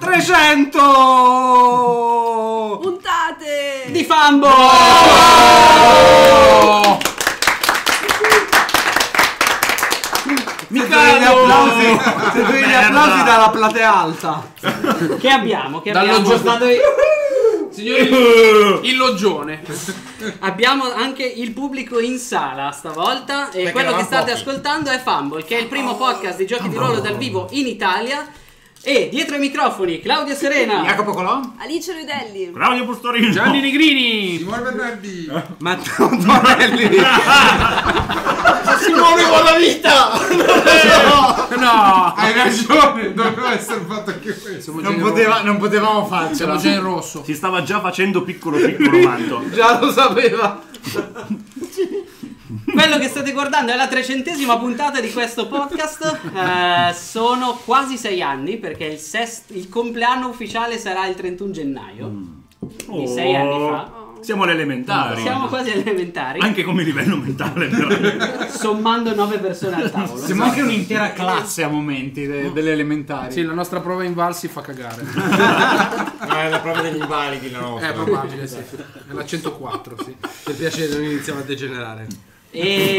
300 puntate di Fambo! Oh! Seguire gli applausi dalla platea alta. Che abbiamo? Che abbiamo? Signori, il loggione. Abbiamo anche il pubblico in sala stavolta. E quello che state ascoltando è Fumble, che è il primo podcast di giochi di ruolo dal vivo in Italia. E dietro ai microfoni Claudio Serena, Jacopo Colò, Alice Rudelli, Claudio Pustorino, Gianni Negrini, Simone Bernardi, Matteo Torelli, Simone Buonavita. No, hai ragione, doveva essere fatto anche questo. Non potevamo farcela. Siamo già in rosso. Si stava già facendo piccolo manto. Già lo sapeva. Quello che state guardando è la 300ª puntata di questo podcast. Sono quasi 6 anni, perché il compleanno ufficiale sarà il 31 gennaio. Quindi 6 anni fa. Siamo alle elementari. Siamo quasi alle elementari. Anche come livello mentale, però. Sommando 9 persone al tavolo. Siamo anche un'intera classe a momenti delle elementari. Sì, la nostra prova invalsi fa cagare. No, è la prova degli invalidi la nostra. È probabile, sì. È la 104, sì. Per piacere, non iniziamo a degenerare. E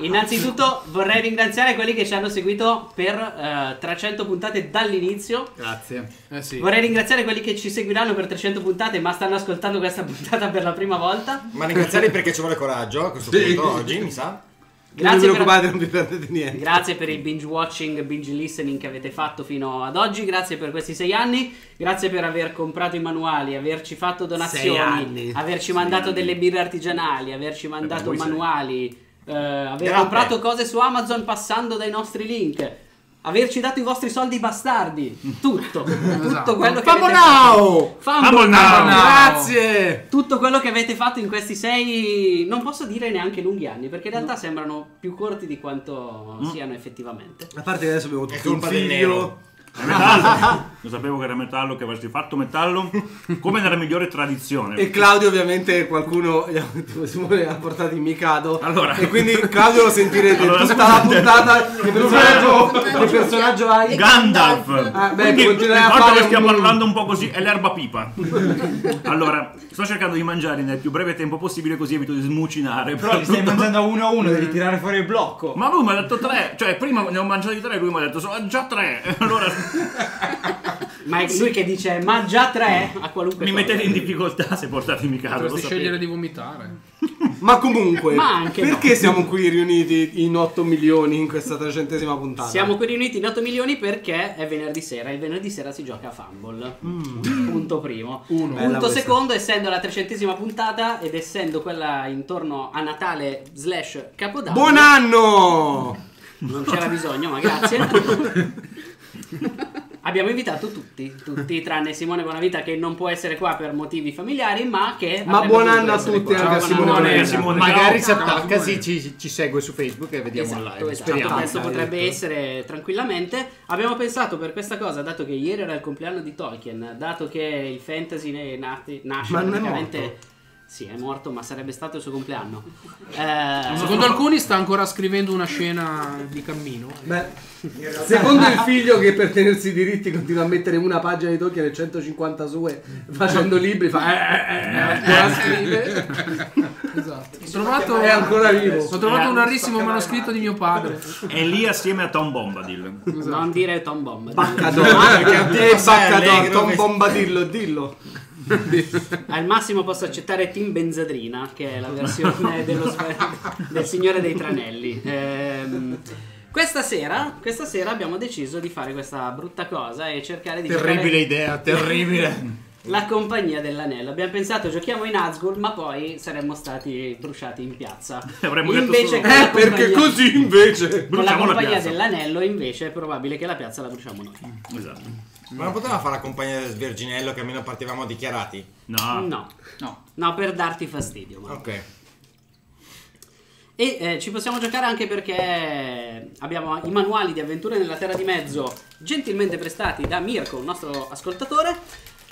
innanzitutto vorrei ringraziare quelli che ci hanno seguito per 300 puntate dall'inizio. Grazie. Sì. Vorrei ringraziare quelli che ci seguiranno per 300 puntate ma stanno ascoltando questa puntata per la prima volta. Ma ringraziarli perché ci vuole coraggio a questo punto oggi, mi sa. Grazie, non vi preoccupate, non vi perdete niente. Grazie per il binge watching, binge listening che avete fatto fino ad oggi. Grazie per questi 6 anni. Grazie per aver comprato i manuali, averci fatto donazioni, averci mandato delle birre artigianali, averci mandato manuali, aver comprato cose su Amazon passando dai nostri link, averci dato i vostri soldi bastardi. Tutto tutto quello che avete fatto. Fumble now. Grazie. Tutto quello che avete fatto in questi 6, non posso dire neanche lunghi anni, perché in realtà sembrano più corti di quanto siano effettivamente. A parte che adesso abbiamo tutto un figlio. È metallo. Lo sapevo che era metallo, che avresti fatto metallo come nella migliore tradizione. E Claudio ovviamente qualcuno Simone ha portato in Mikado, allora. E quindi Claudio lo sentirete tutta la puntata. Che personaggio hai? Gandalf. Continuerai a fare che stiamo parlando un po' così. È l'erba pipa. Allora, sto cercando di mangiare nel più breve tempo possibile, così evito di smucinare. Però li stai mangiando uno a uno, devi tirare fuori il blocco. Ma lui mi ha detto 3. Cioè prima ne ho mangiati 3, lui mi ha detto sono già 3. Allora ma è lui che dice ma già 3 a qualunque mi mettete in difficoltà se portatemi caso. Dovresti scegliere di vomitare. Ma comunque perché no. Siamo qui riuniti in 8 milioni in questa 300ª puntata. Siamo qui riuniti in 8 milioni perché è venerdì sera e il venerdì sera si gioca a Fumble. Punto primo. Punto secondo, essendo la 300ª puntata ed essendo quella intorno a Natale / Capodanno. Buon anno! Non c'era bisogno, ma grazie. Abbiamo invitato tutti tranne Simone Buonavita, che non può essere qua per motivi familiari, ma che buon anno a tutti, anche a Simone. Magari si attacca, ci segue su Facebook e vediamo live. Esatto, questo potrebbe essere tranquillamente. Abbiamo pensato per questa cosa, dato che ieri era il compleanno di Tolkien, dato che il fantasy nasce praticamente. Sì, è morto, ma sarebbe stato il suo compleanno. Secondo alcuni sta ancora scrivendo una scena di cammino. Beh, secondo il figlio, che per tenersi i diritti continua a mettere una pagina di Tolkien e 150 sue facendo libri, esatto. È ancora vivo. Ho trovato un rarissimo manoscritto di mio padre. È lì assieme a Tom Bombadil. Esatto. Non dire Tom Bombadil. Tom Bombadil, dillo. Al massimo posso accettare Tim Benzadrina, che è la versione del Signore dei Tranelli. Questa sera abbiamo deciso di fare questa brutta cosa e cercare di terribile idea. La compagnia dell'anello. Abbiamo pensato giochiamo in Nazgûl, ma poi saremmo stati bruciati in piazza. Invece perché così invece con la compagnia dell'anello invece è probabile che la piazza la bruciamo noi. Esatto. Ma non poteva fare la compagnia del Sverginello, che almeno partivamo dichiarati? No, per darti fastidio. Ok. E ci possiamo giocare anche perché abbiamo i manuali di avventure nella Terra di Mezzo gentilmente prestati da Mirko, il nostro ascoltatore.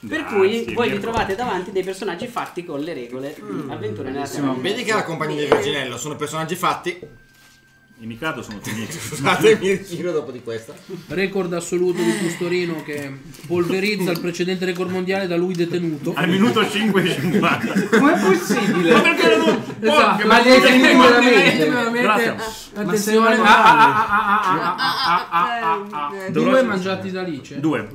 Per cui voi vi trovate davanti dei personaggi fatti con le regole avventure nella Terra di Mezzo. Vedi che la compagnia del Sverginello sono personaggi fatti. I Mikado sono finiti. Scusatemi il giro dopo di questa. Record assoluto di Custorino che polverizza il precedente record mondiale da lui detenuto. Al minuto 5:50. Com'è possibile? Ma perché non... Esatto. Ma veramente. Attenzione. Due mangiati da Alice. Due.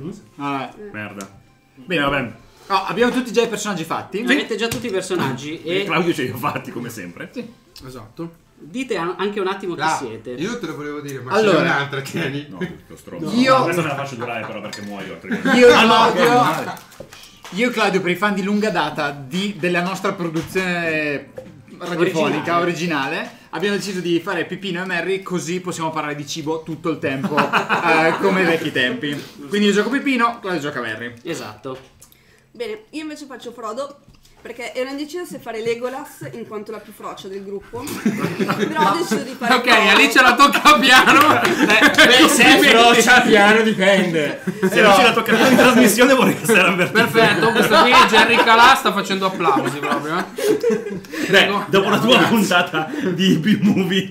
Merda. Bene, vabbè. No, abbiamo tutti già i personaggi fatti. Sì. Avete già tutti i personaggi. E Claudio ce li ha fatti come sempre. Sì. Esatto. Dite anche un attimo chi siete. Io te lo volevo dire, ma allora, c'è un'altra, tieni. No, lo stronzo. Io non la faccio durare però perché muoio altrimenti. Io Claudio, per i fan di lunga data della nostra produzione radiofonica originale, abbiamo deciso di fare Pipino e Merry, così possiamo parlare di cibo tutto il tempo, come ai vecchi tempi. Quindi io gioco Pipino, Claudio gioca Merry. Esatto. Bene, io invece faccio Frodo. Perché ero indecisa se fare Legolas in quanto la più frocia del gruppo. Però ho deciso di fare. Ok, Alice la tocca piano. Se è frocia piano dipende. Se Alice la tocca piano in trasmissione vuole che sarà avvertita. Perfetto, questo qui Jerry Calà sta facendo applausi proprio. Beh, dopo la tua puntata di B-Movie,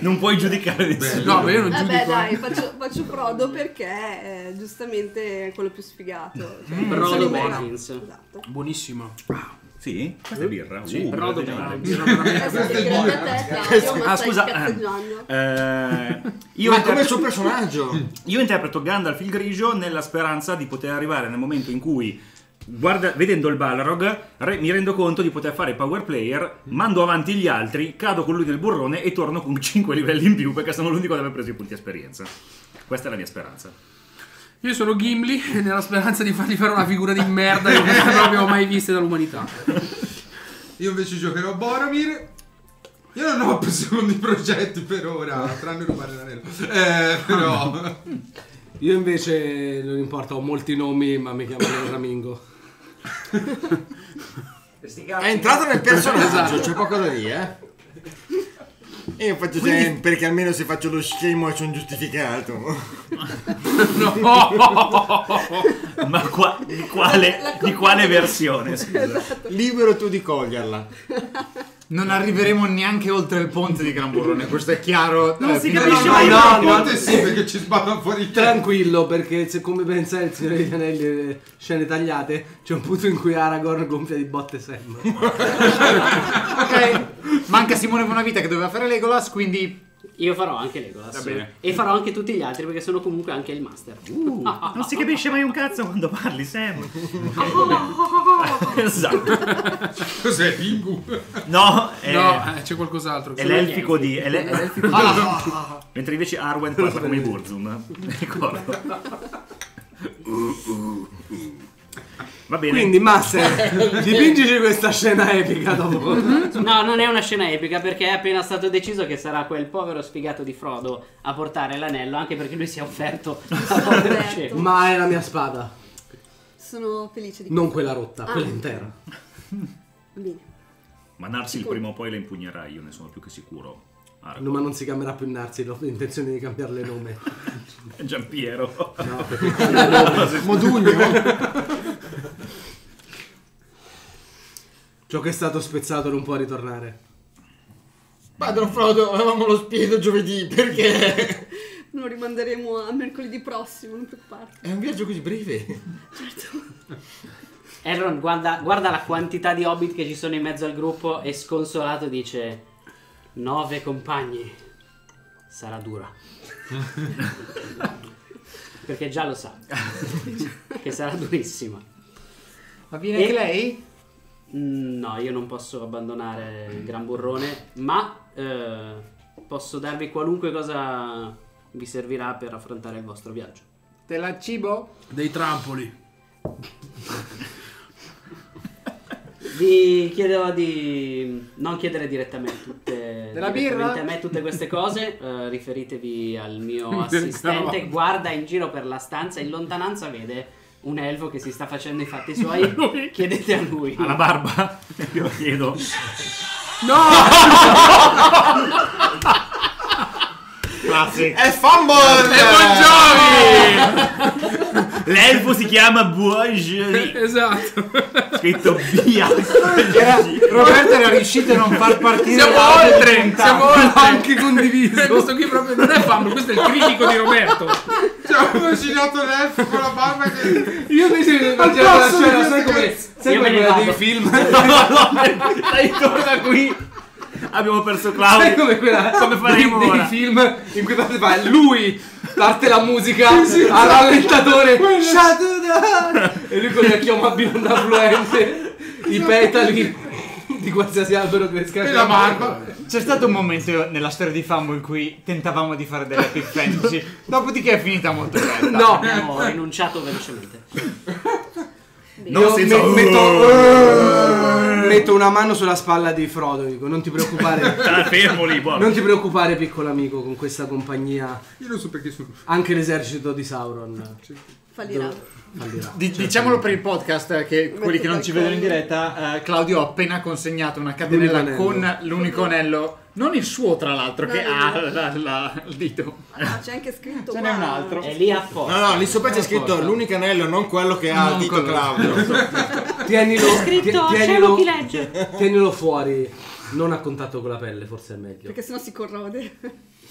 non puoi giudicare nessuno. No, ma io non giudico. Vabbè, dai, faccio Frodo perché è giustamente quello più sfigato. Frodo Baggins. Esatto. Buonissimo. Sì? Questa è birra. Sì, Frodo Baggins. Ah, scusa. Ma come il suo personaggio? Io interpreto Gandalf il Grigio nella speranza di poter arrivare nel momento in cui, vedendo il Balrog, mi rendo conto di poter fare power player, mando avanti gli altri, cado con lui del burrone e torno con 5 livelli in più perché sono l'unico ad aver preso i punti esperienza. Questa è la mia speranza. Io sono Gimli nella speranza di fargli fare una figura di merda che non abbiamo mai visto dall'umanità. Io invece giocherò Boromir. Io non ho secondi progetti per ora, tranne rubare l'anello. Però... Io invece, non importa, ho molti nomi ma mi chiamano Ramingo. È entrato nel personaggio, c'è poco da dire, eh? Io faccio sempre perché almeno se faccio lo scemo c'è un giustificato. No! Ma di quale versione? Scusa? Esatto. Libero tu di coglierla. Non arriveremo neanche oltre il ponte di Gran Burrone, questo è chiaro. Non si capisce mai. No, sì, perché ci sbattono fuori. Tranquillo, perché se come pensa il Signore degli Anelli, scene tagliate, c'è un punto in cui Aragorn gonfia di botte Sam. Ok, manca Simone Bonavita che doveva fare Legolas, quindi... Io farò anche Legolas. Bene. E farò anche tutti gli altri perché sono comunque anche il master. Non si capisce mai un cazzo quando parli, Sam. Esatto. Cos'è Pingu? No, c'è qualcos'altro. È l'elfico di... Mentre invece Arwen parla come i Burzum. Ricordo. Va bene. Quindi Master, dipingici questa scena epica dopo. No, non è una scena epica perché è appena stato deciso che sarà quel povero sfigato di Frodo a portare l'anello, anche perché lui si è offerto a portare. Ma è la mia spada. Sono felice di questo. Non quella rotta, quella intera. Bene. Ma Narsil prima o poi la impugnerà, io ne sono più che sicuro. No, ma non si cambierà più Narsil, ho intenzione di cambiarle nome. Giampiero. No, perché Modugno. Ciò che è stato spezzato non può ritornare. Padron Frodo, avevamo lo spiedo giovedì, perché? Lo rimanderemo a mercoledì prossimo, non preoccuparti. È un viaggio così breve. Certo. Elrond guarda la quantità di hobbit che ci sono in mezzo al gruppo e sconsolato dice: 9 compagni. Sarà dura. Perché già lo sa. Che sarà durissima. Ma viene lei? No, io non posso abbandonare il Gran Burrone, ma posso darvi qualunque cosa vi servirà per affrontare il vostro viaggio. Te la cibo? Dei trampoli. Vi chiedo di non chiedere direttamente a me tutte queste cose, riferitevi al mio assistente. No. Guarda in giro per la stanza, in lontananza vede un elfo che si sta facendo i fatti suoi. Chiedete a lui. Alla barba? Io chiedo. No! Grazie. È fumble! E buongiorno! L'elfo si chiama Buongiorno. Esatto. Scritto via. Roberto era riuscito a non far partire. Siamo oltre. Anche condiviso. Questo qui proprio non è Fumble, questo è il critico di Roberto. C'ha avvicinato l'elfo con la barba che... Io invece la scena, sai come... Sai quella dei film? Ritorna qui. Abbiamo perso Claudio. Sai come quella, come faremo dei film in cui fa lui parte la musica al rallentatore e lui con la chioma bionda fluente, i petali di qualsiasi albero che scappa e la barba. C'è stato un momento nella storia di Fumble in cui tentavamo di fare delle epic fantasy, dopodiché è finita molto bella. No, abbiamo rinunciato velocemente. Metto una mano sulla spalla di Frodo, dico, non ti preoccupare. Fermo lì, non ti preoccupare, piccolo amico, con questa compagnia. Io non so perché sono. Anche l'esercito di Sauron fallirà. Diciamolo per il podcast, che quelli che non ci vedono in diretta, Claudio ha appena consegnato una catenella con l'unico anello. Non il suo, tra l'altro, che ha il dito. Ah, c'è anche scritto. Ce n'è un altro. È lì apposta. No, no, lì sopra c'è scritto l'unico anello, non quello che ha il dito Claudio. Tienilo. C'è scritto, tienilo, chi legge. Tienilo fuori, non a contatto con la pelle, forse è meglio. Perché sennò si corrode.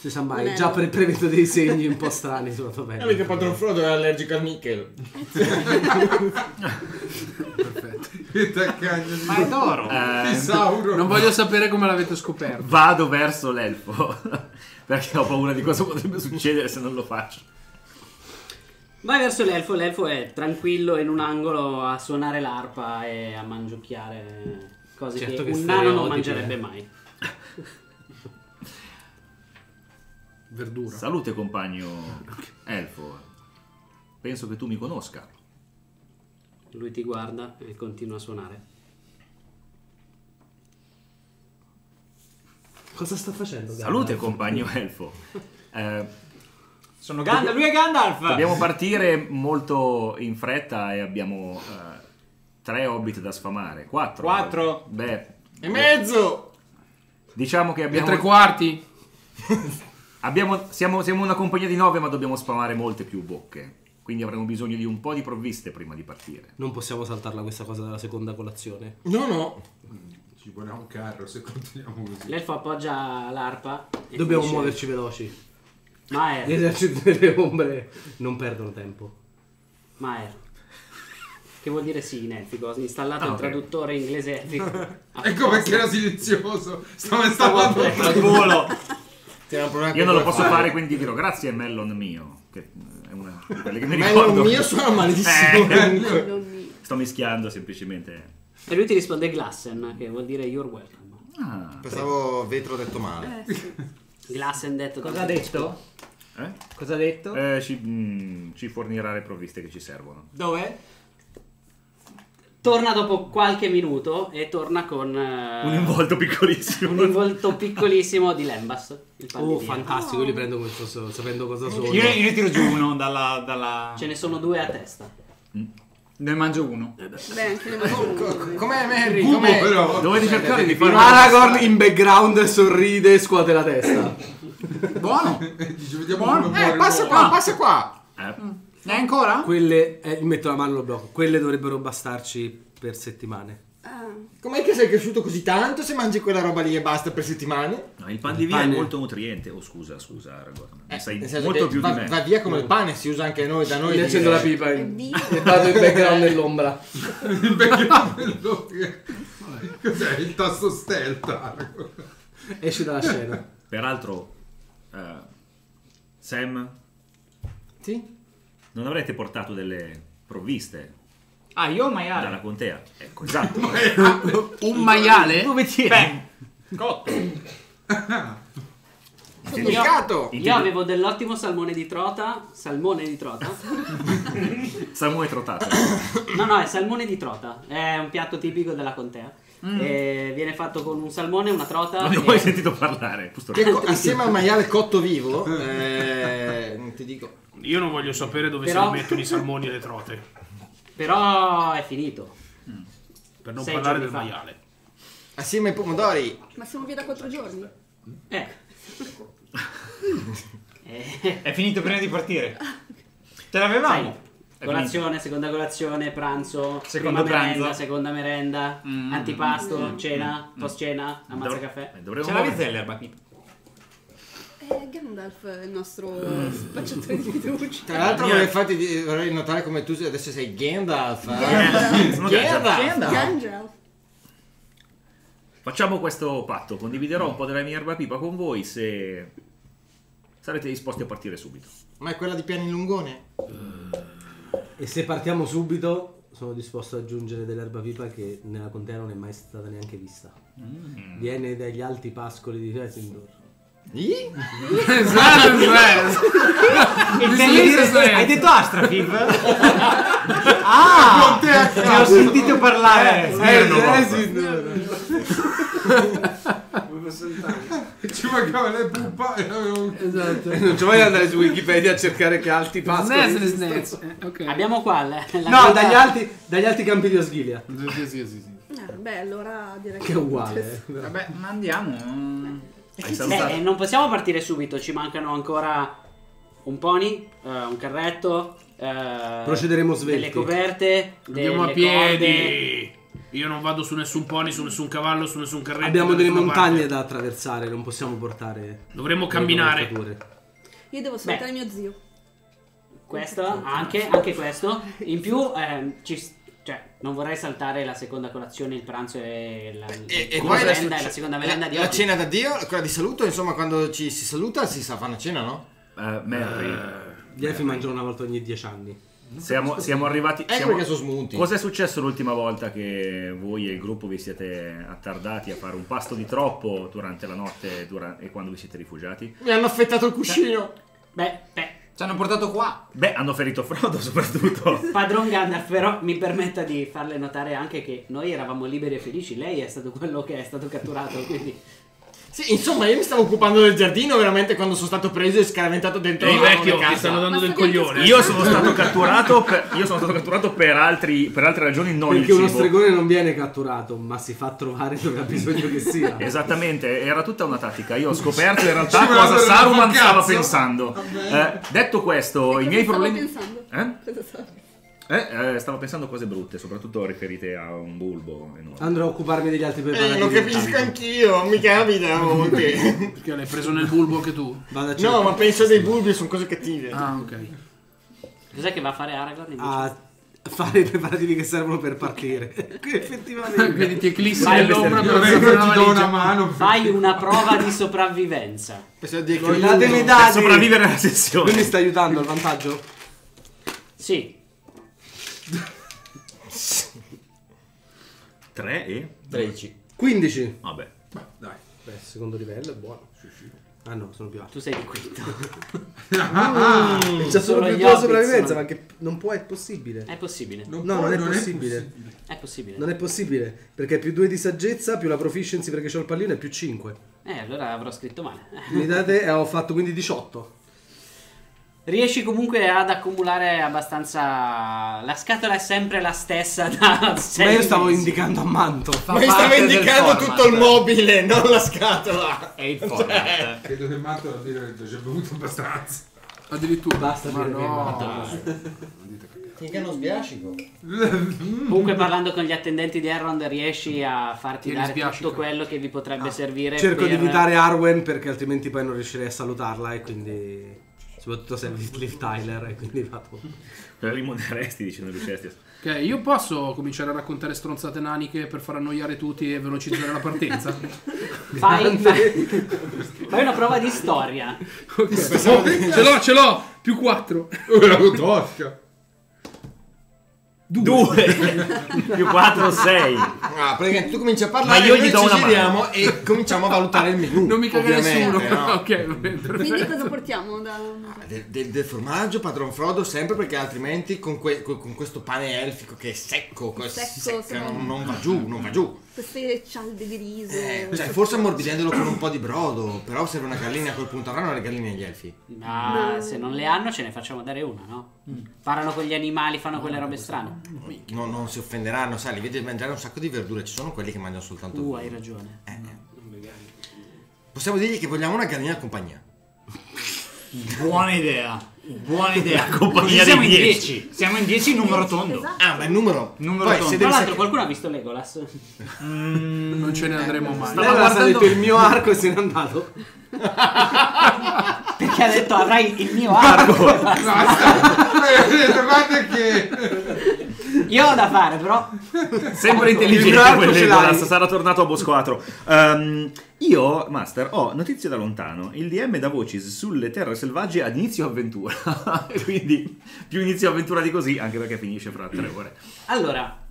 Si sa mai, già prevedo dei segni un po' strani sulla tua pelle. Perché Padron Frodo è allergico al nickel. Perfetto. Ma è d'oro. Non voglio sapere come l'avete scoperto. Vado verso l'elfo perché ho paura di cosa potrebbe succedere se non lo faccio. Vai verso l'elfo. L'elfo è tranquillo in un angolo a suonare l'arpa e a mangiucchiare cose certo che un nano non mangerebbe mai. Verdura. Salute compagno elfo, penso che tu mi conosca. Lui ti guarda e continua a suonare. Cosa sta facendo? Salute Gandalf. Compagno elfo. Sono Gandalf, lui è Gandalf. Dobbiamo partire molto in fretta e abbiamo 3 hobbit da sfamare. 4. 4. Beh. E mezzo. Diciamo che abbiamo... E 3/4. Siamo una compagnia di 9, ma dobbiamo sfamare molte più bocche. Quindi avremo bisogno di un po' di provviste prima di partire. Non possiamo saltarla questa cosa della seconda colazione. No, no. Ci vuole un carro se continuiamo così. L'elfo appoggia l'arpa. Dobbiamo muoverci veloci. Maer. L'esercito delle ombre non perdono tempo. Maer. Che vuol dire sì in elfico. Ho installato il traduttore inglese elfico. Ecco perché era silenzioso. Stavo installando il volo. Io non lo posso fare, quindi dirò grazie a Mellon mio. Che... Mellon mio suona malissimo. Sto mischiando semplicemente. E lui ti risponde Glassen, che vuol dire you're welcome. Ah, pensavo vetro detto male. Sì. Glassen detto. Cosa ha detto? Cosa ha detto? Ci fornirà le provviste che ci servono. Dove? Torna dopo qualche minuto e torna con un involto piccolissimo. Un involto piccolissimo di Lembas. Il oh, fantastico, io li prendo come fossero, sapendo cosa sono. Io tiro giù uno dalla... Ce ne sono 2 a testa. Ne mangio uno. Beh, anche ne mangio uno. Com'è Merry? Com'è? Dovete cercare di fare... Aragorn in background sorride e scuote la testa. Buono. Buono. Passa qua. Ancora? Quelle, metto la mano e lo blocco. Quelle dovrebbero bastarci per settimane. Com'è che sei cresciuto così tanto se mangi quella roba lì e basta per settimane? No, il pan di via è molto nutriente. Oh scusa Aragorn, sai molto più di me. Va via come il pane, si usa anche noi da noi. Io accendo la pipa e vado in background nell'ombra. Il background nell'ombra. Cos'è il tasto stelta? Esci dalla scena. Peraltro Sam. Sì? Non avrete portato delle provviste? Ah, io ho un maiale. Dalla contea. Ecco, esatto. Un maiale? Dove tieni? Beh, cotto. Io avevo dell'ottimo salmone di trota. Salmone trotato. No, è salmone di trota. È un piatto tipico della contea. E viene fatto con un salmone, una trota. Non ne ho mai sentito parlare. Assieme al maiale cotto vivo, non ti dico... Io non voglio sapere dove si mettono i salmoni e le trote. Però è finito. Per non parlare del maiale. Assieme ai pomodori. Ma siamo via da 4 giorni. È finito prima di partire. Te l'avevamo. Colazione, seconda colazione, pranzo, prima merenda, seconda merenda, antipasto, cena, post cena, ammazza caffè. C'è la vizzella Erba Kip. Gandalf è il nostro spacciatore di fiducia. Tra l'altro infatti vorrei notare come tu adesso sei Gandalf. Gandalf. Facciamo questo patto, condividerò un po' della mia erba pipa con voi se sarete disposti a partire subito. Ma è quella di Pianilungone? E se partiamo subito, sono disposto ad aggiungere dell'erba pipa che nella contea non è mai stata neanche vista. Viene dagli alti pascoli di Fesindor. Hai detto Astrafib? Ah! Ne ho sentito parlare! Ci mancava le pupa e non ci voglio andare su Wikipedia a cercare che alti pascoli. Okay. Abbiamo qua dagli alti campi di Osghilia. Beh, allora direi che è uguale. Vabbè, ma andiamo. Non possiamo partire subito, ci mancano ancora un pony, un carretto. Procederemo sveglio. Delle coperte. Andiamo a piedi. Io non vado su nessun pony, su nessun cavallo, su nessun carretto. Abbiamo delle montagne da attraversare, non possiamo portare. Dovremmo camminare. Io devo salutare mio zio. Questo, anche questo. In più, non vorrei saltare la seconda colazione, il pranzo e la seconda merenda di oggi. La cena d'addio, quella di saluto, insomma, quando ci si saluta si fa una cena, no? Gli elfi mangiano una volta ogni 10 anni. Siamo arrivati. Perché sono smunti. Cos'è successo l'ultima volta che voi e il gruppo vi siete attardati a fare un pasto di troppo durante la notte e quando vi siete rifugiati? Mi hanno affettato il cuscino. Ci hanno portato qua. Hanno ferito Frodo soprattutto. Padron Gandalf, però mi permetta di farle notare anche che noi eravamo liberi e felici. Lei è stato quello che è stato catturato, quindi... Sì, insomma, io mi stavo occupando del giardino veramente quando sono stato preso e scaraventato dentro la casa. Vecchio, ti stanno dando del coglione. Io sono stato catturato per altre ragioni, non perché il cibo. Perché uno stregone non viene catturato, ma si fa trovare dove ha bisogno che sia. Esattamente, era tutta una tattica. Io ho scoperto in realtà cosa Saruman stava pensando. Detto questo, i miei problemi... stavo pensando cose brutte, soprattutto riferite a un bulbo enorme. Andrò a occuparmi degli altri personaggi. Lo capisco anch'io, mi capita a volte. Perché l'hai preso nel bulbo anche tu? No, ma penso dei bulbi, sono cose cattive. Ah, ok. Cos'è che va a fare Aragorn? A fare i preparativi che servono per partire. Effettivamente. Quindi ti eclissi nell'ombra per una mano. Fai una prova di sopravvivenza. Datemi dati. Sopravvivere alla sessione. Quindi sta aiutando il vantaggio? Sì. 3 e 13 15. Vabbè, dai. Secondo livello è buono. Ah no, sono più alto. Tu sei di quinto. C'è solo più la sopravvivenza, ma che non può, è possibile. È possibile. Non è possibile, perché più 2 di saggezza, più la proficiency perché c'ho il pallino, è più 5. Allora avrò scritto male. Mi date, ho fatto quindi 18. Riesci comunque ad accumulare abbastanza. La scatola è sempre la stessa da 6. Ma io stavo indicando a Manto. Ma io stavo indicando tutto il mobile, non la scatola. E il format. Credo che Manto l'abbia detto, ci è bevuto abbastanza. Addirittura. Basta, ma no. Finché non sbiacico. Comunque, parlando con gli attendenti di Elrond, riesci a farti dare tutto quello che vi potrebbe servire. Cerco di evitare Arwen perché altrimenti poi non riuscirei a salutarla e quindi. Soprattutto se è Cliff Tyler e quindi fatto. Rimoderesti dicendo riusciresti. Ok, io posso cominciare a raccontare stronzate naniche per far annoiare tutti e velocizzare la partenza. Fai una prova di storia. Okay. Ce l'ho! Più 4. Era una tosca. 2 più 4 6. Praticamente tu cominci a parlare, ma io gli do una mano e cominciamo a valutare il menù. Non mi caga nessuno, no? Okay, quindi cosa portiamo? Del formaggio, padron Frodo, sempre, perché altrimenti con questo pane elfico che è secco non va giù, queste cialde di riso, forse ammorbidendolo con un po' di brodo, però serve una gallina a quel punto. Avranno le galline agli elfi? No. Se non le hanno ce ne facciamo dare una, no? Parlano con gli animali, fanno quelle robe strane. Non si offenderanno, sai, li vedi mangiare un sacco di verdure, ci sono quelli che mangiano soltanto hai ragione. Possiamo dirgli che vogliamo una gallina in compagnia. Buona idea. Buona idea, compagnia dei 10. Siamo in 10 in numero tondo. Esatto. Ah, ma il numero poi, tondo. Tra l'altro, qualcuno ha visto Legolas? Non ce ne andremo mai. Stava guardando il mio arco e se n'è andato. Perché ha detto avrai il mio arco. Guardate che... Io ho da fare, però. Sempre intelligente quell'Egolas. Sarà tornato a Bosco Atro. Io, Master, ho notizie da lontano. Il DM dà voci sulle terre selvagge ad inizio avventura. Quindi, più inizio avventura di così, anche perché finisce fra 3 ore. Allora,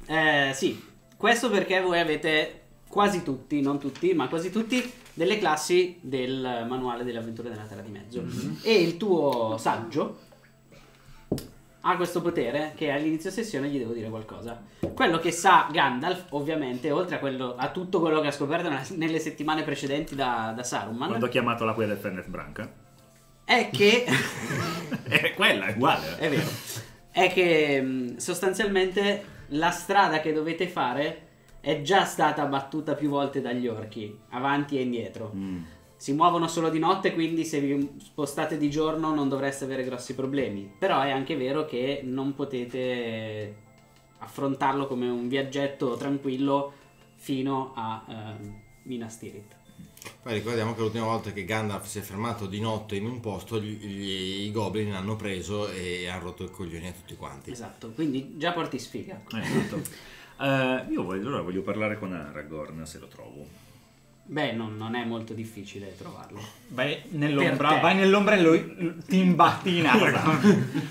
sì. Questo perché voi avete quasi tutti, non tutti, ma quasi tutti, delle classi del manuale delle avventure della Terra di Mezzo. E il tuo saggio ha questo potere che all'inizio sessione gli devo dire qualcosa. Quello che sa Gandalf, ovviamente, oltre a, tutto quello che ha scoperto nelle settimane precedenti da Saruman. Quando ho chiamato la quella del Fennet Branca. È che... è quella, è uguale. È vero. È che sostanzialmente la strada che dovete fare è già stata battuta più volte dagli orchi, avanti e indietro. Si muovono solo di notte, quindi se vi spostate di giorno non dovreste avere grossi problemi. Però è anche vero che non potete affrontarlo come un viaggetto tranquillo fino a Minas Tirith. Poi ricordiamo che l'ultima volta che Gandalf si è fermato di notte in un posto, i goblin l'hanno preso e hanno rotto i coglioni a tutti quanti. Esatto, quindi già porti sfiga. Esatto. Io voglio parlare con Aragorn se lo trovo. Beh, non è molto difficile trovarlo. Vai nell'ombra, e lui ti imbatti in acqua.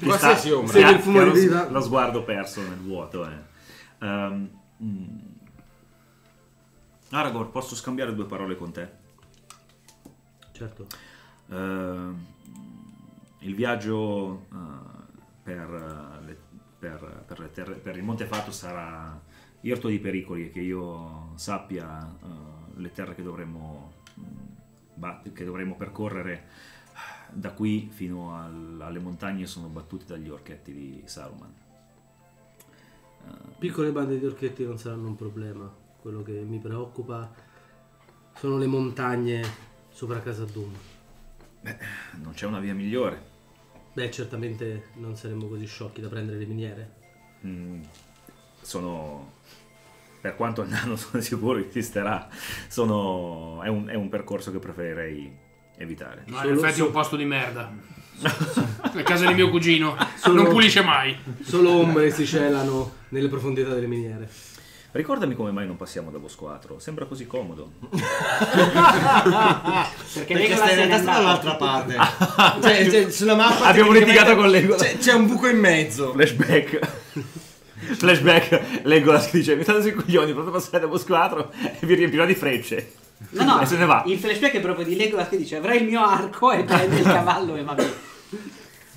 Qualsiasi ombra. Sì, lo sguardo perso nel vuoto. Aragorn, posso scambiare 2 parole con te? Certo. Il viaggio per il Monte Fato sarà irto di pericoli, e che io sappia... le terre che dovremmo percorrere da qui fino alle montagne sono battute dagli orchetti di Saruman. Piccole bande di orchetti non saranno un problema. Quello che mi preoccupa sono le montagne sopra casa Doom. Beh, non c'è una via migliore. Beh, certamente non saremmo così sciocchi da prendere le miniere. Per quanto andando sono sicuro che esisterà, è un percorso che preferirei evitare. No, in effetti è un posto di merda. La casa di mio cugino non pulisce mai. Solo ombre si celano nelle profondità delle miniere. Ricordami come mai non passiamo da Bosco Atro. Sembra così comodo. Perché stai in realtà dall'altra parte. Cioè, sulla mappa abbiamo litigato con Legolas. C'è un buco in mezzo. Flashback, Legolas che dice: mi state sui coglioni, provate a passare da Bosco Atro e vi riempirò di frecce. No, e se ne va. Il flashback è proprio di Legolas che dice: avrai il mio arco e prende il cavallo e va via.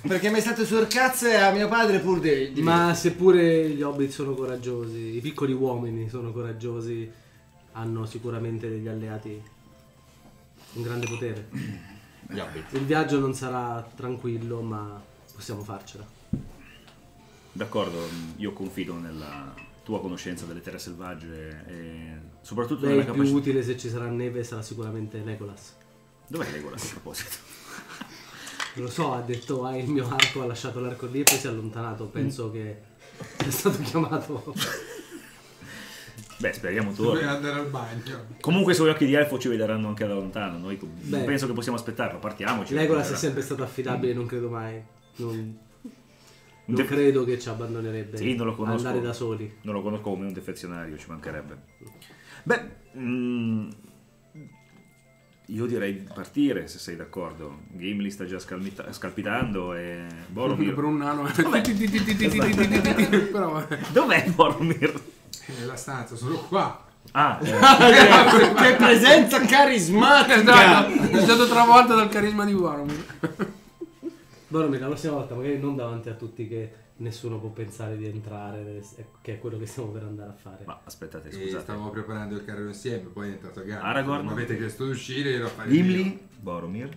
Perché mi è stato sul cazzo a mio padre pur di... Ma seppure gli hobbit sono coraggiosi, i piccoli uomini sono coraggiosi, hanno sicuramente degli alleati con grande potere. Gli hobbit. Il viaggio non sarà tranquillo, ma possiamo farcela. D'accordo, io confido nella tua conoscenza delle terre selvagge e soprattutto nella capacità... È più utile se ci sarà neve, sarà sicuramente Legolas. Dov'è Legolas a proposito? Non lo so, ha detto il mio arco, ha lasciato l'arco lì e poi si è allontanato, penso che è stato chiamato... Beh, speriamo torni. Andare al bagno. Comunque i suoi occhi di elfo ci vedranno anche da lontano, noi non penso che possiamo aspettarlo, partiamoci. Legolas è sempre stato affidabile, non credo mai. Non credo che ci abbandonerebbe andare da soli. Non lo conosco come un defezionario, ci mancherebbe. Beh, io direi di partire, se sei d'accordo. Gimli sta già scalpitando e Boromir... per un nano... Dov'è Boromir? Nella stanza, sono qua. Ah, che presenza carismatica! È stato travolto dal carisma di Boromir. Boromir, la prossima volta magari non davanti a tutti, che nessuno può pensare di entrare, che è quello che stiamo per andare a fare. Ma aspettate, scusate, stavamo preparando il carrello insieme, poi è entrato Aragorn. Ma avete chiesto di uscire, io l'ho fatto. Gimli, Boromir.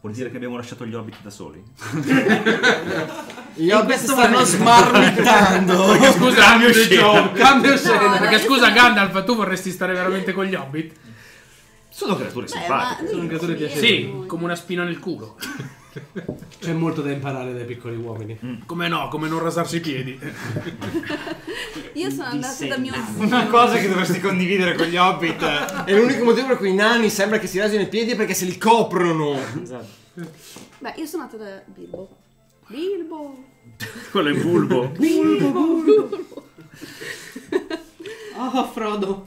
Vuol dire che abbiamo lasciato gli hobbit da soli? Gli hobbit stanno smarmittando. Scusa, cambio scena. Perché scusa Gandalf, tu vorresti stare veramente con gli hobbit? Sono creature simpatiche. Sono creature piacevoli. Sì, come una spina nel culo. C'è molto da imparare dai piccoli uomini. Come no, come non rasarsi i piedi. Io sono andata da mio zio. Una cosa che dovresti condividere con gli hobbit. È l'unico motivo per cui i nani sembra che si rasino i piedi, perché se li coprono. Esatto. Beh, io sono andata da Bilbo. Bilbo. Quello è Bulbo. Bulbo. Oh, Frodo.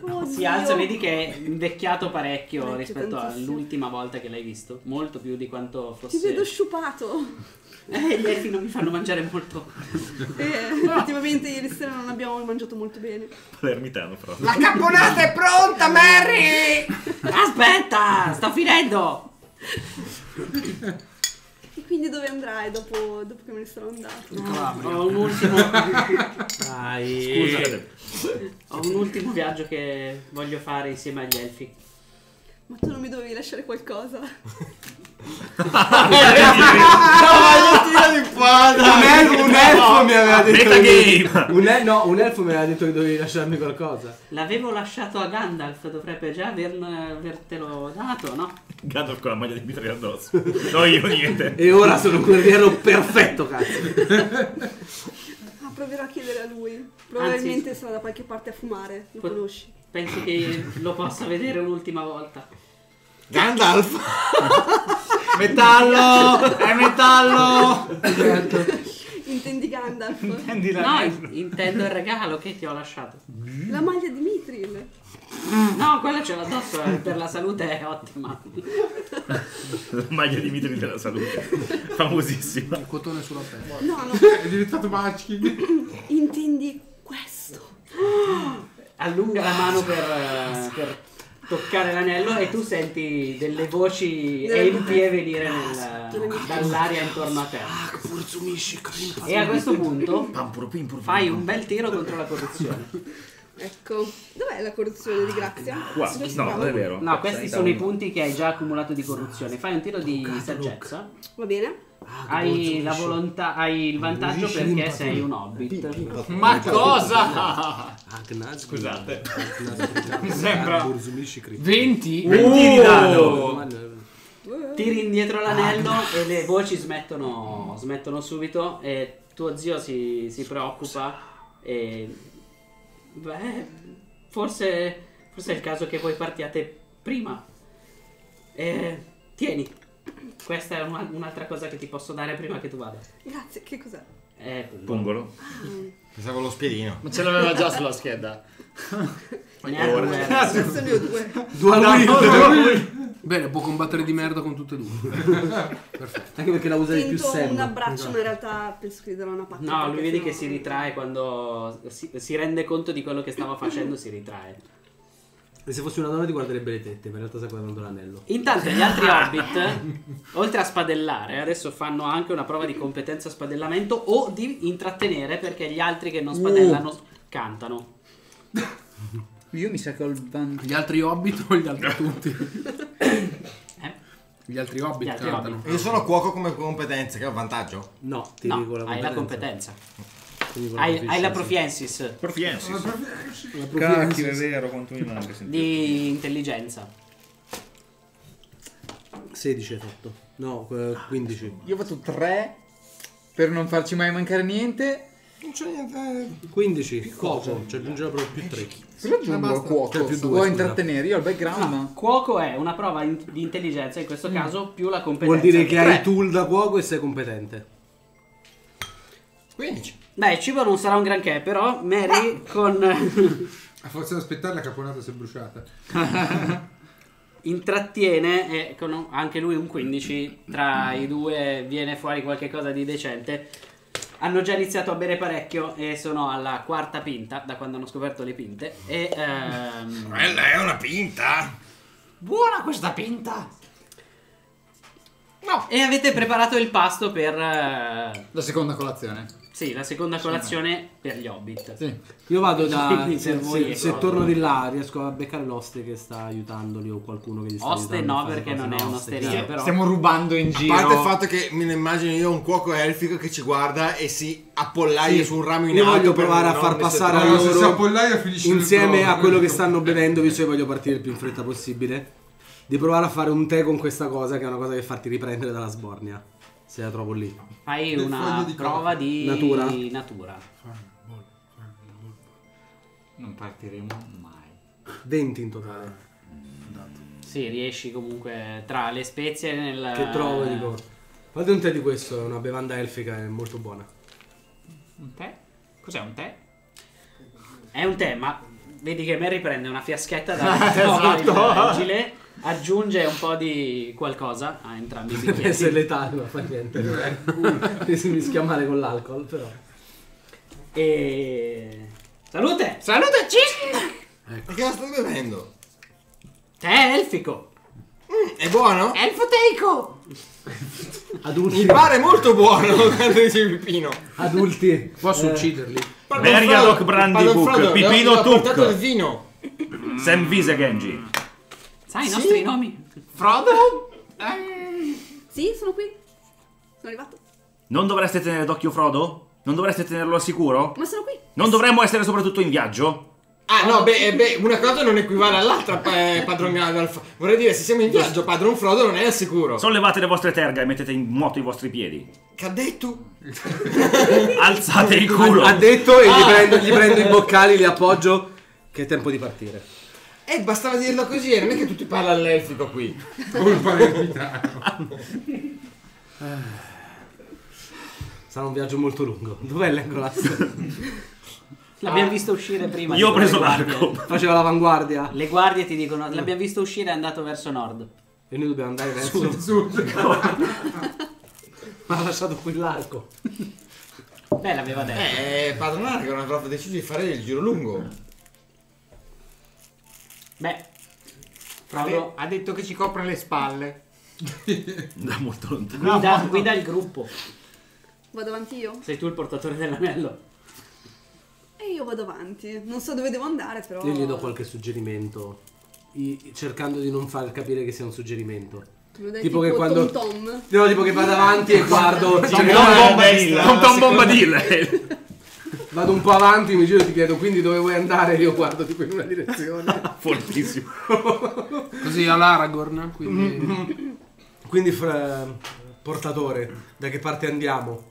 Oh, si alza, vedi che è invecchiato parecchio rispetto all'ultima volta che l'hai visto. Molto più di quanto fosse. Ti vedo sciupato. Gli elfi non mi fanno mangiare molto. Effettivamente ieri sera non abbiamo mangiato molto bene. Palermitano, però. La caponata è pronta, Mary! Aspetta, sto finendo. E quindi dove andrai dopo che me ne sono andato? Ho un ultimo. Dai. Scusa. Ho un ultimo viaggio che voglio fare insieme agli elfi. Ma tu non mi dovevi lasciare qualcosa? No, un elfo mi aveva detto. Metagame! No, un elfo mi aveva detto che dovevi lasciarmi qualcosa. L'avevo lasciato a Gandalf, dovrebbe già avertelo dato, no? Gandalf con la maglia di Mithril addosso. No, io niente. E ora sono un guerriero perfetto, cazzo. Ah, proverò a chiedere a lui. Probabilmente sarà da qualche parte a fumare. Lo conosci? Penso che lo possa vedere un'ultima volta. Gandalf! Metallo! È metallo! Intendi Gandalf? Intendi no, intendo il regalo che ti ho lasciato. La maglia di Mithril. No, quella ce l'ho addosso, per la salute è ottima. La maglia di Mithril della salute, famosissima. Il cotone sulla pelle. No, no. È diventato Maschini. Intendi questo? Allunga la mano per toccare l'anello e tu senti delle voci empie venire dall'aria intorno a te. E a questo punto fai un bel tiro contro la corruzione. Ecco, dov'è la corruzione di grazia? No, non è vero. No, questi sono i punti che hai già accumulato di corruzione. Fai un tiro di saggezza. Va bene. Hai la volontà, hai il vantaggio perché sei un hobbit. Ma cosa? Scusate, mi sembra 20 di dado. Tiri indietro l'anello e le voci smettono subito. E tuo zio si preoccupa. E beh, forse è il caso che voi partiate prima. Tieni. Questa è un'altra cosa che ti posso dare prima che tu vada. Grazie, che cos'è? Pungolo. Pensavo lo spiedino. Ma ce l'aveva già sulla scheda. Ma due a lui. Bene, può combattere di merda con tutte e due. Perfetto. Anche perché la usa di più sempre. Un abbraccio, ma in realtà penso che gli darò una pacca. No, lui vedi che si ritrae quando si rende conto di quello che stava facendo, si ritrae. E se fosse una donna ti guarderebbe le tette, ma in realtà sta guardando l'anello. Intanto gli altri hobbit, oltre a spadellare, adesso fanno anche una prova di competenza spadellamento o di intrattenere, perché gli altri che non spadellano cantano. Io mi sa che ho il vantaggio. Gli altri hobbit o gli altri tutti? Gli altri hobbit cantano. Io sono cuoco come competenza, che ho vantaggio? No, ti dico la competenza. Hai la competenza. Hai la profiensis. Cacchio, è vero, quanto mi manca. Di intelligenza. 16 fatto. No, 15. Io ho fatto 3 per non farci mai mancare niente. Non c'è niente. 15. Cuoco. Cioè aggiungeva proprio più 3. Cosa aggiungo cuoco? Vuoi intrattenere? Io ho il background. No, cuoco è una prova di intelligenza, in questo caso più la competenza. Vuol dire che hai tool da cuoco e sei competente. 15. Beh, il cibo non sarà un granché, però Mary con... A forza di aspettare la caponata si è bruciata. Intrattiene e con anche lui un 15. Tra i due viene fuori qualche cosa di decente. Hanno già iniziato a bere parecchio e sono alla quarta pinta, da quando hanno scoperto le pinte. E, quella è una pinta! Buona questa pinta! No! E avete preparato il pasto per... La seconda colazione. Sì, la seconda colazione per gli hobbit. Sì. Io vado da... se torno di là riesco a beccare l'oste che sta aiutandoli o qualcuno che gli sta aiutando. Oste no, perché non è un'osteria, però. Stiamo rubando in giro. A parte il fatto che me ne immagino io un cuoco elfico che ci guarda e si appollaia su un ramo in alto. Io voglio provare a far passare a loro, insieme a quello che stanno bevendo, visto che voglio partire il più in fretta possibile. di provare a fare un tè con questa cosa, che è una cosa che farti riprendere dalla Sbornia, se la trovo lì. Fai una prova di natura. Non partiremo mai. 20 in totale. Sì, riesci comunque tra le spezie nel... Che trovo, dico, fate un tè di questo, è una bevanda elfica, è molto buona. Un tè? Cos'è un tè? È un tè, ma vedi che Mary prende una fiaschetta da fragile, aggiunge un po' di qualcosa a entrambi i bicchieri. Se è letale, non fa niente. Si mischia male con l'alcol, però. E... salute! Salute, Cisn! Ecco. Che la stai bevendo? Tè elfico! È buono? Elfoteico! Adulti. Mi pare molto buono. Pipino. Adulti. Posso ucciderli. Bergadok Brandybuck. Pipino Tuk. Il vino. Sam Vise Genji. Sai i nostri nomi? Frodo? Sì, sono qui. Sono arrivato. Non dovreste tenere d'occhio Frodo? Non dovreste tenerlo al sicuro? Ma sono qui. Non dovremmo essere soprattutto in viaggio? Ah no, beh, una cosa non equivale all'altra, padron Gandalf. Vorrei dire, se siamo in viaggio, padron Frodo non è al sicuro. Sollevate le vostre terga e mettete in moto i vostri piedi. Che ha detto? Alzate il culo. Ha detto e gli prendo i boccali, li appoggio. Che è tempo di partire. Bastava dirlo così, non è che tutti parlano all'elfico qui. Colpa del pitano. Sarà un viaggio molto lungo. Dov'è l'Engolas? L'abbiamo visto uscire prima. Io ho preso l'arco. Faceva l'avanguardia. Le guardie ti dicono: l'abbiamo visto uscire, è andato verso nord. E noi dobbiamo andare verso sud. Ma ha lasciato qui l'arco. Beh, l'aveva detto. Padron Aragorn aveva proprio deciso di fare il giro lungo. Beh, Frodo ha detto che ci copre le spalle. Da molto lontano. Guida il gruppo. Vado avanti io. Sei tu il portatore dell'anello. Io vado avanti, non so dove devo andare, però. Io gli do qualche suggerimento, cercando di non far capire che sia un suggerimento. Tipo che quando. No, tipo che vado avanti e guardo. Tom Bombadil. Vado un po' avanti, mi giro e ti chiedo quindi dove vuoi andare. Io guardo tipo in una direzione. Fortissimo. Così all'Aragorn. Quindi portatore, da che parte andiamo?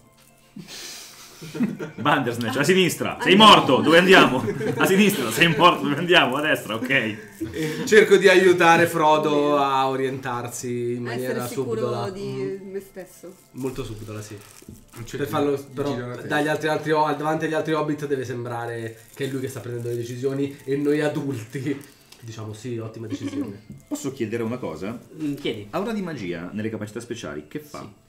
Bandersnatch, a sinistra, sei morto, dove andiamo? A sinistra, sei morto, dove andiamo? A destra, ok. Cerco di aiutare Frodo a orientarsi in maniera subdola. Di me stesso. Molto subdola, sì. Per farlo, però, davanti agli altri hobbit deve sembrare che è lui che sta prendendo le decisioni e noi adulti diciamo sì, ottima decisione. Posso chiedere una cosa? Chiedi. Aura di magia nelle capacità speciali, che fa? Sì.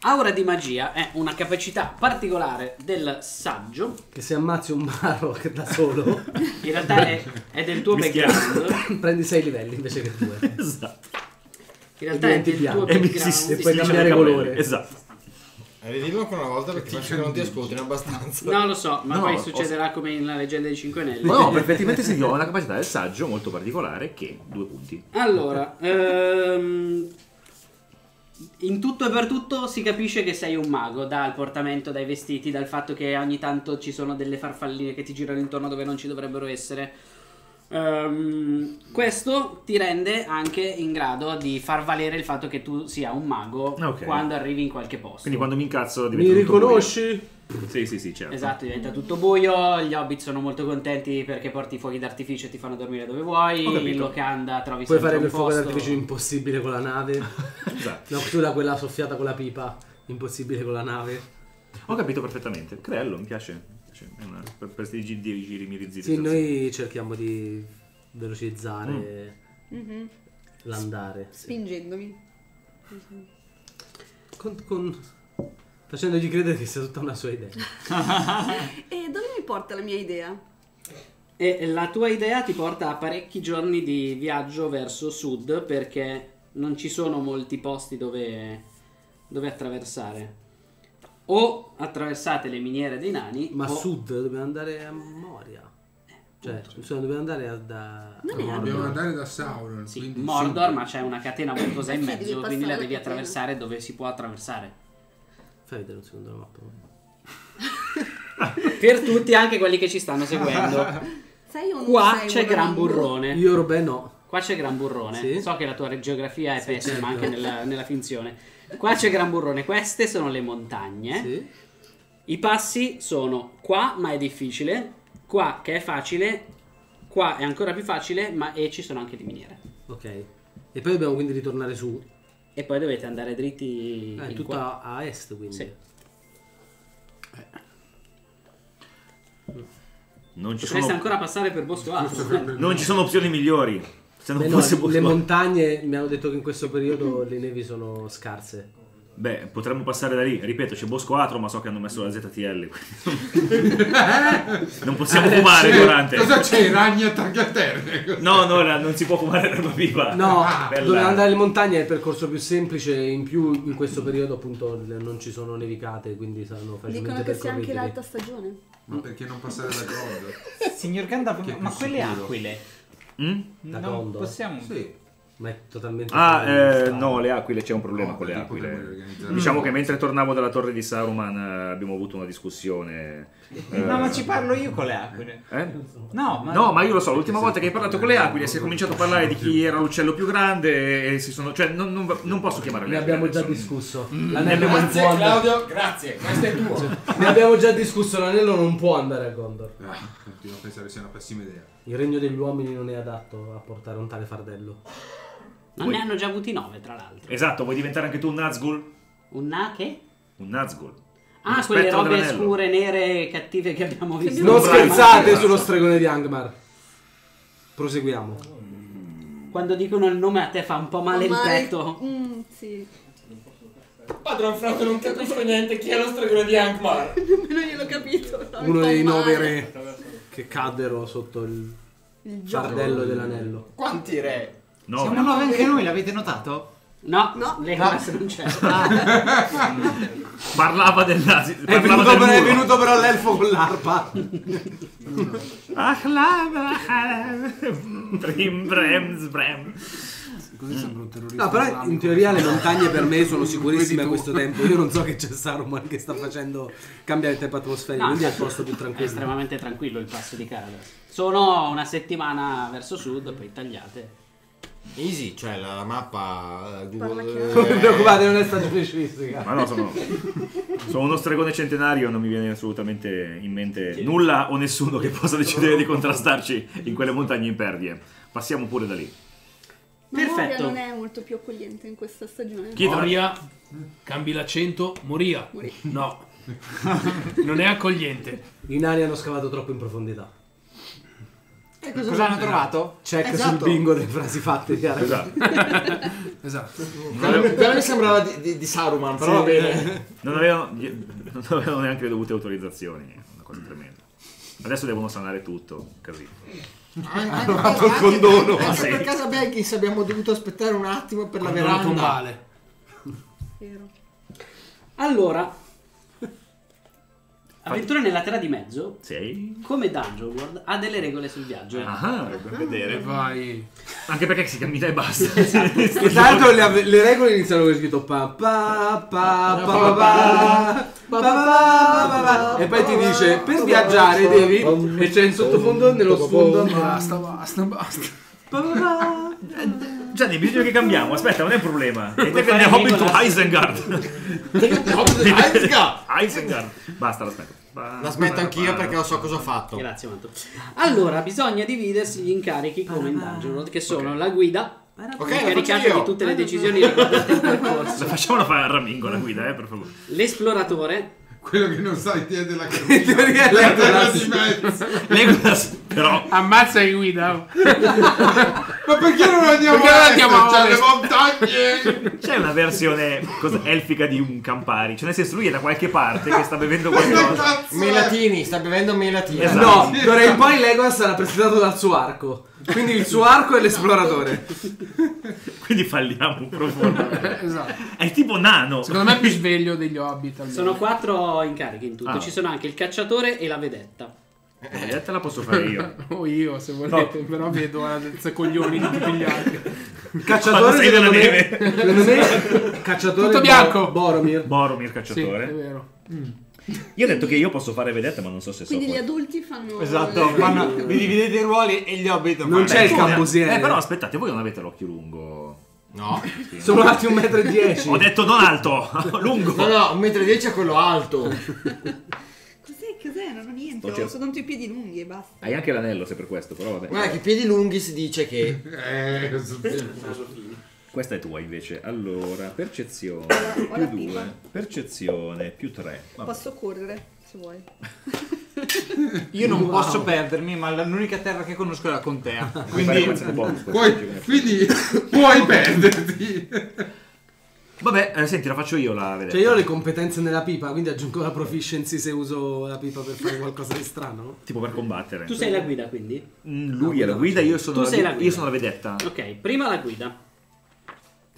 Aura di magia è una capacità particolare del saggio. Che se ammazzi un baro che da solo. In realtà è del tuo background. Prendi 6 livelli invece che 2. Esatto. In realtà è del tuo background. E puoi cambiare colore. Esatto. Ridirlo ancora una volta perché faccio che non ti ascoltino abbastanza. No, lo so, ma poi succederà come in La leggenda dei 5 anelli. No, perfettamente sì, ho una capacità del saggio molto particolare che 2 punti. Allora, in tutto e per tutto si capisce che sei un mago, dal portamento, dai vestiti, dal fatto che ogni tanto ci sono delle farfalline che ti girano intorno dove non ci dovrebbero essere. Questo ti rende anche in grado di far valere il fatto che tu sia un mago quando arrivi in qualche posto. Quindi quando mi incazzo diventa tutto buio. Mi riconosci? Sì, sì, sì, certo. Esatto, diventa tutto buio, gli hobbit sono molto contenti perché porti i fuochi d'artificio e ti fanno dormire dove vuoi, in locanda trovi sempre un posto. Puoi fare quel fuoco d'artificio impossibile con la nave. Esatto. No, tu quella soffiata con la pipa, impossibile con la nave. Ho capito perfettamente, creello, mi piace, è una, per questi giri mi rizzito. Sì, noi cerchiamo di velocizzare l'andare. Spingendomi. Facendogli credere che sia tutta una sua idea. E dove mi porta la mia idea? E la tua idea ti porta a parecchi giorni di viaggio verso sud, perché non ci sono molti posti dove attraversare. O attraversate le miniere dei nani. Ma a sud dobbiamo andare a Moria. Cioè, dobbiamo andare da... Dobbiamo andare da Sauron. Sì, Mordor, ma c'è una catena qualcosa in mezzo, quindi la devi attraversare dove si può attraversare. Fai vedere un secondo la mappa. Per tutti, anche quelli che ci stanno seguendo. Qua c'è Gran Burrone. Io Robè no. Qua c'è Gran Burrone. Sì. So che la tua geografia è pessima, certo, anche nella finzione. Qua c'è Gran Burrone. Queste sono le montagne. Sì. I passi sono qua, ma è difficile. Qua, che è facile. Qua è ancora più facile, ma e ci sono anche le miniere. Ok. E poi dobbiamo quindi ritornare su. E poi dovete andare dritti in tutta qua. A est, quindi. Sì. Non ci potreste ancora passare per Bosco Alto. Non ci sono opzioni migliori. Se non fosse Bosco Alto. Le montagne mi hanno detto che in questo periodo le nevi sono scarse. Beh, potremmo passare da lì. Ripeto, c'è Bosco Atro, ma so che hanno messo la ZTL. Non possiamo fumare durante. Cosa c'è? Ragni e tagliatelle? No, no, non si può fumare l'erba viva. No, doveva andare alle montagne, è il percorso più semplice. In più, in questo periodo, appunto, non ci sono nevicate, quindi saranno facilmente percorribili. Dicono che sia anche l'alta stagione. Ma perché non passare da Gondor? Signor Gandalf, ma quelle aquile? Da Gondor? Possiamo... Sì. Ma è totalmente... no, le aquile, c'è un problema con le aquile. Diciamo che mentre tornavo dalla torre di Saruman abbiamo avuto una discussione. No, ma ci parlo io con le aquile. No, ma... no, ma io lo so, l'ultima volta che hai parlato con le aquile si è cominciato a parlare di chi era l'uccello più grande e si sono... Cioè, non posso chiamare le aquile. Ne abbiamo già discusso. Grazie Claudio, grazie, questo è tuo. Ne abbiamo già discusso, l'anello non può andare a Gondor. Continuo a pensare sia una pessima idea. Il regno degli uomini non è adatto a portare un tale fardello. Ma ne hanno già avuti 9, tra l'altro. Esatto, vuoi diventare anche tu un Nazgûl? Un Nazgûl. Ah, quelle robe scure, nere, cattive che abbiamo visto. Non scherzate sullo stregone di Angmar. Proseguiamo. Quando dicono il nome a te fa un po' male il petto. Sì. Padron Frodo non capisco niente chi è lo stregone di Angmar. Nemmeno io l'ho capito. Uno dei 9 re che caddero sotto il fardello dell'anello. Quanti re? No, siamo 9 anche noi, l'avete notato? No, no, le cose non c'è. Parlava del nazi. È venuto però l'elfo con l'arpa. Così sembra un terrorista. No, però in teoria le montagne per me sono sicurissime a questo tempo. Io non so che c'è Saruman che sta facendo cambiare il tempo atmosferico, no, quindi è il posto più tranquillo. È estremamente tranquillo il passo di Carada. Sono una settimana verso sud, poi tagliate. Easy, cioè la mappa Google. Non mi preoccupate, non è stagione sciistica. Ma no, sono uno stregone centenario, non mi viene assolutamente in mente nulla o nessuno che possa decidere di contrastarci in quelle montagne imperdie. Passiamo pure da lì. Perfetto. Moria non è molto più accogliente in questa stagione. Moria, cambi l'accento, Moria. No. Non è accogliente. I nani hanno scavato troppo in profondità. E cosa hanno trovato? Check sul bingo delle frasi fatte. Esatto. Quella mi sembrava di Saruman, però va bene. Non avevano neanche le dovute autorizzazioni, una cosa tremenda. Adesso devono sanare tutto, casino. Il condono. Anche per casa Baggins abbiamo dovuto aspettare un attimo per la veranda tombale. Allora, Avventura nella Terra di Mezzo, sì, come Dungeon World, ha delle regole sul viaggio. Ah, per vedere, vai. Anche perché si cammina e basta. Esatto, le regole iniziano con scritto pa pa pa pa pa pa, e poi ti dice per viaggiare devi, e c'è in sottofondo, nello sfondo. Basta, basta, basta. Gianni, bisogna che cambiamo, aspetta, non è un problema. E te che ne Hobbit to Isengard. Isengard. Basta, l'aspetto anch'io perché lo so cosa ho fatto. Grazie, Manto. Allora, bisogna dividersi gli incarichi come in Dungeon World, che sono la guida, incaricata di tutte le decisioni riguardanti il percorso. La facciamo fare a Ramingo la guida, per favore. L'esploratore. Quello che non sai te della cartina, la terra di mezzo. Legolas, però ammazza e guida. Ma perché non andiamo a c'è le montagne? C'è una versione elfica di un Campari, cioè nel senso lui è da qualche parte che sta bevendo qualcosa. Melatini, sta bevendo melatini. Esatto. No, d'ora in poi Legolas sarà presentato dal suo arco. Quindi il suo arco è l'esploratore. Quindi falliamo profondamente. Esatto. È tipo nano. Secondo me è più sveglio degli Hobbit. Almeno. Sono 4 incarichi in tutto. Ci sono anche il cacciatore e la vedetta. La vedetta la posso fare io. O io se volete, però vedo la senza coglioni di tutti gli altri. Il cacciatore sei della neve. Secondo me cacciatore tutto bianco. Boromir. Cacciatore. Sì, è vero. Io ho detto che io posso fare vedette, ma non so se so. Quindi gli adulti fanno. Esatto, vi dividete i ruoli e gli hobbit. Non c'è il cambusiere. Però aspettate, voi non avete l'occhio lungo. No, sì, sono alti 1,10 m. Ho detto non alto, lungo. No, 1,10 m è quello alto. Cos'è? Non ho niente, sono tanto i piedi lunghi e basta. Hai anche l'anello, se per questo, però vabbè. Guarda che i piedi lunghi si dice che. Questa è tua invece. Allora, percezione più 2, percezione più 3. Vabbè. Posso correre se vuoi. Io non posso perdermi, ma l'unica terra che conosco è la contea. Quindi puoi perderti. Vabbè, senti, la faccio io la vedetta. Cioè io ho le competenze nella pipa, quindi aggiungo la proficiency se uso la pipa per fare qualcosa di strano. Tipo per combattere. Tu sei la guida, quindi? Lui è la guida, io sono la vedetta. Ok, prima la guida.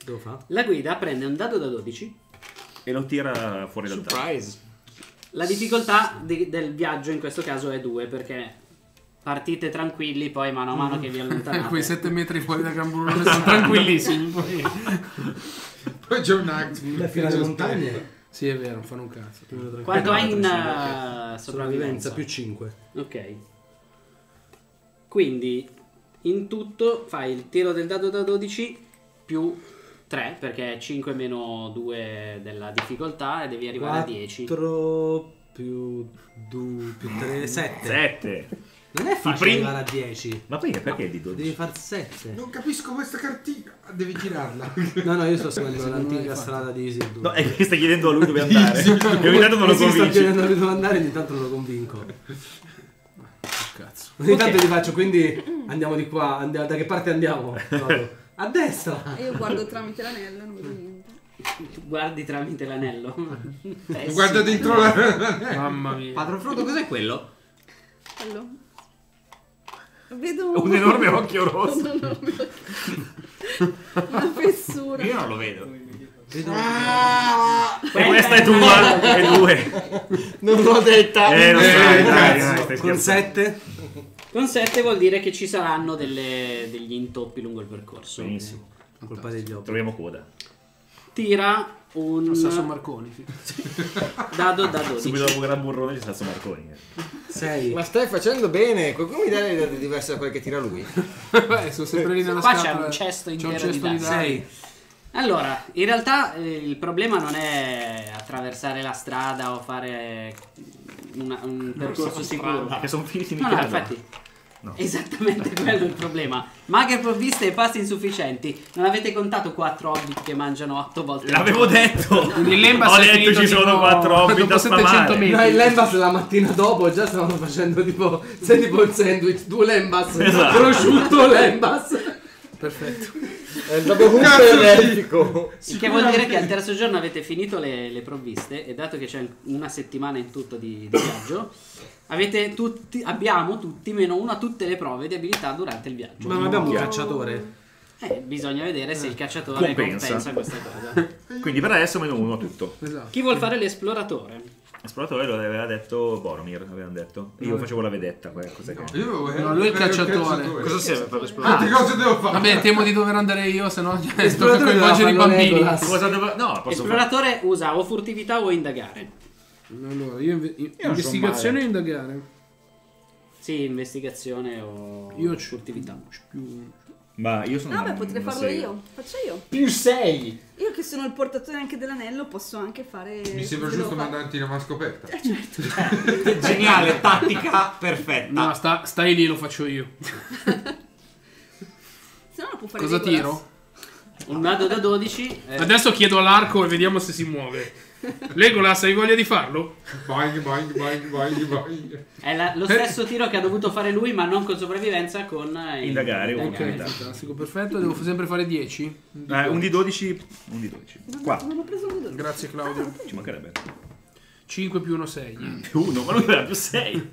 Devo fare? La guida prende un dado da 12 e lo tira fuori dal surprise. La difficoltà del viaggio in questo caso è 2, perché partite tranquilli, poi mano a mano che vi allontanate. Quei 7 metri fuori da Camburone sono tranquillissimi. Poi c'è un axe fino alle montagne. Sì, è vero, non fanno un cazzo. Quanto hai in sopravvivenza? Più 5. Ok. Quindi in tutto fai il tiro del dado da 12 più 3, perché è 5 meno 2 della difficoltà e devi arrivare a 10. 4 più 2 più 3, 7. Non è facile arrivare a 10. Ma perché è di 12? Devi far 7. Non capisco questa cartina. Devi girarla. No, io sto seguendo l'antica strada di Isildur. No, è che stai chiedendo a lui dove andare. Io ogni tanto non lo convinco. Sto chiedendo a lui dove andare e ogni tanto non lo convinco. Cazzo. Ogni tanto gli faccio, quindi andiamo di qua. Da che parte andiamo? Vado. A destra! E io guardo tramite l'anello, non vedo niente. Tu guardi tramite l'anello? Guarda dentro l'anello! Mamma mia! Padre Frodo, cos'è quello? Quello? Vedo un enorme occhio rosso! Un enorme occhio. Una fessura! Io non lo vedo. Ah, questa è tua! E due! Non l'ho detta! Lo so, dai, con 7? Con 7 vuol dire che ci saranno degli intoppi lungo il percorso. Benissimo. Colpa degli occhi. Troviamo coda. Tira un Sasso Marconi. Dado da 12. Subito dopo Gran Burrone c'è Sasso Marconi. 6. Ma stai facendo bene. Qualcuno mi dà le idee diverse da quelle che tira lui. Beh, sono sempre lì nella scatola. Qua c'è un cesto intero di dadi. 6. Allora, in realtà il problema non è attraversare la strada o fare un percorso sicuro. Che sono finiti in casa. Infatti, no. Esattamente quello è il problema. Maghe provviste e pasti insufficienti. Non avete contato 4 hobbit che mangiano 8 volte? L'avevo detto! Ho detto ci sono 4 hobbit da spamare. No, il Lembas la mattina dopo già stavano facendo tipo... Sei tipo il sandwich, 2 Lembas, esatto. Prosciutto Lembas. Perfetto. Che vuol dire che al terzo giorno avete finito le provviste e dato che c'è una settimana in tutto di viaggio, abbiamo tutti meno uno a tutte le prove di abilità durante il viaggio. Ma non abbiamo un cacciatore? Bisogna vedere se il cacciatore compensa questa cosa. Quindi per adesso meno uno a tutto. Esatto. Chi vuol fare l'esploratore? Esploratore lo aveva detto Boromir, avevano detto. Io facevo la vedetta, cos'è che... No, lui è il cacciatore. Cosa serve per l'esploratore? Che cosa devo fare? Vabbè, temo di dover andare io, se no sto coinvolgendo i bambini. No, l'esploratore usa o furtività o indagare. Allora, io investigazione o indagare? Sì, investigazione o furtività. Ma io sono... No, beh, potrei farlo io. Faccio io. Più 6! Io che sono il portatore anche dell'anello posso anche fare... Mi sembra giusto mandarti una mascoperta. Certo. Geniale, tattica perfetta. No, stai lì, lo faccio io. Se no lo può fare. Cosa tiro? Un dado da 12. Adesso chiedo all'arco e vediamo se si muove. Legolas, hai voglia di farlo? Vai. È lo stesso tiro che ha dovuto fare lui, ma non con sopravvivenza, con indagare. Ok, classico, perfetto. Devo sempre fare 10. Un di 12. Un di 12. Qua. Non ho preso un di 12. Grazie, Claudio. Ci mancherebbe. 5 più 1, 6. Più 1, ma lui era più 6.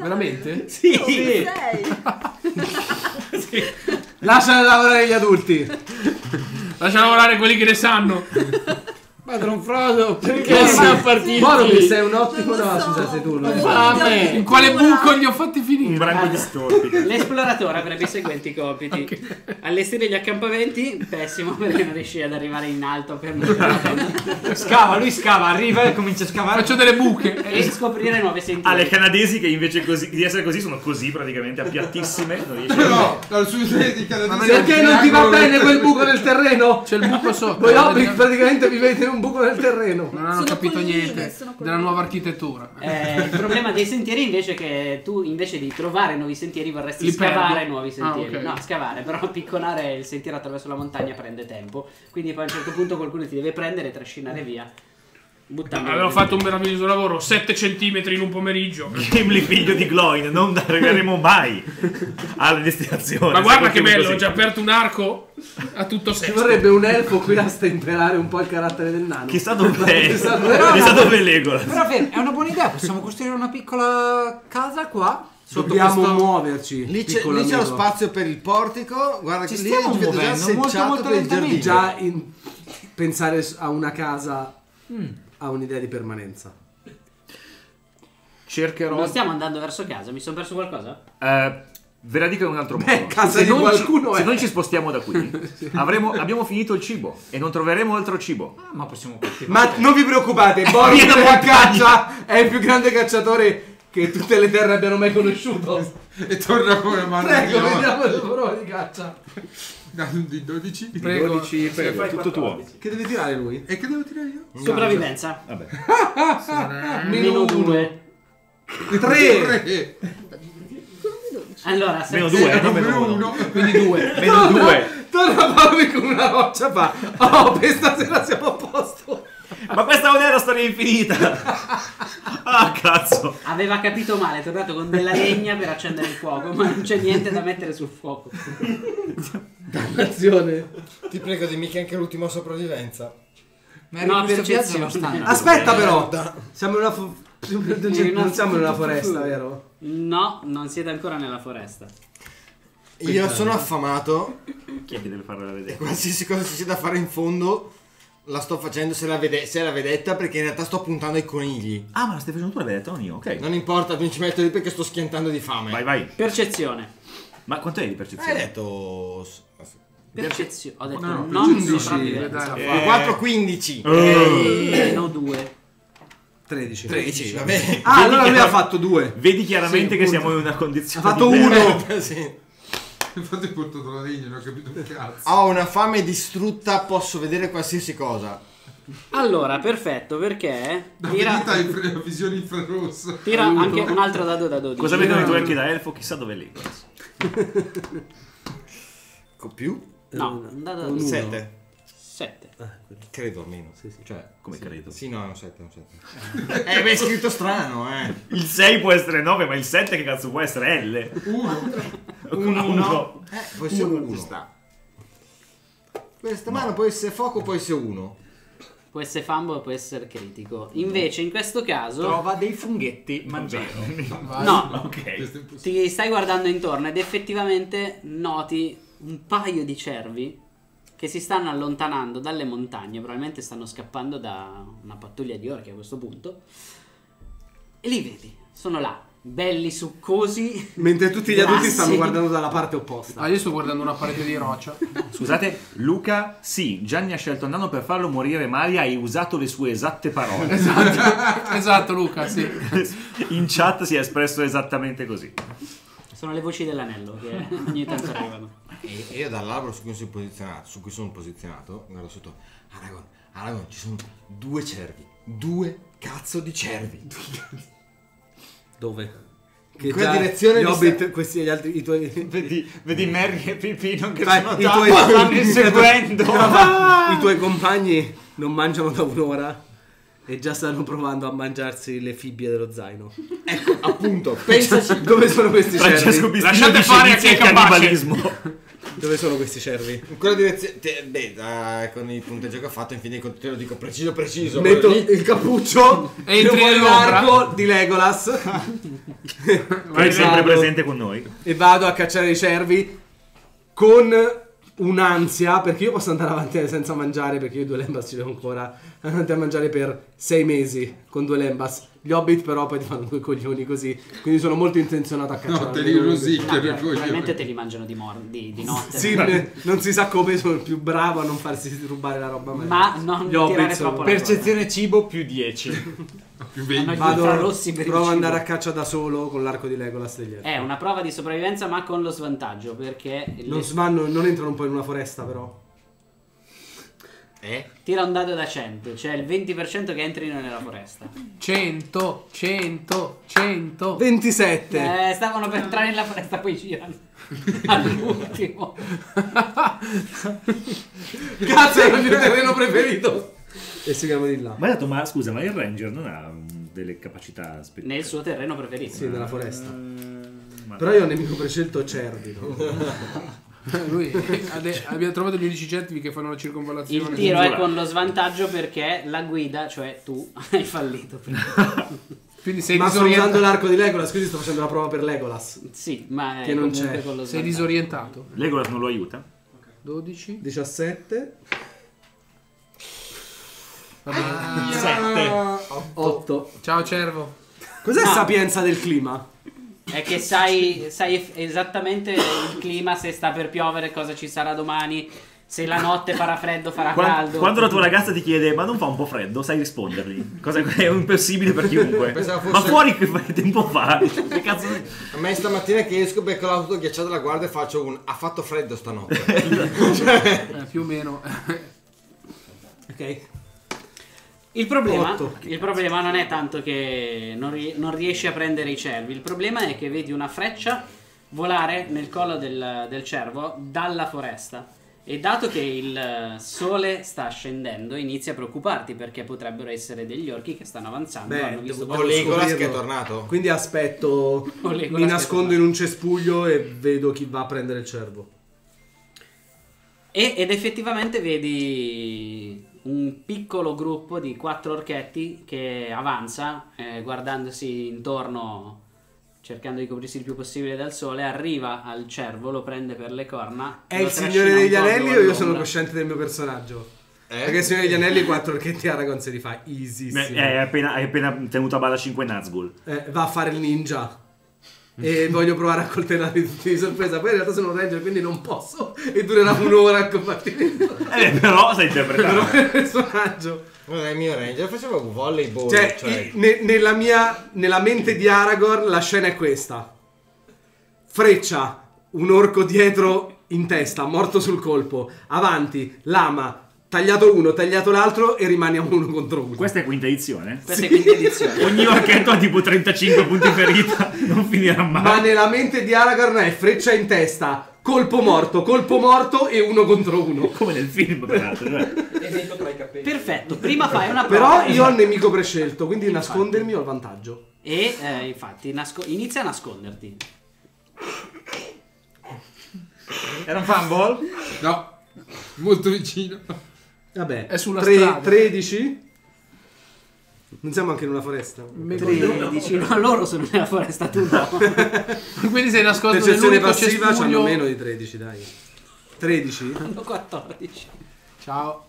Veramente? Sì. Oh, 6. Sì. Lascia lavorare gli adulti. Lascia lavorare quelli che ne sanno. Padron Frodo, perché siamo partiti? Morobi, sei un ottimo nostro, sei tu. In quale buco gli ho fatti finire? Un branco di storpi. L'esploratore avrebbe i seguenti compiti. Okay. Allestire gli accampamenti, pessimo perché non riesci ad arrivare in alto per me. Scava, lui scava, arriva e comincia a scavare. Faccio delle buche. E scoprire nuove sentieri. Ah, le canadesi che invece così, di essere così sono così praticamente, a piattissime. No, dal suicidio canadesi. Perché non ti va bene quel buco nel terreno? C'è il buco sotto. Voi praticamente vivete in un buco nel terreno. Non hanno capito niente della nuova architettura. Il problema dei sentieri invece è che tu invece di trovare nuovi sentieri vorresti scavare nuovi sentieri. No, scavare, però picconare il sentiero attraverso la montagna prende tempo. Quindi poi a un certo punto qualcuno ti deve prendere e trascinare via. Avevo fatto un meraviglioso lavoro, 7 cm in un pomeriggio. Gimli figlio di Gloin, non arriveremo mai alla destinazione. Ma guarda che bello, ho già aperto un arco a tutto sesto. Ci vorrebbe un elfo qui a stemperare un po' il carattere del nano. Chissà dove è, chissà dove è Legolas. Però è una buona idea, possiamo costruire una piccola casa qua. Dobbiamo muoverci. Lì c'è lo spazio per il portico. Guarda che lì è già secciato per il giardino. Già pensare a una casa ha un'idea di permanenza. Cercherò. Non stiamo andando verso casa, mi sono perso qualcosa? Ve la dico in un altro modo. Casa se di qualcuno se noi ci spostiamo da qui, abbiamo finito il cibo e non troveremo altro cibo. Ah, ma possiamo partire. Ma non vi preoccupate, Boris della caccia è il più grande cacciatore che tutte le terre abbiano mai conosciuto. E torna come mano. Prego, vediamo la prova di caccia. Di 12? Prego. 12, prego. Tutto tuo. Che deve tirare lui? E che devo tirare io? Sopravvivenza. Vabbè. Meno 2. 3. Allora, meno 2, meno 1. Quindi 2. Meno 2. Torna a farmi con una roccia fa. Oh, per stasera siamo a posto. Ma questa non è una storia infinita. Ah, cazzo. Aveva capito male, è tornato con della legna per accendere il fuoco, ma non c'è niente da mettere sul fuoco. Dannazione. Ti prego, dimmi che anche l'ultima sopravvivenza. Ma no, per certezza stanno. Aspetta però. Siamo in una non siamo in una foresta, vero? No, non siete ancora nella foresta. Io sono affamato. Chi è che deve farla vedere? Qualsiasi cosa ci sia da fare in fondo la sto facendo, se la vedetta, perché in realtà sto puntando ai conigli. Ah, ma la stai facendo tu la vedetta, non io, ok. Non importa, non ci metto lì perché sto schiantando di fame. Vai, vai. Percezione. Ma quanto è di percezione? Hai detto... Percezione. Ho detto no, non 11. 4, 15. No, 2. 13. Vabbè. Ah, allora lui ha fatto 2. Vedi chiaramente che siamo in una condizione. Ha fatto 1. Sì. Infatti ho portato la legna, non ho capito un cazzo. Ho una fame distrutta, posso vedere qualsiasi cosa. Allora, perfetto, perché tira la visione infrarossa. Tira anche un altro dado da 12. Cosa vedono i tuoi occhi da elfo? Chissà dove è lì. Con più? No, un dado da 12. 7. Credo almeno. Sì. Cioè, come sì, credo? Sì, no, è un 7. Beh, è scritto strano, eh. Il 6 può essere 9, ma il 7 che cazzo può essere? L. 1. Può essere 1. Questa mano può essere fuoco, può essere 1. Può essere fumble, può essere critico. Invece in questo caso trova dei funghetti mangiati. No, ok. Ti stai guardando intorno ed effettivamente noti un paio di cervi che si stanno allontanando dalle montagne, probabilmente stanno scappando da una pattuglia di orchi a questo punto. E li vedi, sono là, belli succosi. Mentre tutti gli adulti stanno guardando dalla parte opposta. Ah, io sto guardando una parete di roccia. Scusate, Luca, sì, Gianni ha scelto il nano per farlo morire male, hai usato le sue esatte parole. Esatto, Luca, sì. In chat si è espresso esattamente così. Sono le voci dell'anello che ogni tanto arrivano. E io dall'albero su cui sono posizionato, guardo sotto, Aragorn, ci sono 2 cervi, 2 cazzo di cervi. Dove? Che in quella direzione questi e gli altri, i tuoi vedi Merry e Pipino che stanno inseguendo. I tuoi compagni non mangiano da un'ora e già stanno provando a mangiarsi le fibbie dello zaino. Ecco, appunto, pensaci. Dove sono questi cervi? Lasciate fare a chi è capace. Dove sono questi cervi? In quella direzione. Beh, con il punteggio che ho fatto, infine te lo dico preciso. Metto il cappuccio e entri nell'arco di Legolas. Che è sempre presente con noi. E vado a cacciare i cervi con un'ansia, perché io posso andare avanti senza mangiare, perché io due Lembas ci devo ancora andare a mangiare per 6 mesi con due Lembas. Gli Hobbit però poi ti fanno due coglioni così, quindi sono molto intenzionato a cacciare. No, te li rosicchia per coglioni. Probabilmente te li mangiano di notte. Sì, non si sa come, sono più bravo a non farsi rubare la roba mai. Ma non gli Hobbit sono... Percezione cibo più 10. Più 20. Vado, provo ad andare a caccia da solo con l'arco di Legolas degli Elfi. È una prova di sopravvivenza ma con lo svantaggio, perché... Non entrano un po' in una foresta però? Tira un dado da 100, cioè il 20% che entrino nella foresta. 100 27. Stavano per entrare nella foresta, poi girano all'ultimo. Cazzo, era il mio terreno preferito. E seguiamo di là. Ma scusa, ma il ranger non ha delle capacità speciali nel suo terreno preferito? Sì, nella foresta. Però io ho nemico prescelto Cervino. Lui, abbiamo trovato gli unici cervi che fanno la circonvallazione. Il tiro è con lo svantaggio perché la guida, cioè tu, hai fallito. Quindi sei ma sto usando l'arco di Legolas, quindi sto facendo la prova per Legolas. Sì, ma che non c'è. Sei disorientato. Legolas non lo aiuta. 12 17 8. Ciao cervo. Cos'è sapienza del clima? È che sai esattamente il clima, se sta per piovere, cosa ci sarà domani, se la notte farà freddo, farà caldo. Quando la tua ragazza ti chiede "ma non fa un po' freddo?", sai rispondergli, cosa che è impossibile per chiunque. Ma fuori che tempo fa? Che cazzo... A me stamattina che esco becco l'auto ghiacciata alla guardia e faccio un "ha fatto freddo stanotte". Più o meno. Ok. Il problema non è tanto che non riesci a prendere i cervi. Il problema è che vedi una freccia volare nel collo del cervo dalla foresta. E dato che il sole sta scendendo, inizi a preoccuparti, perché potrebbero essere degli orchi che stanno avanzando. Con Legolas che è tornato. Quindi aspetto, mi nascondo in un cespuglio e vedo chi va a prendere il cervo. Ed effettivamente vedi un piccolo gruppo di 4 orchetti che avanza, guardandosi intorno, cercando di coprirsi il più possibile dal sole. Arriva al cervo, lo prende per le corna. È il Signore degli Anelli o io sono cosciente del mio personaggio? Perché il Signore degli Anelli 4 orchetti Aragorn se li fa easy. Hai appena tenuto a bada 5 Nazgûl. Va a fare il ninja. E voglio provare a coltellarli tutti di sorpresa. Poi in realtà sono un ranger, quindi non posso, e durerà un'ora il combattimento. Però sei interpretato per il personaggio. Ma il mio ranger faceva un volleyball. Cioè. Nella mente di Aragorn la scena è questa: freccia, un orco dietro in testa, morto sul colpo, avanti, lama, tagliato uno, tagliato l'altro, e rimaniamo uno contro uno. Questa è quinta edizione? Questa è quinta edizione. Ogni orchetto ha tipo 35 punti ferita, non finirà mai. Ma nella mente di Aragorn è freccia in testa, colpo morto e uno contro uno. Come nel film, peraltro. Esempio tra i capelli. Perfetto, prima fai una prova. Però io ho il nemico prescelto, quindi nascondermi ho il vantaggio. E infatti inizia a nasconderti. Era un fumble? No, molto vicino. Vabbè, è sulla strada. 13? Non siamo anche in una foresta? 13, no, loro sono nella foresta, tu no. Quindi sei nascosto nell'unico passiva cespuglio. C'hanno meno di 13, dai. 13? Hanno 14. Ciao.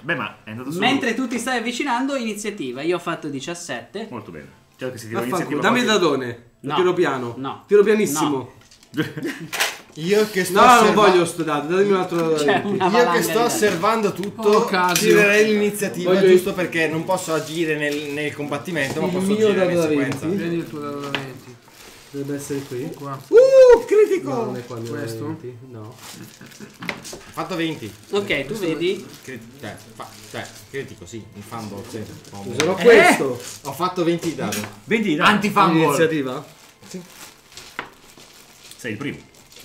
Beh, ma è andato su. Mentre tu ti stai avvicinando, iniziativa. Io ho fatto 17. Molto bene. Cioè che si tira iniziativa. Dammi il dadone. No. Tiro piano. No. Tiro pianissimo. No. Io che sto non voglio studiare, datemi un altro dato. Io che sto osservando tutto, tirerei l'iniziativa giusto perché non posso agire nel combattimento, ma posso agire nella sequenza. Prendi il tuo dato da 20. Dovrebbe essere qui. Qua. Critico! No, non è qua, questo? 20. No. Ho fatto 20. Ok, tu vedi? Critico, sì, un fumble. Userò questo. Ho fatto 20 di dado. 20 di dado. Anti-fumble. Iniziativa? Sì. Sei il primo.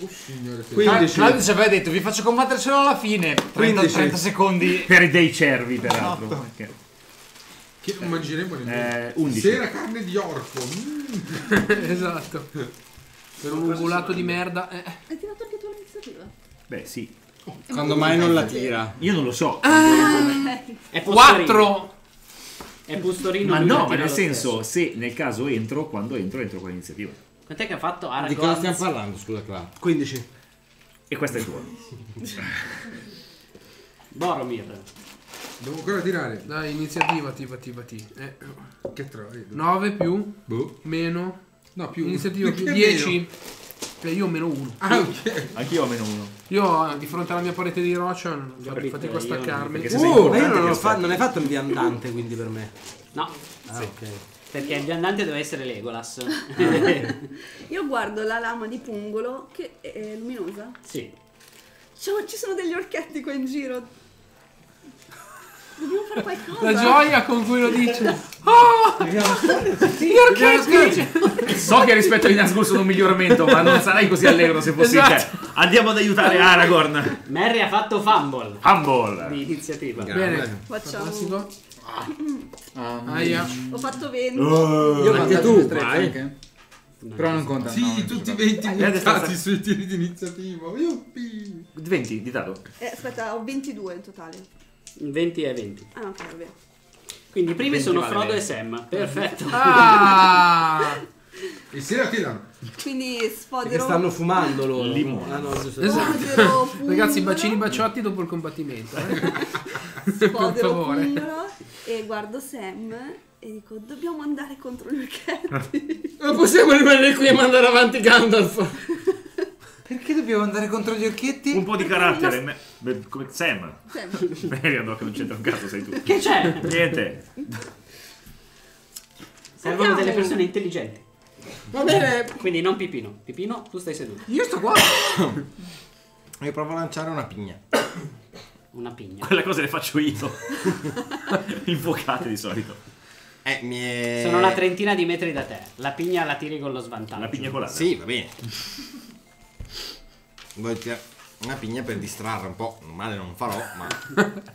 Signore, 15. Claudio ci aveva detto vi faccio combattere solo alla fine. 30 secondi per dei cervi, peraltro. Perché? Che non mangeremo nemmeno. 11. Sera carne di orco. Esatto. Per un ungulato di merda. Hai tirato anche tu l'iniziativa? Beh, sì. Quando mai non la tira? Io non lo so. È 4. È Pustorino. Ma no, nel senso, se nel caso entro con l'iniziativa. Quant'è che ha fatto Aragorn? Di cosa stiamo parlando, scusa Clara? 15. E questo è il tuo. Boromir. Devo ancora tirare. Dai, iniziativa, ti. Che trovi? 9 più? Boh. Meno? No, più. Iniziativa più 10. Cioè io ho meno 1. Ah, ok. Anch'io ho meno 1. Io di fronte alla mia parete di roccia ho fatico a staccarmi. Ma io non hai fatto il viandante, quindi per me. No. Ah, sì. Ok. Perché il viandante deve essere Legolas. Io guardo la lama di Pungolo che è luminosa. Sì. Cioè, ci sono degli orchetti qua in giro. Dobbiamo fare qualcosa. La gioia con cui lo dice. Oh! Gli orchetti! So che rispetto agli Nazgûl sono un miglioramento, ma non sarai così allegro se fossi te. Esatto. Andiamo ad aiutare Aragorn. Merry ha fatto fumble. Fumble. Di iniziativa. Bene. Facciamo. Ho fatto 20. Io anche tu, però non conta. Sì, no, tutti 20 puntati sui tiri di iniziativa. 20 di dato. Aspetta, ho 22 in totale. 20 e 20. Ah, ok, va bene. Quindi i primi sono vale Frodo e Sam. Perfetto. Ah! E si attirano. Quindi sfodero. Stanno fumando loro. Il limone. Ah, no, esatto. Ragazzi, bacini baciotti dopo il combattimento. Per favore. E guardo Sam e dico: dobbiamo andare contro gli orchetti. Non possiamo rimanere qui e mandare avanti Gandalf. Perché dobbiamo andare contro gli orchetti? Un po' di carattere. Come Sam. Merian, no, che non c'entra un cazzo, sei tu. Che c'è? Niente. Servono delle persone intelligenti. Va bene. Quindi non Pipino. Pipino, tu stai seduto. Io sto qua. E provo a lanciare una pigna. Una pigna. Quelle cose le faccio io. Infuocate di solito. Sono una trentina di metri da te. La pigna la tiri con lo svantaggio. La pigna colata. Sì, va bene. Una pigna per distrarre un po'. Male non farò, ma...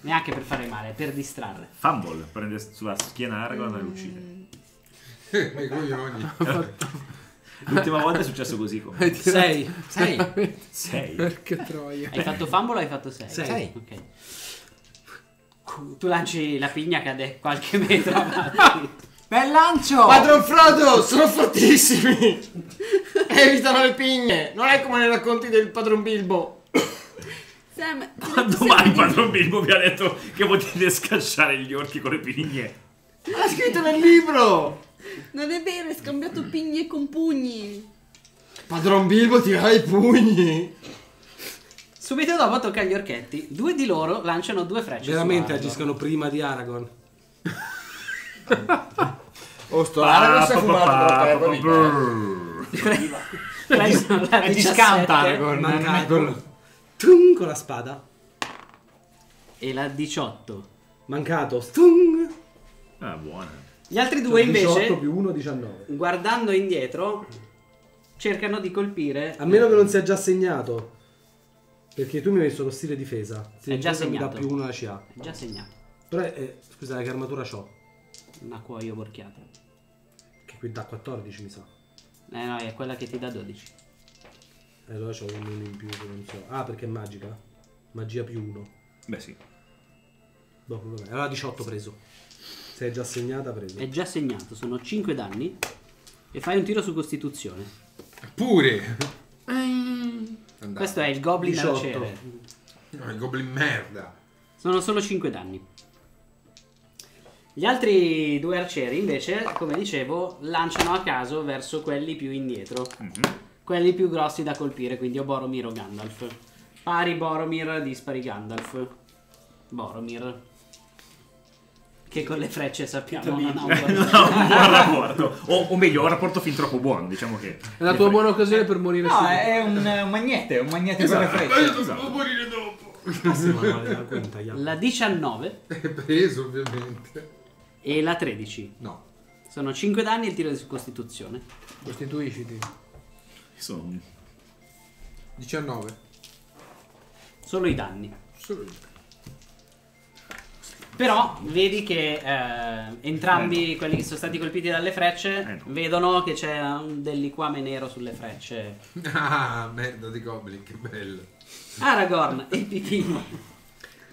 Neanche per fare male, per distrarre. Fumble. Prende sulla schiena Aragorn e lo uccide. Ai coglioni. L'ultima volta è successo così come. 6. Perché troia. Hai fatto fumble o hai fatto 6? 6. Ok. Tu lanci la pigna che cade qualche metro avanti. Bel lancio! Padron Frodo, sono fortissimi. Evitano le pigne. Non è come nei racconti del Padron Bilbo. Sam, quando mai Padron Bilbo vi ha detto che potete scacciare gli orchi con le pigne? L'ha scritto nel libro. Non è vero, hai scambiato pigne con pugni. Padron Bilbo tira i pugni. Subito dopo tocca agli orchetti. Due di loro lanciano due frecce. Veramente agiscono prima di Aragorn. Oh, sto Aragorn si è fumato. E ti scanta Aragorn. Tung con la spada. E la 18. Mancato. Tung. Ah, buona. Gli altri due invece 18 più 1, 19. Guardando indietro cercano di colpire. A meno che non sia già segnato. Perché tu mi hai messo lo stile difesa. È già segnato. Mi dà più 1 alla CA. È già segnato. Però scusa, che armatura c'ho? Una cuoio borchiata. Che qui dà 14 mi sa. No, è quella che ti dà 12. Allora c'ho un in più che non so. Ah, perché è magica? Magia più 1. Beh sì. Dopo, vabbè. Allora 18 preso. Se è già segnata, preso. È già segnato, sono 5 danni. E fai un tiro su Costituzione. Pure! Questo è il Goblin alla cere. No, il Goblin merda. Sono solo 5 danni. Gli altri due arcieri, invece, come dicevo, lanciano a caso verso quelli più indietro. Quelli più grossi da colpire, quindi o Boromir o Gandalf. Pari Boromir, dispari Gandalf. Boromir. Che con le frecce sappiamo non ha un buon rapporto, o meglio, un rapporto fin troppo buono, diciamo che... È la tua buona occasione per morire subito. No, è un magnete, esatto, con le frecce. Io devo morire dopo. Ah, sì, la 19. È preso, ovviamente. E la 13. No. Sono 5 danni e il tiro di Costituzione. Costituisciti. Sono... 19. Solo i danni. Solo i danni. Però vedi che entrambi quelli che sono stati colpiti dalle frecce vedono che c'è un liquame nero sulle frecce. Ah, merda di goblin, che bello. Aragorn e Pipino.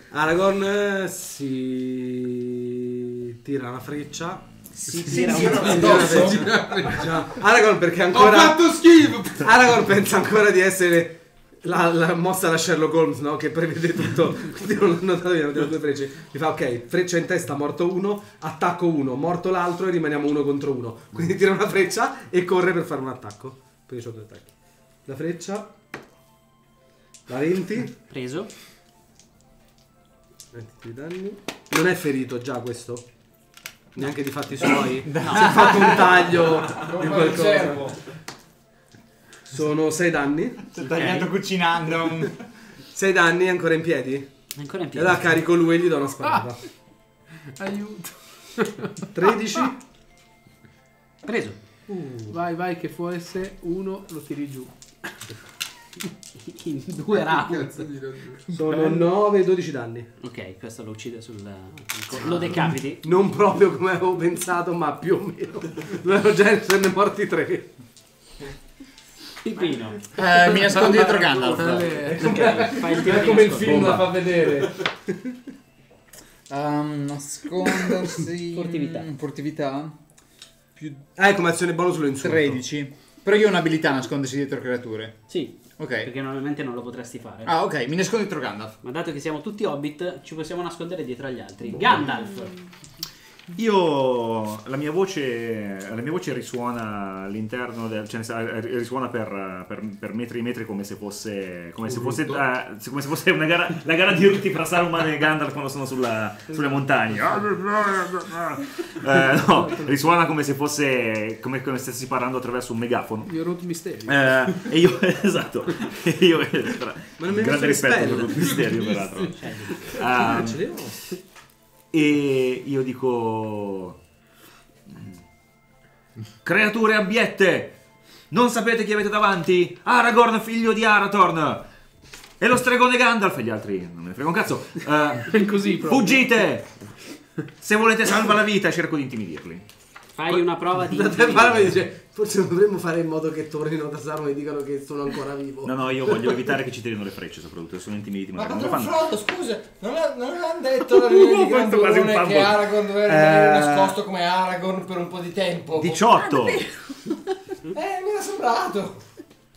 Aragorn si tira una freccia. Si tira una freccia. Aragorn perché ancora... Ho fatto schifo! Aragorn pensa ancora di essere la mossa alla Sherlock Holmes, no? Che prevede tutto. Tiro due frecce, mi fa ok, freccia in testa, morto uno, attacco uno, morto l'altro e rimaniamo uno contro uno. Quindi tira una freccia e corre per fare un attacco, perché ho due attacchi. La freccia, la 20, preso 23 danni. Non è ferito già questo? Neanche di fatti suoi? No. Si è fatto un taglio di qualcosa. Sono 6 danni. Sto tagliando cucinando. 6 danni, ancora in piedi? Ancora in piedi. E allora carico lui e gli do una sparata. Ah, aiuto. 13. Preso. Vai, vai, che può essere uno, lo tiri giù. In due round. Sono 9, 12 danni. Ok, questo lo uccide sul... lo decapiti. Non proprio come avevo pensato, ma più o meno. Dovevano già esserne morti 3. Pipino. Mi nascondo dietro Gandalf. È come il film la fa vedere. Nascondersi. Furtività. Furtività. Più... ah, è come azione bollo sull'insulto. 13. Però io ho un'abilità nascondersi dietro creature. Sì. Ok. Perché normalmente non lo potresti fare. Ah, ok, mi nascondo dietro Gandalf. Ma dato che siamo tutti hobbit, ci possiamo nascondere dietro agli altri. Boh. Gandalf. Io la mia voce risuona all'interno del, cioè risuona per metri e metri, come se fosse una gara, la gara di Ruti fra Saruman e Gandalf quando sono sulle montagne. No, risuona come se fosse come stessi parlando attraverso un megafono. Io Ruth Misterio. E io esatto. E io ma non grande rispetto per Ruth Misterio peraltro. Ce l'avevo. E io dico: creature abiette, non sapete chi avete davanti? Aragorn, figlio di Arathorn, e lo stregone Gandalf. E gli altri non me ne frega un cazzo. Così fuggite, se volete salva la vita. Cerco di intimidirli. Fai una prova di dice, forse non dovremmo fare in modo che tornino da Saruman e dicano che sono ancora vivo. No, no, io voglio evitare che ci tirino le frecce, soprattutto sono intimiditi. Ma contro il Frodo, scusa, non hanno detto che Aragorn doveva rimanere nascosto come Aragorn per un po' di tempo. 18. Mi era sembrato.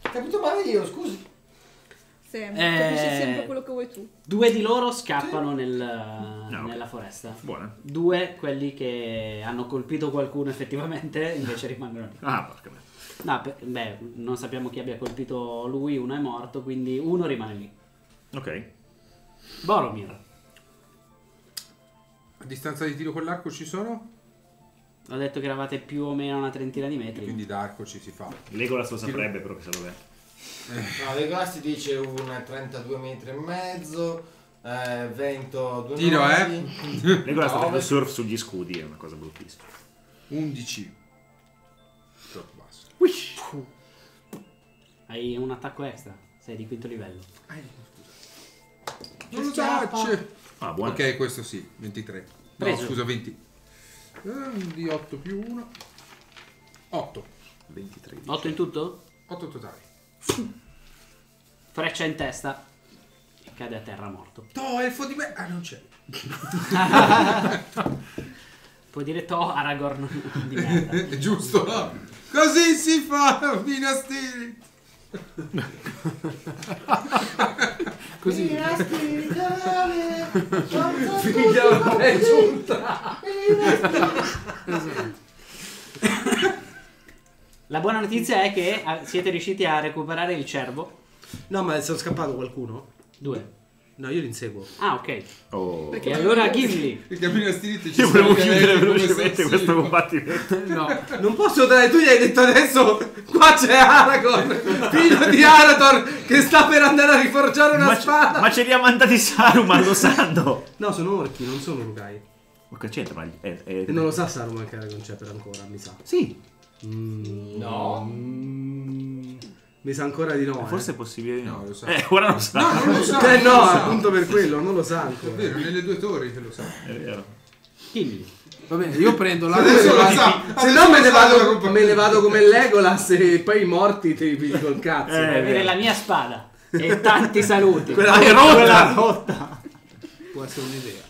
Capito male io, scusi. Capisci sempre quello che vuoi tu. 2 di loro scappano nella foresta. Buona. 2 quelli che hanno colpito qualcuno effettivamente invece rimangono lì. Ah, porca me. No, beh, non sappiamo chi abbia colpito lui, uno è morto, quindi uno rimane lì. Ok. Boromir. A distanza di tiro con l'arco ci sono? Ho detto che eravate più o meno una trentina di metri. Quindi d'arco ci si fa. Legolas lo saprebbe però che se lo vede. No, Legolas si dice una 32 metri e mezzo, vento 2 tiro, Legolas sta facendo surf sugli scudi, è una cosa bruttissima. 11. Hai un attacco extra, sei di quinto livello. Non lo faccio. Ah, buono. Ok, questo sì, 23. Preso. No, scusa, 20. Di 8 più 1. 8. 23. 8 in tutto? 8 totali. Freccia in testa e cade a terra morto. To, elfo di me. Ah, non c'è. Puoi dire to, Aragorn di merda. Giusto, no? Così si fa, Minastiri. Così. Minastiri, figlia, è giunta. La buona notizia è che siete riusciti a recuperare il cervo. No, ma sono scappato qualcuno? 2. No, io li inseguo. Ah, ok. Oh. Perché allora Gimli. Il cammino stilito ci volevo chiudere velocemente questo combattimento. No, non posso dare, tu gli hai detto adesso qua c'è Aragorn, figlio di Arathorn, che sta per andare a riforgiare una spada. Ma ce li ha mandati Saruman, lo sanno. No, sono orchi, non sono Rugai. Ma che c'entra? Non lo sa Saruman che Aragorn c'è per ancora, mi sa. Sì. No, mi sa ancora di no. Forse è possibile. No, lo sa. Ora lo sa. No, non lo sa. No, lo sa. Appunto per quello, non lo sa ancora. È vero, nelle due torri che lo sa. È vero. Gimli. Va bene, io prendo la. Adesso lo sa. Se no me ne vado come Legolas e poi i morti te li pigli col cazzo. Avere la mia spada e tanti saluti. Quella è rotta. Può essere un'idea.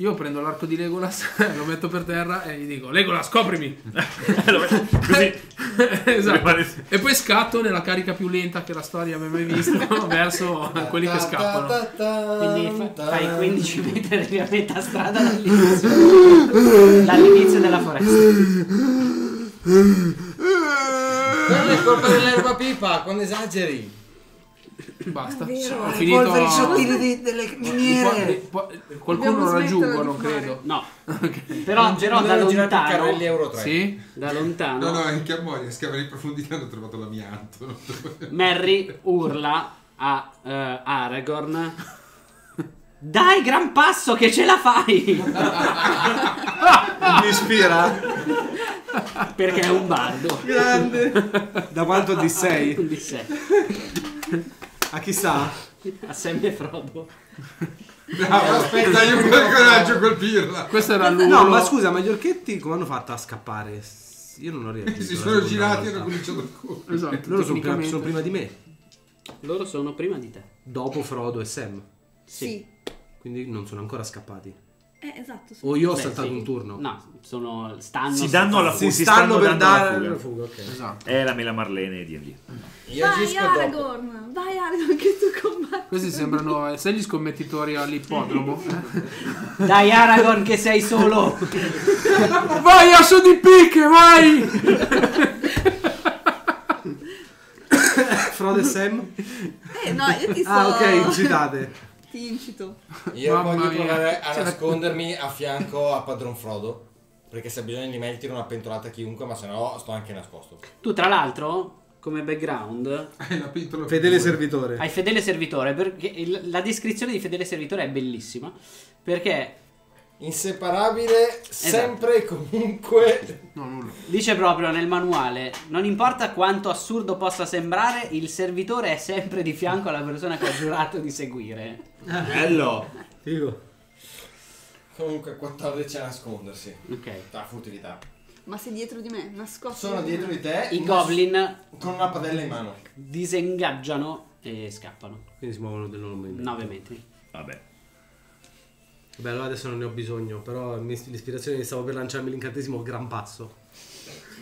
Io prendo l'arco di Legolas, lo metto per terra e gli dico: Legolas, coprimi! Così. Esatto. E poi scatto nella carica più lenta che la storia abbia mai visto verso quelli che scappano. Quindi fai 15 metri arrivi a metà strada dall'inizio, della foresta. Non è colpa dell'erba pipa, quando esageri. Basta, ho finito. I polveri sottili delle miniere. Qualcuno lo raggiungo, non credo. No, okay. però da lontano. Sì? Da lontano. No, anche a Moria, scavare in profondità, hanno trovato l'amianto. Merry urla a Aragorn: dai, gran passo, che ce la fai! Mi ispira. Perché è un bardo grande. Da quanto di 6? Un D6. A chi sa? A Sam e Frodo. Bravo, aspetta, io con il coraggio a colpirla. Questo era lui. No, ma scusa, ma gli orchetti come hanno fatto a scappare? Io non ho reagito. Si sono girati e hanno cominciato a correre. Esatto. Loro sono prima di me. Loro sono prima di te. Dopo Frodo e Sam. Sì. Quindi non sono ancora scappati. Esatto. O io ho saltato un turno. No, si stanno per dare la fuga, okay. Esatto. È la mela Marlene di D&D. Vai Aragorn, vai Aragorn, che tu combatti. Questi sembrano, sai, gli scommettitori all'ippodromo. Dai Aragorn, che sei solo. Vai a su di picche, vai. Frodo e Sam. No, io ti so. Ah, ok, incitate. Ti incito. Io voglio provare a nascondermi a fianco a padron Frodo, perché se ha bisogno di me gli tiro una pentolata a chiunque, ma se no sto anche nascosto. Tu tra l'altro come background fedele servitore. Hai fedele servitore, perché la descrizione di fedele servitore è bellissima, perché inseparabile, sempre e comunque. No. Dice proprio nel manuale: non importa quanto assurdo possa sembrare, il servitore è sempre di fianco alla persona che ha giurato di seguire. Bello. Figo. Comunque 14 a nascondersi. Ok. Da futilità. Ma sei dietro di me, nascosto. Sono dietro di te. I goblin con una padella in mano disengaggiano e scappano. Quindi si muovono del 9 metri. Vabbè. Beh, allora adesso non ne ho bisogno, però l'ispirazione stavo per lanciarmi l'incantesimo gran passo.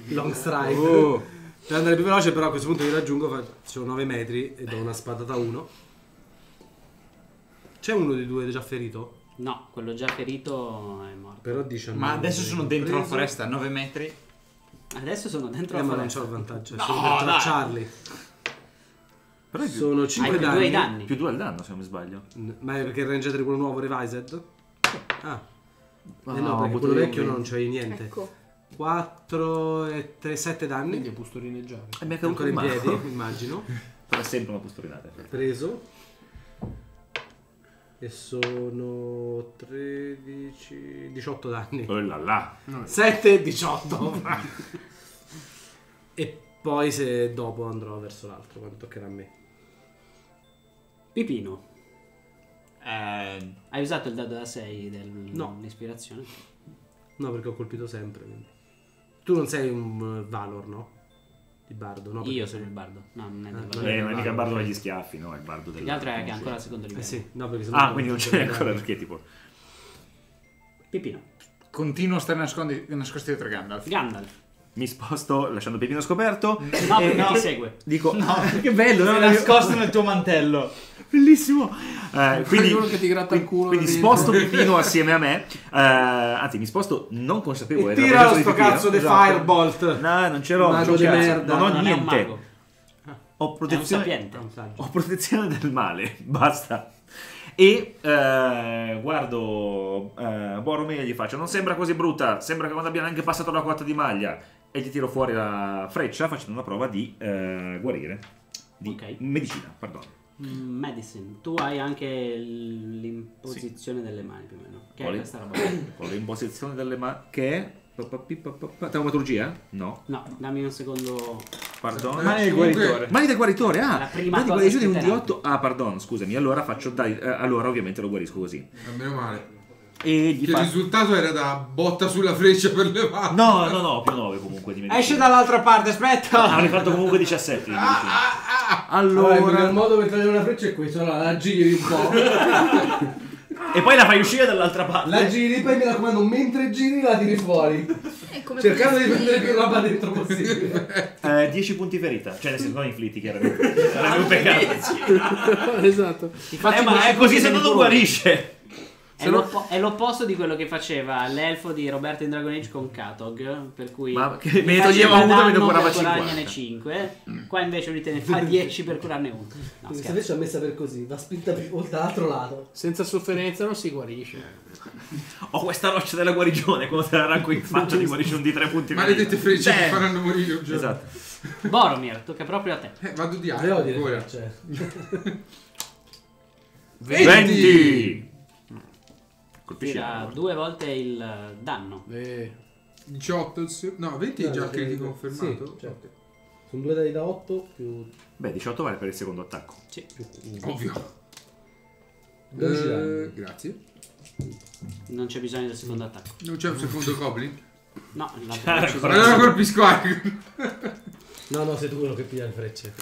Long strike. Per andare più veloce, però a questo punto io raggiungo, faccio 9 metri e do una spadata a uno. C'è uno dei due già ferito? No, quello già ferito è morto. Però dice: ma adesso sono dentro la foresta a 9 metri. Adesso sono dentro la foresta. Ma non c'ho il vantaggio, sono per tracciarli. Però sono 5 danni. Più 2 al danno, se non mi sbaglio. Ma è perché il range 3 quello nuovo revised? No, perché quello vecchio non c'è niente. Ecco. 4 e 3, 7 danni. Quindi è pustolineggiare. E mi è ancora in piedi, immagino. Però è sempre una pustolinata. Preso. E sono 13, 18 danni. Oh là là. 7 e 18. E poi se dopo andrò verso l'altro, quando toccherà a me. Pipino. Hai usato il dado da 6 dell'ispirazione? No, perché ho colpito sempre. Quindi. Tu non sei un Valor, no? Di bardo, no? Io sono il bardo. No, non è del bardo. Ma mica il bardo dagli schiaffi, no? È il bardo del... L'altro è che è ancora al secondo livello. Sì. No, perché sono quindi non c'è ancora l'archetipo. Pipino. Continuo a stare nascosto dietro Gandalf. Mi sposto lasciando Pipino scoperto. No, e ti segue. Dico: no, che bello! Sei nascosto nel tuo mantello. Bellissimo. Quindi sposto Pipino assieme a me. Anzi, mi sposto non consapevole. Tira sto cazzo di Firebolt. No, non ce l'ho. Non ho niente. Ho protezione. Ho protezione del male. Basta. E guardo Boromir e gli faccio: non sembra così brutta. Sembra che non abbiano neanche passato la quota di maglia. E gli tiro fuori la freccia facendo una prova di guarire. Di medicina, perdono. Medicine. Tu hai anche l'imposizione delle mani più o meno. Che è questa roba? Ho l'imposizione delle mani. Che è? Taumaturgia? No. No, dammi un secondo. Pardon. Mani del guaritore. Mani del guaritore, la prima cosa è un D8. Ah, pardon, scusami. Allora faccio allora ovviamente lo guarisco così. Meno male. E gli il risultato era da botta sulla freccia per levare. No, più 9 comunque. Esce dall'altra parte, aspetta. Avrei fatto comunque 17. Allora, il modo per tagliare una freccia è questo, la giri un po'. E poi la fai uscire dall'altra parte. La giri, poi mi raccomando, mentre giri la tiri fuori. Cercando di prendere più roba dentro possibile. 10 punti ferita. Cioè, se non inflitti, chiaramente. Sarebbe un peccato. Esatto. Ma è così, se non lo guarisce. È l'opposto di quello che faceva l'elfo di Roberto in Dragon Age con Katog. Per cui me ne toglieva uno e me ne curava 5. Qua invece lui te ne fa 10 per curarne uno. No, questa invece è messa per così, va spinta oltre l'altro lato. Senza sofferenza non si guarisce. Ho questa roccia della guarigione. Quando te la arranco in faccia ti guarisce un di 3 punti. Maledette frecce che faranno morire un giorno. Esatto. Boromir, tocca proprio a te. Vado di aria ancora. 20. Colpisce due volte il danno. 18, no, 20 è già critico confermato. Sì, certo. Sono 2 dadi da 8 più... Beh, 18 vale per il secondo attacco. Sì, più... ovvio. Grazie. Non c'è bisogno del secondo attacco. Non c'è un secondo goblin? No, allora colpisco anche. No, no, sei tu quello che piglia le frecce.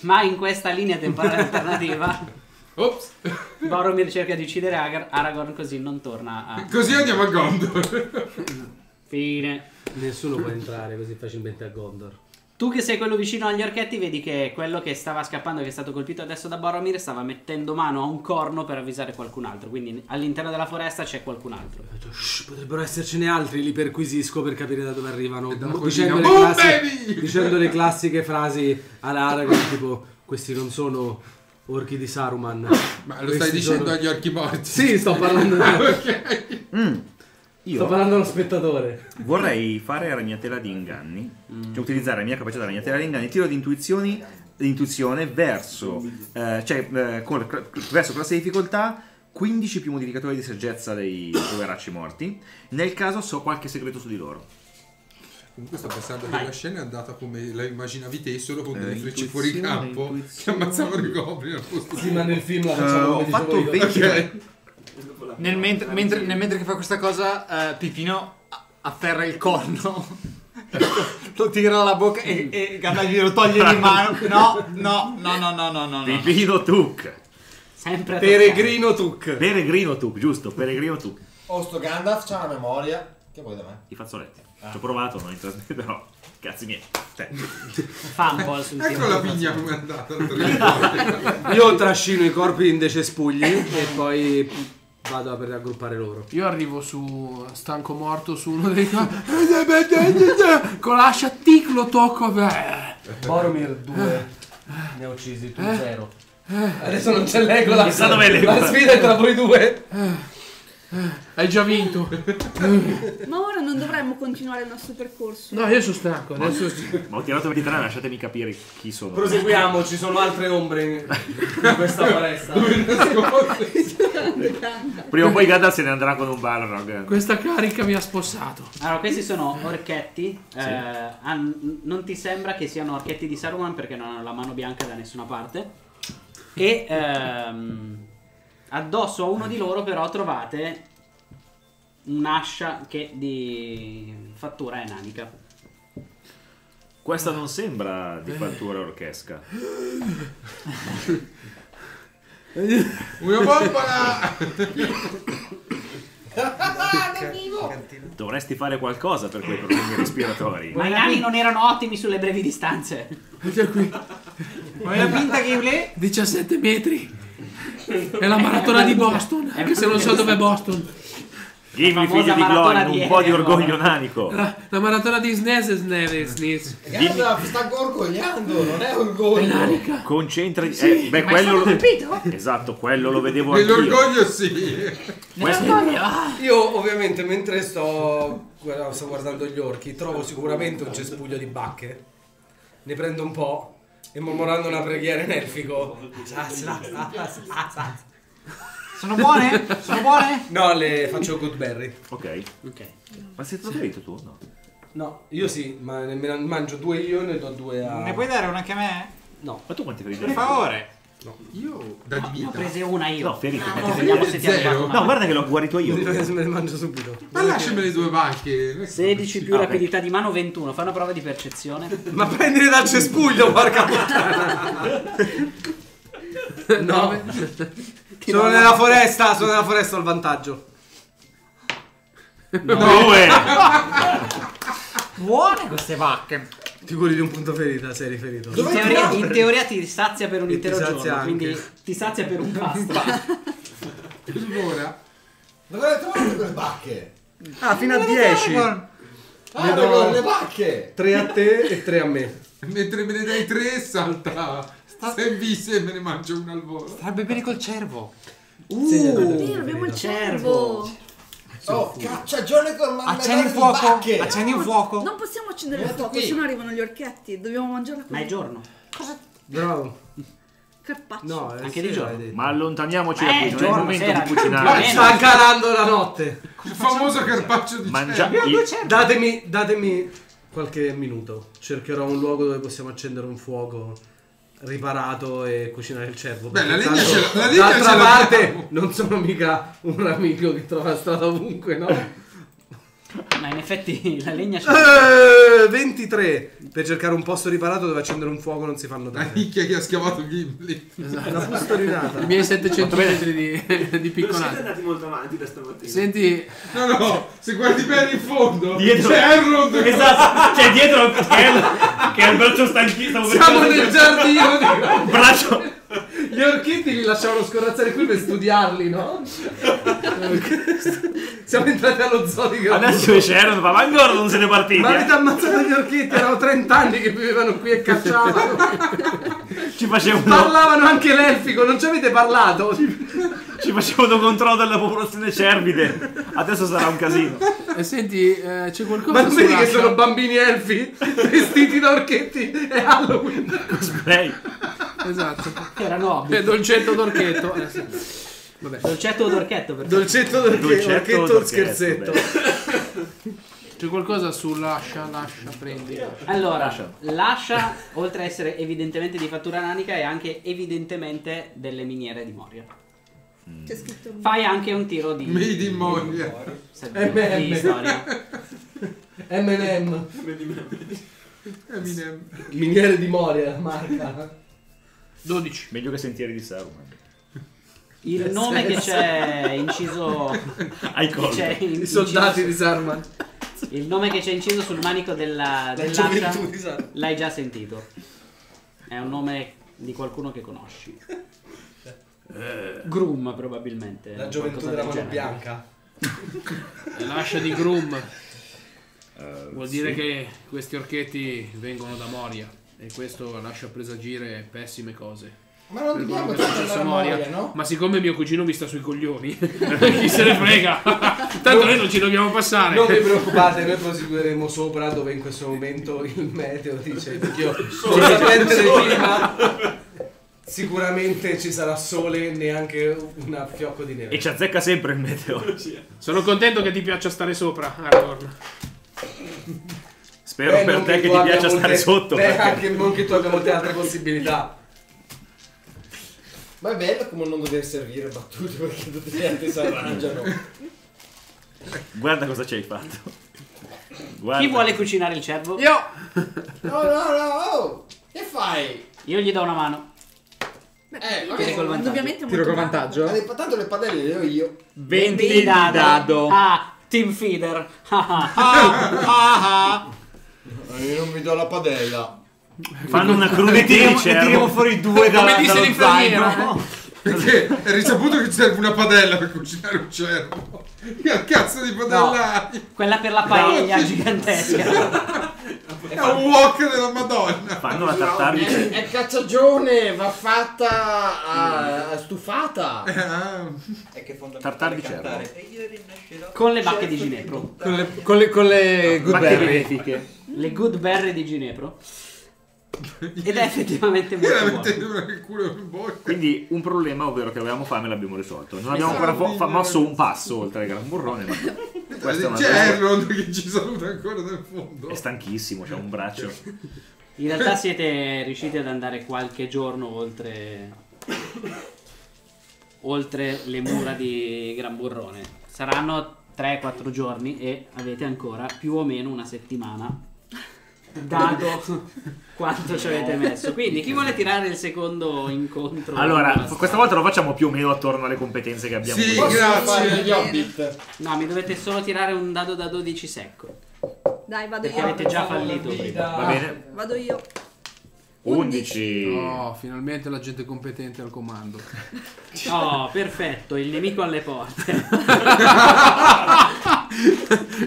Ma in questa linea temporale alternativa... Ops. Boromir cerca di uccidere Aragorn, così non torna a... Così andiamo a Gondor. Fine. Nessuno può entrare così facilmente a Gondor. Tu che sei quello vicino agli archetti vedi che quello che stava scappando, che è stato colpito adesso da Boromir, stava mettendo mano a un corno per avvisare qualcun altro. Quindi all'interno della foresta c'è qualcun altro. Shh, potrebbero essercene altri, li perquisisco per capire da dove arrivano, dicendo le classiche frasi all'Aragorn tipo: questi non sono... orchi di Saruman. Ma lo stai dicendo agli orchi morti? Sì, sto parlando di... okay. Io sto parlando allo spettatore. Vorrei fare ragnatela di inganni, cioè utilizzare la mia capacità di ragnatela di inganni, tiro di intuizione verso verso classe di difficoltà 15 più modificatori di saggezza dei poveracci morti, nel caso so qualche segreto su di loro. Comunque sto pensando che la scena è andata come la immaginavi te, solo con delle frecce fuori campo che ammazzavano i goblin al posto. Sì, ma nel film la facciamo ho fatto 20. Okay. Mentre che fa questa cosa, Pipino afferra il corno, lo tira alla bocca e Gandalf lo toglie di mano. No. Pipino Tuc. Sempre Peregrino Tuc. Peregrino Tuc, giusto, Peregrino Tuc. Oh, sto Gandalf c'ha una memoria. Che vuoi da me? I fazzoletti. Ci ho provato, non trasmette, però cazzi miei. Fa un po' sul ecco la pigna come è andata. Io trascino i corpi in dei cespugli e poi vado per raggruppare loro. Io arrivo su stanco morto su uno dei con l'ascia tic lo tocco. Boromir 2 ne ho uccisi tu 0. Adesso non c'è l'eco, la sfida è tra voi due. Hai già vinto. Ma ora non dovremmo continuare il nostro percorso. No, io sono stanco. Adesso ma ho tirato per di trana, lasciatemi capire chi sono. Proseguiamo, ci sono altre ombre in questa foresta. Prima o poi Gandalf se ne andrà con un Balrog. Questa carica mi ha spossato. Allora, questi sono orchetti. Non ti sembra che siano orchetti di Saruman, perché non hanno la mano bianca da nessuna parte. E addosso a uno di loro però trovate un'ascia che di fattura enanica. Questa non sembra di fattura orchesca. Una bombola! Dovresti fare qualcosa per quei problemi respiratori. Ma i nani non erano ottimi sulle brevi distanze. Ma è la pinta che ble 17 metri. È la maratona di Boston, anche se non so dove è Boston. Dimmi, figlio di Gloin, un po' di orgoglio nanico. La maratona di Snes. Gandalf sta orgogliando, non è orgoglio. Concentrati. Sì, beh, quello lo capito. Esatto, quello lo vedevo anch'io. Nell'orgoglio sì. Io ovviamente mentre sto guardando gli orchi trovo sicuramente un cespuglio di bacche. Ne prendo un po'. E mormorando una preghiera in elfico. Sono buone? Sono buone? No, le faccio Goodberry. Ok. Ma sei trasferito tu? No, io sì, ma ne mangio 2 io e ne do 2 a... Ne puoi dare una anche a me? No. Ma tu quanti ferite? Per favore. No. Io... ne ho prese una io. No, ferite. No, guarda che l'ho guarito io. Me le mangio subito. Ma lasciami le 2 banche. 16 più rapidità di mano 21. Fa una prova di percezione. Ma prendere dal cespuglio, porca puttana. No. macchina. Sono nella foresta al vantaggio. 9. Buone queste pacche. Ti curi di un punto ferita, sei riferito. In teoria ti sazia per un intero giorno, anche. Quindi ti sazia per un pasto. Allora, dove le trovate quelle pacche? Ah, fino a 10. Ah, do le pacche. 3 a te e 3 a me. Mentre me ne dai 3 salta. Se visse me ne mangio una al volo. Starebbe bene col cervo. Oddio, abbiamo il cervo. Oh, cacciagione con la pacche. Accendi un fuoco. Non possiamo accendere il fuoco, se no arrivano gli orchetti. Dobbiamo mangiarla con... Ma è giorno. Cosa? Bravo. Carpaccio. No, anche di giorno. Ma allontaniamoci da qui, non è il momento di cucinare. Sta calando la notte. Il famoso carpaccio di cervo. Datemi qualche minuto. Cercherò un luogo dove possiamo accendere un fuoco riparato e cucinare il cervo. Beh, la legna ce l'ha. D'altra parte non sono mica un amico che trova strada ovunque, no? Ma in effetti la legna ce l'ha. 23 per cercare un posto riparato dove accendere un fuoco non si fanno danni. La nicchia che ha schiavato Gimli. Esatto. Una pustolinata. I miei 700 metri di piccolare. Non siete andati molto avanti da stamattina. Senti. No, no, se guardi bene in fondo dietro c'è Elrond. Esatto, c'è dietro che è il braccio stanchissimo. Siamo nel giardino. Di... braccio. Gli orchetti li lasciavano scorazzare qui per studiarli, no? Siamo entrati allo zoo di Granduno. Adesso c'erano, ma ancora non se ne partiti. Ma avete ammazzato gli orchetti, erano 30 anni che vivevano qui e cacciavano. Ci facevano... parlavano anche l'elfico, non ci avete parlato? Ci facevano controllo della popolazione cervide. Adesso sarà un casino. E senti, c'è qualcosa... Ma non vedi che sono bambini elfi vestiti da orchetti e Halloween? Cosplay. Esatto. Erano obbi. Dolcetto d'orchetto. Vabbè. Dolcetto d'orchetto, perché? Dolcetto d'orchetto, scherzetto. C'è qualcosa su lascia, prendi. Allora, lascia, oltre a essere evidentemente di fattura nanica, è anche evidentemente delle miniere di Moria. C'è scritto. Fai anche un tiro di... Made in Moria. M&M. Storia. M&M. M&M. Miniere di Moria, marca. 12. Meglio che Sentieri di Saruman. Il nome che c'è inciso i soldati di Saruman. Il nome che c'è inciso sul manico dell'ascia l'hai già sentito. È un nome di qualcuno che conosci. Grum probabilmente. La gioventù della mano bianca. L'ascia di Grum. Vuol dire che questi orchetti vengono da Moria. E questo lascia presagire pessime cose. Ma non dobbiamo la Moria, no? Ma siccome mio cugino mi sta sui coglioni, chi se ne frega? Tanto noi non ci dobbiamo passare. Non vi preoccupate, noi proseguiremo sopra dove in questo momento il meteo dice io sicuramente ci sarà sole, neanche un fiocco di neve. E ci azzecca sempre il meteo. Sono contento che ti piaccia stare sopra, Aragorn. Spero per te che ti piaccia stare sotto. Beh, anche non che tu abbia molte altre possibilità. Ma è bello come non dover servire battute perché tutti gli altri si arrangiano. Guarda cosa ci hai fatto. Guarda. Chi vuole cucinare il cervo? Io! No! Che fai? Io gli do una mano. Ovviamente tiro col vantaggio. Tanto le padelle le do io. 20 di dado. Ah, team feeder. Io non mi do la padella. Fanno una cruditrice. Tiriamo fuori due dalla zaino. Perché è risaputo che ci serve una padella per cucinare un cervo. Che cazzo di padella? No, quella per la paella gigantesca. È un wok della Madonna. Fanno la tartaruga. È cacciagione, va fatta stufata. È che fondamentalmente cantare. E io rinascerò con le bacche di ginepro. Con le good berry. Le good berry di ginepro. Ed è effettivamente molto. Quindi un problema, ovvero che avevamo fame, l'abbiamo risolto. Non abbiamo ancora mosso un passo oltre al gran burrone. Ma c'è Elrond che ci saluta ancora dal fondo. È stanchissimo, c'è un braccio. In realtà siete riusciti ad andare qualche giorno oltre le mura di Gran Burrone. Saranno 3-4 giorni e avete ancora più o meno una settimana dato quanto ci avete messo. Quindi chi vuole tirare il secondo incontro? Allora, questa volta lo facciamo più o meno attorno alle competenze che abbiamo. Sì, grazie. Gli Hobbit. No, mi dovete solo tirare un dado da 12 secco. Dai, vado io. Perché avete già fallito prima. Va bene. Vado io. 11. Oh, finalmente la gente competente al comando. Oh, perfetto, il nemico alle porte.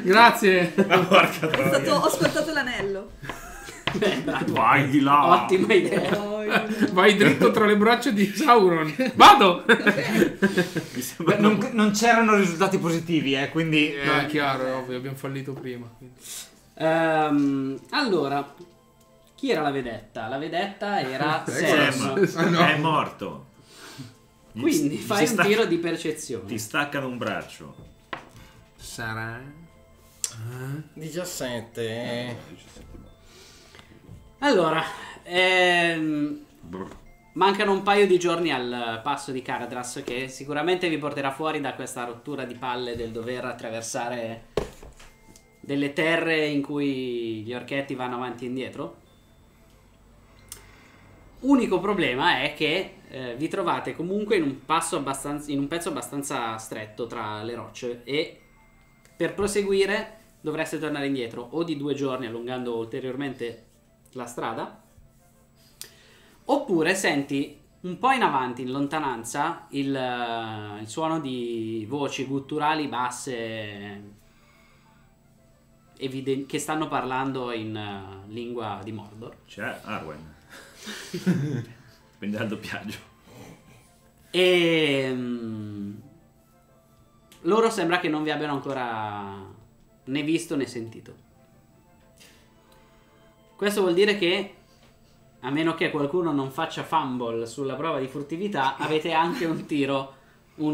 Grazie. La porca troia. Ho ascoltato l'anello. Vai di là. Ottima idea. Vai dritto tra le braccia di Sauron. Vado. Beh, non c'erano risultati positivi, quindi. No, è chiaro, è ovvio, abbiamo fallito prima. Allora. Chi era la vedetta? La vedetta era Sam. No. È morto. Quindi fai un tiro di percezione. Ti staccano un braccio. Sarà 17. Allora, mancano un paio di giorni al passo di Caradhras, che sicuramente vi porterà fuori da questa rottura di palle del dover attraversare delle terre in cui gli orchetti vanno avanti e indietro. Unico problema è che vi trovate comunque in un pezzo abbastanza stretto tra le rocce, e per proseguire dovreste tornare indietro o di 2 giorni, allungando ulteriormente la strada, oppure senti un po' in avanti, in lontananza, il suono di voci gutturali basse che stanno parlando in lingua di Mordor. C'è Arwen. Dipende dal doppiaggio. E loro sembra che non vi abbiano ancora né visto né sentito. Questo vuol dire che, a meno che qualcuno non faccia fumble sulla prova di furtività, avete anche un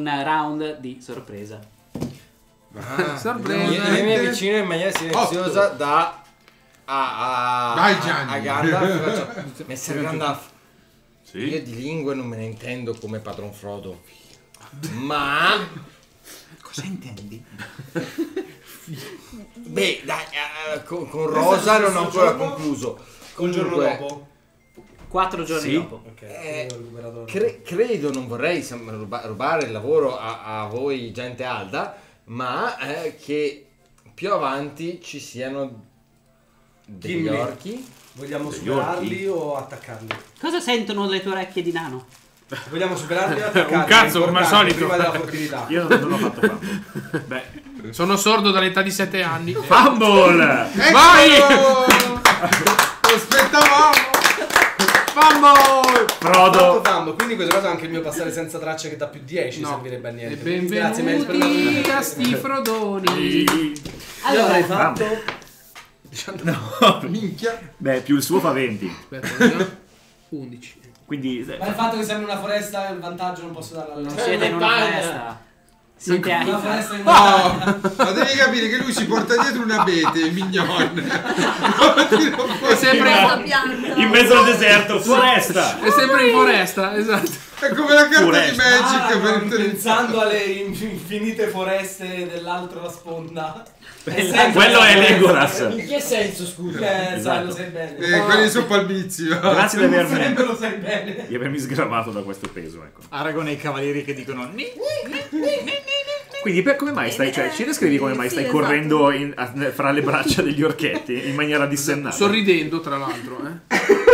round di sorpresa. Sorpresa. Io mi avvicino in maniera silenziosa. 8. Da dai Gianni, a Gandalf. Messer Gandalf, sì. Io di lingue non me ne intendo come padron Frodo, ma cosa intendi? Beh, dai, con Rosa non ho ancora concluso. Un giorno dopo, 4 giorni, sì, dopo. Okay, credo, non vorrei rubare il lavoro a voi gente alda, ma che più avanti ci siano degli orchi. Vogliamo superarli o attaccarli? Cosa sentono le tue orecchie di nano? Vogliamo superarli o attaccarli? Un cazzo, come al solito. Prima della furtività. Io non ho fatto fumble. Beh, sono sordo dall'età di 7 anni. Fumble! Vai! Aspettavamo! Fumble! Frodo! Fumble. Quindi questo caso anche il mio passare senza tracce, che da più 10 servirebbe a niente. Grazie, benvenuti a sti Frodoni. Allora, hai fatto... 19. No, minchia. Beh, più il suo fa 20. Aspetta, 11. Quindi, ma il fatto che siamo in una foresta, il vantaggio non posso darlo. Non siete in una foresta. Siete in una foresta. Ma devi capire che lui si porta dietro un abete, mignon. È sempre in mezzo al deserto, foresta. È sempre in foresta, esatto. È come la carta di Magic, pensando alle infinite foreste dell'altra sponda. Quello è Legolas. In che senso, scusa? Esatto. Lo sai bene. Quelli sono Palmizio. Grazie di avermi sgravato da questo peso, ecco. Aragorn e i cavalieri che dicono Quindi come mai stai, cioè, ci descrivi come mai stai correndo fra le braccia degli orchetti in maniera dissennata? Sorridendo, tra l'altro,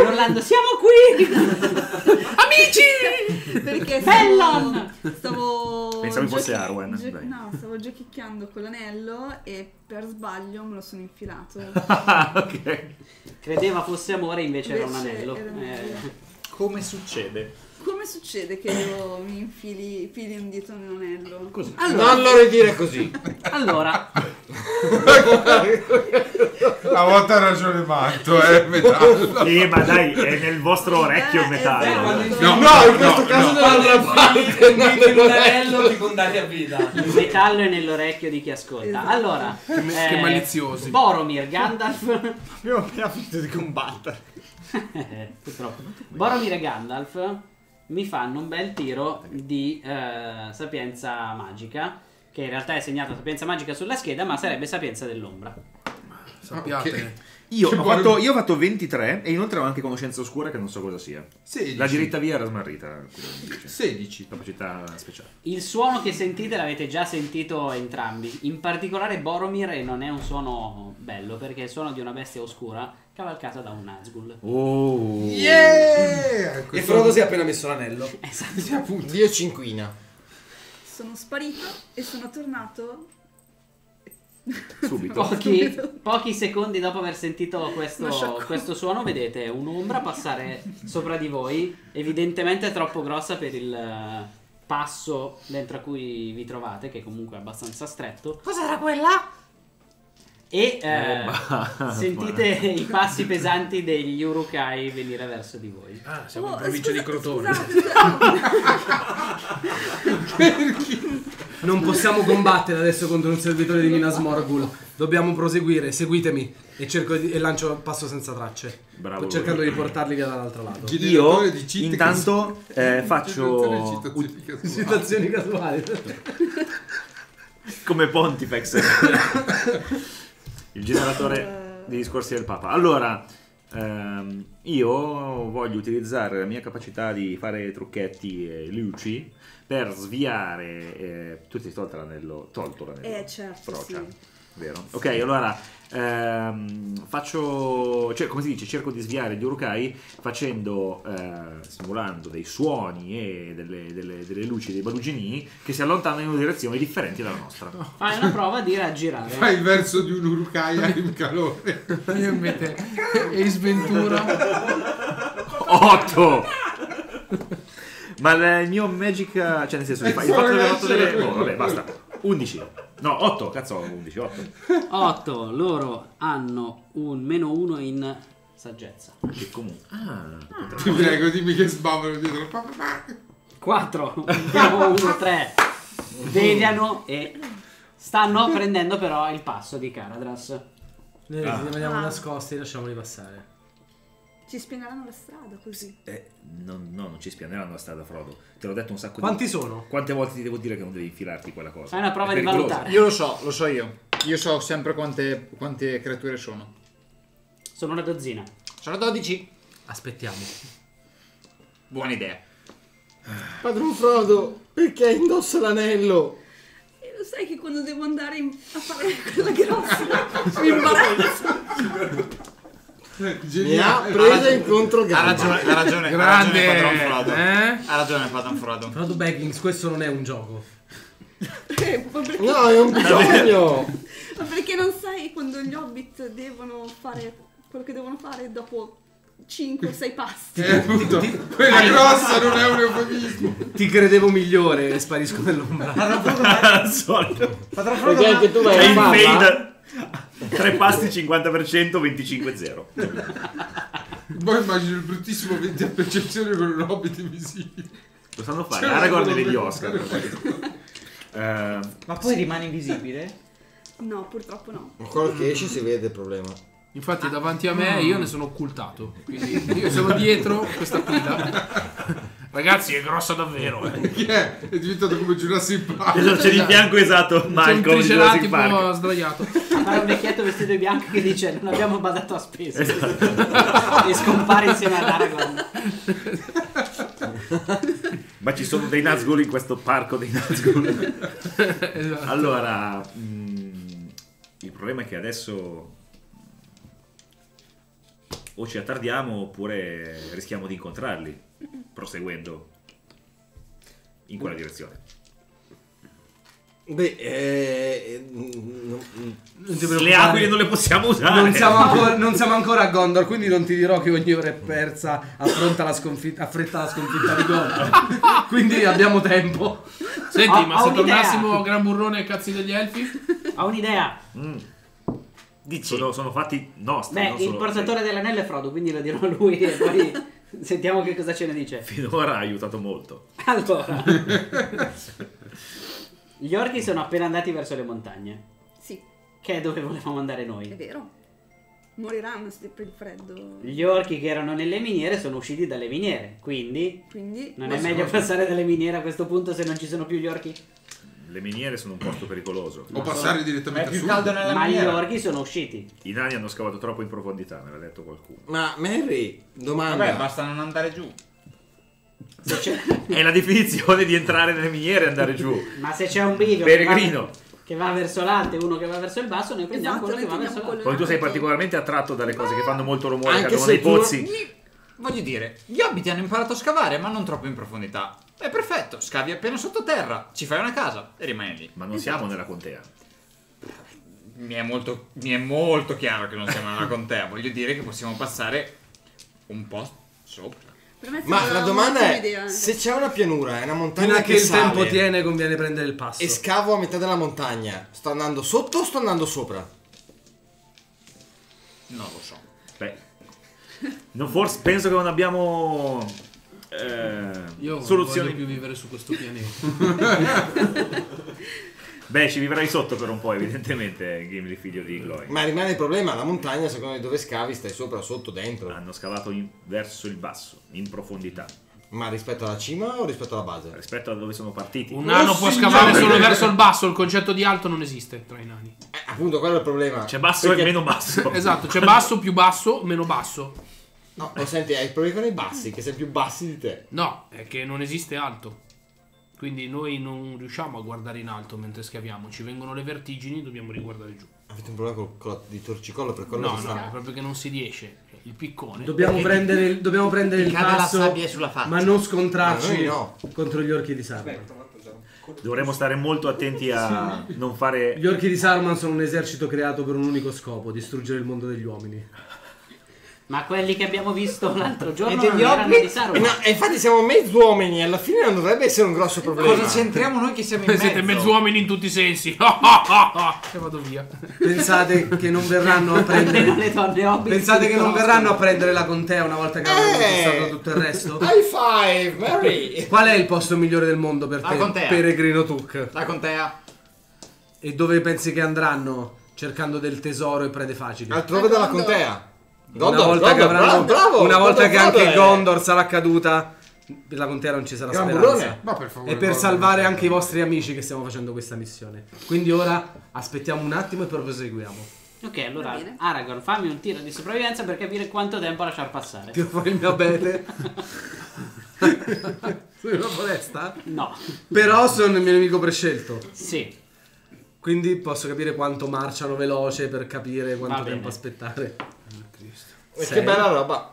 Orlando, siamo qui! Amici! Perché Fellon! Pensavo fosse Arwen. No, stavo giochicchiando con l'anello e per sbaglio me lo sono infilato. Ok. Credeva fosse amore, invece era un anello. Come succede? Come succede che io mi infili un dito nell'anello? Così. Allora dire così. Allora. A volte ha ragione Matto, è metallo. Ma dai, è nel vostro orecchio il metallo. No, in questo caso dall'altra parte. Il dito nell'anello ti condanni a vita. Il metallo è nell'orecchio di chi ascolta. Esatto. Allora. Che maliziosi. Boromir, Gandalf. Abbiamo appena finito di combattere. Purtroppo. Boromir e Gandalf mi fanno un bel tiro di sapienza magica, che in realtà è segnata sapienza magica sulla scheda, ma sarebbe sapienza dell'ombra. sappiate. Okay. Io ho fatto 23 e inoltre ho anche conoscenza oscura che non so cosa sia. 16. La diritta via era smarrita. 16. Capacità speciale. Il suono che sentite l'avete già sentito entrambi. In particolare Boromir non è un suono bello perché è il suono di una bestia oscura cavalcata da un Nazgûl. Oh. Yeah! E Frodo si è appena messo l'anello. Esatto. Sì, appunto. Dio cinquina. Sono sparito e sono tornato... subito. Pochi secondi dopo aver sentito questo suono vedete un'ombra passare sopra di voi, evidentemente troppo grossa per il passo dentro a cui vi trovate, che comunque è abbastanza stretto. Cos'era quella? E sentite i passi pesanti degli Urukai venire verso di voi. Ah, siamo in provincia di Crotone. Non possiamo combattere adesso contro un servitore di Minas Morgul. Dobbiamo proseguire, seguitemi. E lancio un passo senza tracce. Bravo. Sto cercando di portarli via dall'altro lato. Io intanto faccio citazioni casuali. Come Pontifex. Il generatore dei discorsi del Papa. Allora, io voglio utilizzare la mia capacità di fare trucchetti e luci per sviare. Tu ti hai tolto l'anello. Certo. Procia, sì. Vero? Sì. Ok, allora faccio. Cioè, come si dice, cerco di sviare gli Urukai facendo. Simulando dei suoni e delle luci dei baluginii che si allontanano in una direzione differente dalla nostra. No. Fai una prova di raggirare. Fai il verso di un Urukai in calore. E sventura. 8! Ma il mio magic, cioè nel senso, il fatto che ho fatto delle... Oh, vabbè, basta. 11. No, 8, cazzo, 11, 8. 8, loro hanno un -1 in saggezza. Che comunque... Ah. Ti prego, dimmi che sbavano dietro. 4, 1, 3. Deviano e stanno prendendo però il passo di Caradhras. Noi li vediamo nascosti e lasciamoli passare. Ci spianeranno la strada così. Non ci spianeranno la strada, Frodo. Te l'ho detto un sacco. Quanti di... sono? Quante volte ti devo dire che non devi infilarti quella cosa? È una prova di valutare. Io lo so io. Io so sempre quante creature sono. Sono una dozzina. Sono 12. Aspettiamo. Buona idea. Padron Frodo, perché indossa l'anello? Lo sai che quando devo andare a fare quella grossa mi imbarazzo. Mi ha preso in controgamba. Ha ragione grande. Ha ragione Padron Frodo. Frodo Baggins, questo non è un gioco. No, è un bisogno. Ma perché non sai quando gli hobbit devono fare quello che devono fare dopo 5 o 6 passi? Appunto, quella grossa non è un eufemismo. Ti credevo migliore e sparisco nell'ombra. Padron Frodo, anche tu vai a 3 pasti 50%, 25-0. Poi immagino il bruttissimo 20 a percezione con un hobbit invisibile. Lo sanno fare, Aragorn e gli Oscar. Ma poi sì. Rimane invisibile? No, purtroppo no. Ma quello che esce si vede il problema. Infatti davanti a me io ne sono occultato. Quindi io sono dietro questa pila. Ragazzi, è grossa davvero. Che è diventato come Jurassic Park. C'è di bianco, esatto. Manco un triceratipo sdraiato. Ma un vecchietto vestito di bianco che dice: non abbiamo badato a spese. Esatto. E scompare insieme ad Aragorn. Ma ci sono dei Nazgûl in questo parco dei Nazgûl. Esatto. Allora, il problema è che adesso o ci attardiamo oppure rischiamo di incontrarli. Proseguendo in quella direzione. Beh, le aquile non le possiamo usare. Non siamo ancora a Gondor, quindi non ti dirò che ogni ora è persa affretta la sconfitta di Gondor. Quindi abbiamo tempo. Senti, ma se tornassimo Gran Burrone e cazzi degli elfi? Ho un'idea. Sono fatti nostri. Beh, il portatore dell'anello è Frodo, quindi lo dirò a lui e poi... Sentiamo che cosa ce ne dice. Finora ha aiutato molto. Allora, gli orchi sono appena andati verso le montagne. Sì. Che è dove volevamo andare noi. È vero. Moriranno sempre il freddo. Gli orchi che erano nelle miniere sono usciti dalle miniere. Quindi non è meglio passare dalle miniere a questo punto se non ci sono più gli orchi? le miniere sono un posto pericoloso. O passare direttamente a sud. Ma gli orchi sono usciti. I nani hanno scavato troppo in profondità, me l'ha detto qualcuno. Ma Mary, domanda. Vabbè, basta non andare giù. È la definizione di entrare nelle miniere e andare giù. Ma se c'è un bivio peregrino che va verso l'alto e uno che va verso il basso, noi prendiamo quello che va verso l'alto. Poi tu sei particolarmente attratto dalle cose che fanno molto rumore, cadono nei pozzi. Voglio dire, gli hobbit hanno imparato a scavare, ma non troppo in profondità. È perfetto, scavi appena sottoterra, ci fai una casa e rimani lì. Ma non siamo nella contea. Mi è molto chiaro che non siamo nella contea. Voglio dire che possiamo passare un po' sopra. Ma la domanda è, se c'è una pianura, è una montagna che il sale, tempo tiene, conviene prendere il passo. E scavo a metà della montagna, sto andando sotto o sto andando sopra? Non lo so. Beh, no, forse penso che non abbiamo io soluzioni. Non voglio più vivere su questo pianeta. Beh, ci vivrai sotto per un po', evidentemente, Gimli figlio di Gloin. Ma rimane il problema, la montagna, secondo me, dove scavi stai sopra, sotto, dentro. Hanno scavato verso il basso, in profondità. Ma rispetto alla cima o rispetto alla base? Rispetto a dove sono partiti. Un nano può scavare solo verso il basso, il concetto di alto non esiste tra i nani. Appunto, quello è il problema. C'è basso e meno basso. Esatto, c'è basso, più basso, meno basso. No, senti, hai il problema con i bassi, che sei più bassi di te. No, è che non esiste alto. Quindi noi non riusciamo a guardare in alto mentre scaviamo, ci vengono le vertigini, dobbiamo riguardare giù. Avete un problema con la di torcicollo per quello? No, no, è proprio che non si riesce. Il piccone. Dobbiamo prendere il passo, ma non scontrarci contro gli orchi di Saruman. Dovremmo stare molto attenti a non fare... Gli orchi di Saruman sono un esercito creato per un unico scopo, distruggere il mondo degli uomini. Ma quelli che abbiamo visto l'altro giorno non erano di Saruman. No, e infatti siamo mezzuomini, alla fine non dovrebbe essere un grosso problema. Cosa c'entriamo noi che siamo in mezzo? Siete mezzuomini in tutti i sensi. E vado via. Pensate che non verranno a prendere le donne hobbit? Pensate che non verranno a prendere la contea una volta che avranno conquistato tutto il resto? High five, Mary. Qual è il posto migliore del mondo per te, Peregrino Tuk? La contea. E dove pensi che andranno cercando del tesoro e prede facili? Altrove dalla contea. Una volta che anche Gondor sarà caduta, per la contea non ci sarà speranza. Ma per favore, e per salvare anche i vostri amici che stiamo facendo questa missione. Quindi ora aspettiamo un attimo e proseguiamo. Ok, allora Aragorn, fammi un tiro di sopravvivenza per capire quanto tempo lasciar passare. Ti fai il mio abete? Sei una molesta? No. Però sono il mio nemico prescelto. Sì. Quindi posso capire quanto marciano veloce per capire quanto tempo aspettare. Che bella roba.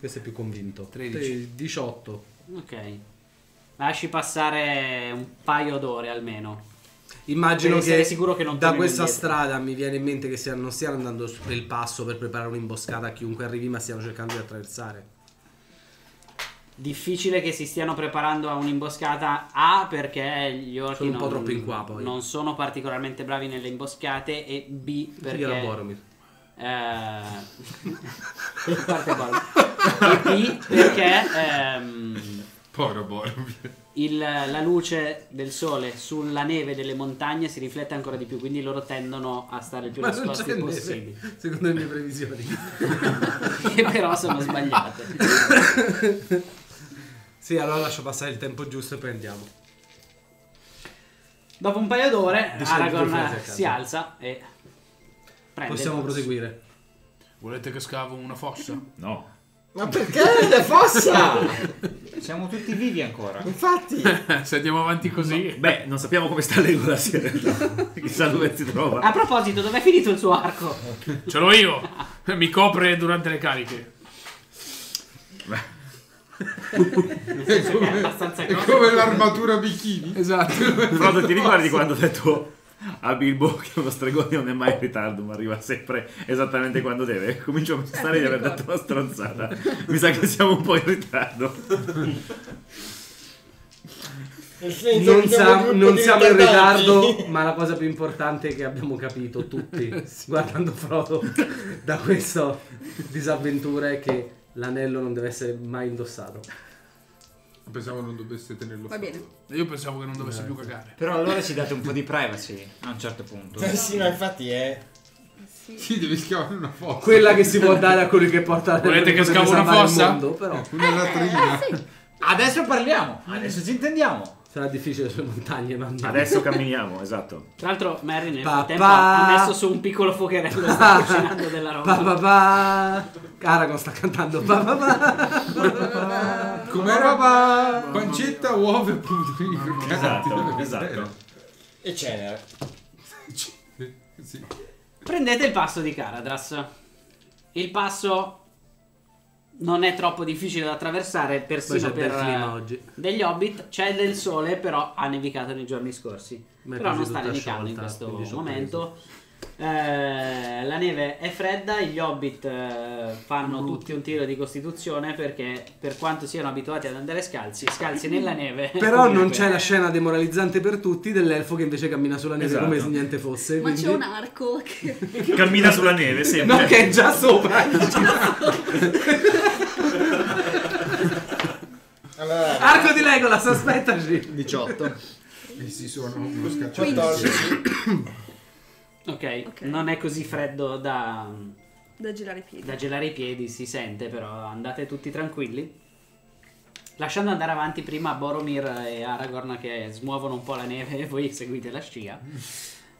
Questo è più convinto. 13. 18. Ok. Lasci passare un paio d'ore almeno. Immagino che, sicuro che non da questa strada mi viene in mente che non stiano andando per il passo per preparare un'imboscata a chiunque arrivi, ma stiano cercando di attraversare. Difficile che si stiano preparando a un'imboscata, perché gli orchi sono un po' troppo in qua, poi. Non sono particolarmente bravi nelle imboscate, e b perché io la Boromir. La luce del sole sulla neve delle montagne si riflette ancora di più, quindi loro tendono a stare il più nascosti possibile, secondo le mie previsioni, che però sono sbagliate. Sì, allora lascio passare il tempo giusto e poi andiamo. Dopo un paio d'ore Aragorn si alza e possiamo proseguire. Volete che scavo una fossa? No. Ma perché la fossa? Siamo tutti vivi ancora. Infatti. Se andiamo avanti così. Beh, non sappiamo come sta Legolas in realtà. Chissà dove si trova. A proposito, dov'è finito il suo arco? Ce l'ho io. Mi copre durante le cariche. Beh. È come l'armatura bikini. Esatto. Frodo, ti ricordi quando ho detto a Bilbo che uno stregone non è mai in ritardo, ma arriva sempre esattamente quando deve? Comincio a pensare di aver detto una stronzata. Mi sa che siamo un po' in ritardo. Non siamo in ritardo, ma la cosa più importante è che abbiamo capito tutti, guardando Frodo, da questa disavventura, è che l'anello non deve essere mai indossato. Pensavo non dovesse tenerlo. Va bene. Io pensavo che non dovesse più cagare. Però allora ci date un po' di privacy a un certo punto. Sì, ma infatti è... Sì, devi scavare una fossa. Quella che si può dare a quelli che portano. Volete che scavo una fossa? Mondo, però. Una latrina. Sì. Adesso parliamo. Adesso ci intendiamo. Sarà difficile sulle montagne, bambini. Adesso camminiamo, esatto. Tra l'altro Mary nel frattempo ha messo su un piccolo fuocherello e sta cucinando della roba. Aragorn sta cantando. Come roba? Pancetta, uova e pudino. Esatto, esatto. E cenere. Sì. Prendete il passo di Caradhras. Il passo non è troppo difficile da attraversare, persino per oggi. Degli hobbit. C'è del sole, però ha nevicato nei giorni scorsi. Però non sta nevicando in questo momento. La neve è fredda. Gli hobbit fanno tutti un tiro di costituzione, perché per quanto siano abituati ad andare scalzi nella neve, però non c'è la scena demoralizzante per tutti dell'elfo che invece cammina sulla neve, esatto, come se niente fosse. Ma c'è un arco che cammina sulla neve sempre. No, che è già sopra. Allora, arco di Legolas, aspettaci. 18 e si sono uno scacciatore. Okay, ok, non è così freddo da gelare i piedi. Da gelare i piedi si sente, però andate tutti tranquilli. Lasciando andare avanti prima Boromir e Aragorn che smuovono un po' la neve e voi seguite la scia.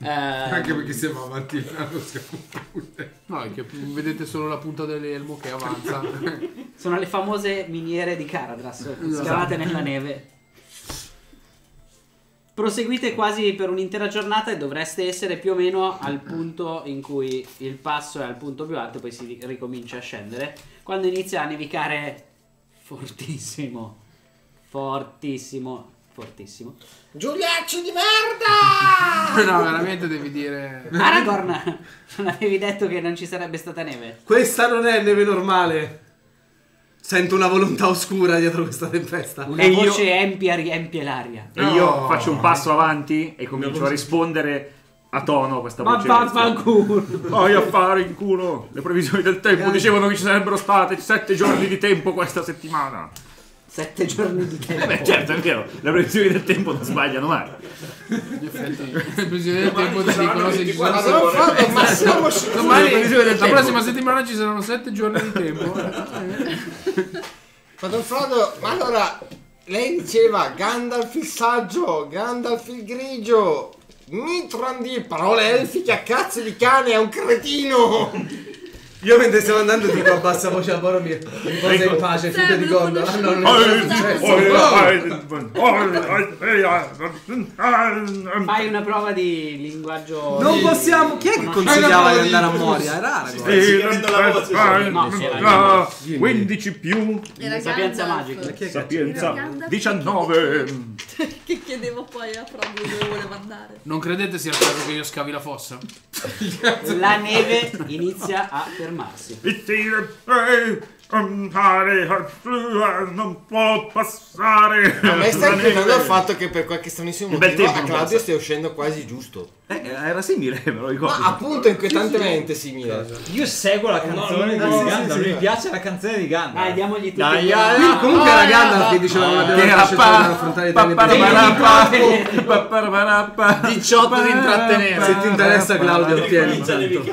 Anche perché siamo avanti allo scapolone. No, è che vedete solo la punta dell'elmo che avanza. Sono le famose miniere di Caradhras, scavate nella neve. Proseguite quasi per un'intera giornata e dovreste essere più o meno al punto in cui il passo è al punto più alto, poi si ricomincia a scendere, quando inizia a nevicare fortissimo, fortissimo, fortissimo. Giuliacci di merda! No, veramente devi dire... Aragorn, non avevi detto che non ci sarebbe stata neve? Questa non è neve normale. Sento una volontà oscura dietro questa tempesta. Una e voce io... empia riempie l'aria. No. E io faccio un passo avanti e comincio a rispondere a tono a questa voce. Ma vaffanculo! Vai a fare in culo! Le previsioni del tempo dicevano che ci sarebbero state 7 giorni di tempo questa settimana. 7 giorni di tempo? Eh beh, certo, è vero. Le previsioni del tempo non sbagliano mai. In effetti, le previsioni del tempo ti dicono se ci sono... La prossima settimana ci saranno 7 giorni di tempo. Ma Don Frodo, ma allora lei diceva Gandalf il saggio, Gandalf il grigio, Mithrandi, parole elfiche a cazzo di cane, è un cretino. Io mentre stiamo andando dico a bassa voce a Boromir, riposa in pace, figlio di Gondor. Ah, no. Fai una prova di linguaggio. Non possiamo. Chi è che consigliava di andare a Moria? Era Aragorn. No, sì, era 15 più sapienza magica. Sapienza 19. Che chiedevo poi a Frodo dove voleva andare. Non credete sia il caso che io scavi la fossa? La neve inizia a fermare. Non può passare. A me sta inquietando il fatto che per qualche stranissimo motivo a Claudio stia uscendo quasi giusto. Era simile, me lo ricordo. Ma appunto inquietantemente simile. Io seguo la canzone di Gandalf. Mi piace la canzone di Gandalf. Dai, diamogli tutti. Comunque era Gandalf che diceva una delle 18 di intrattenere. Se ti interessa Claudio ottieni.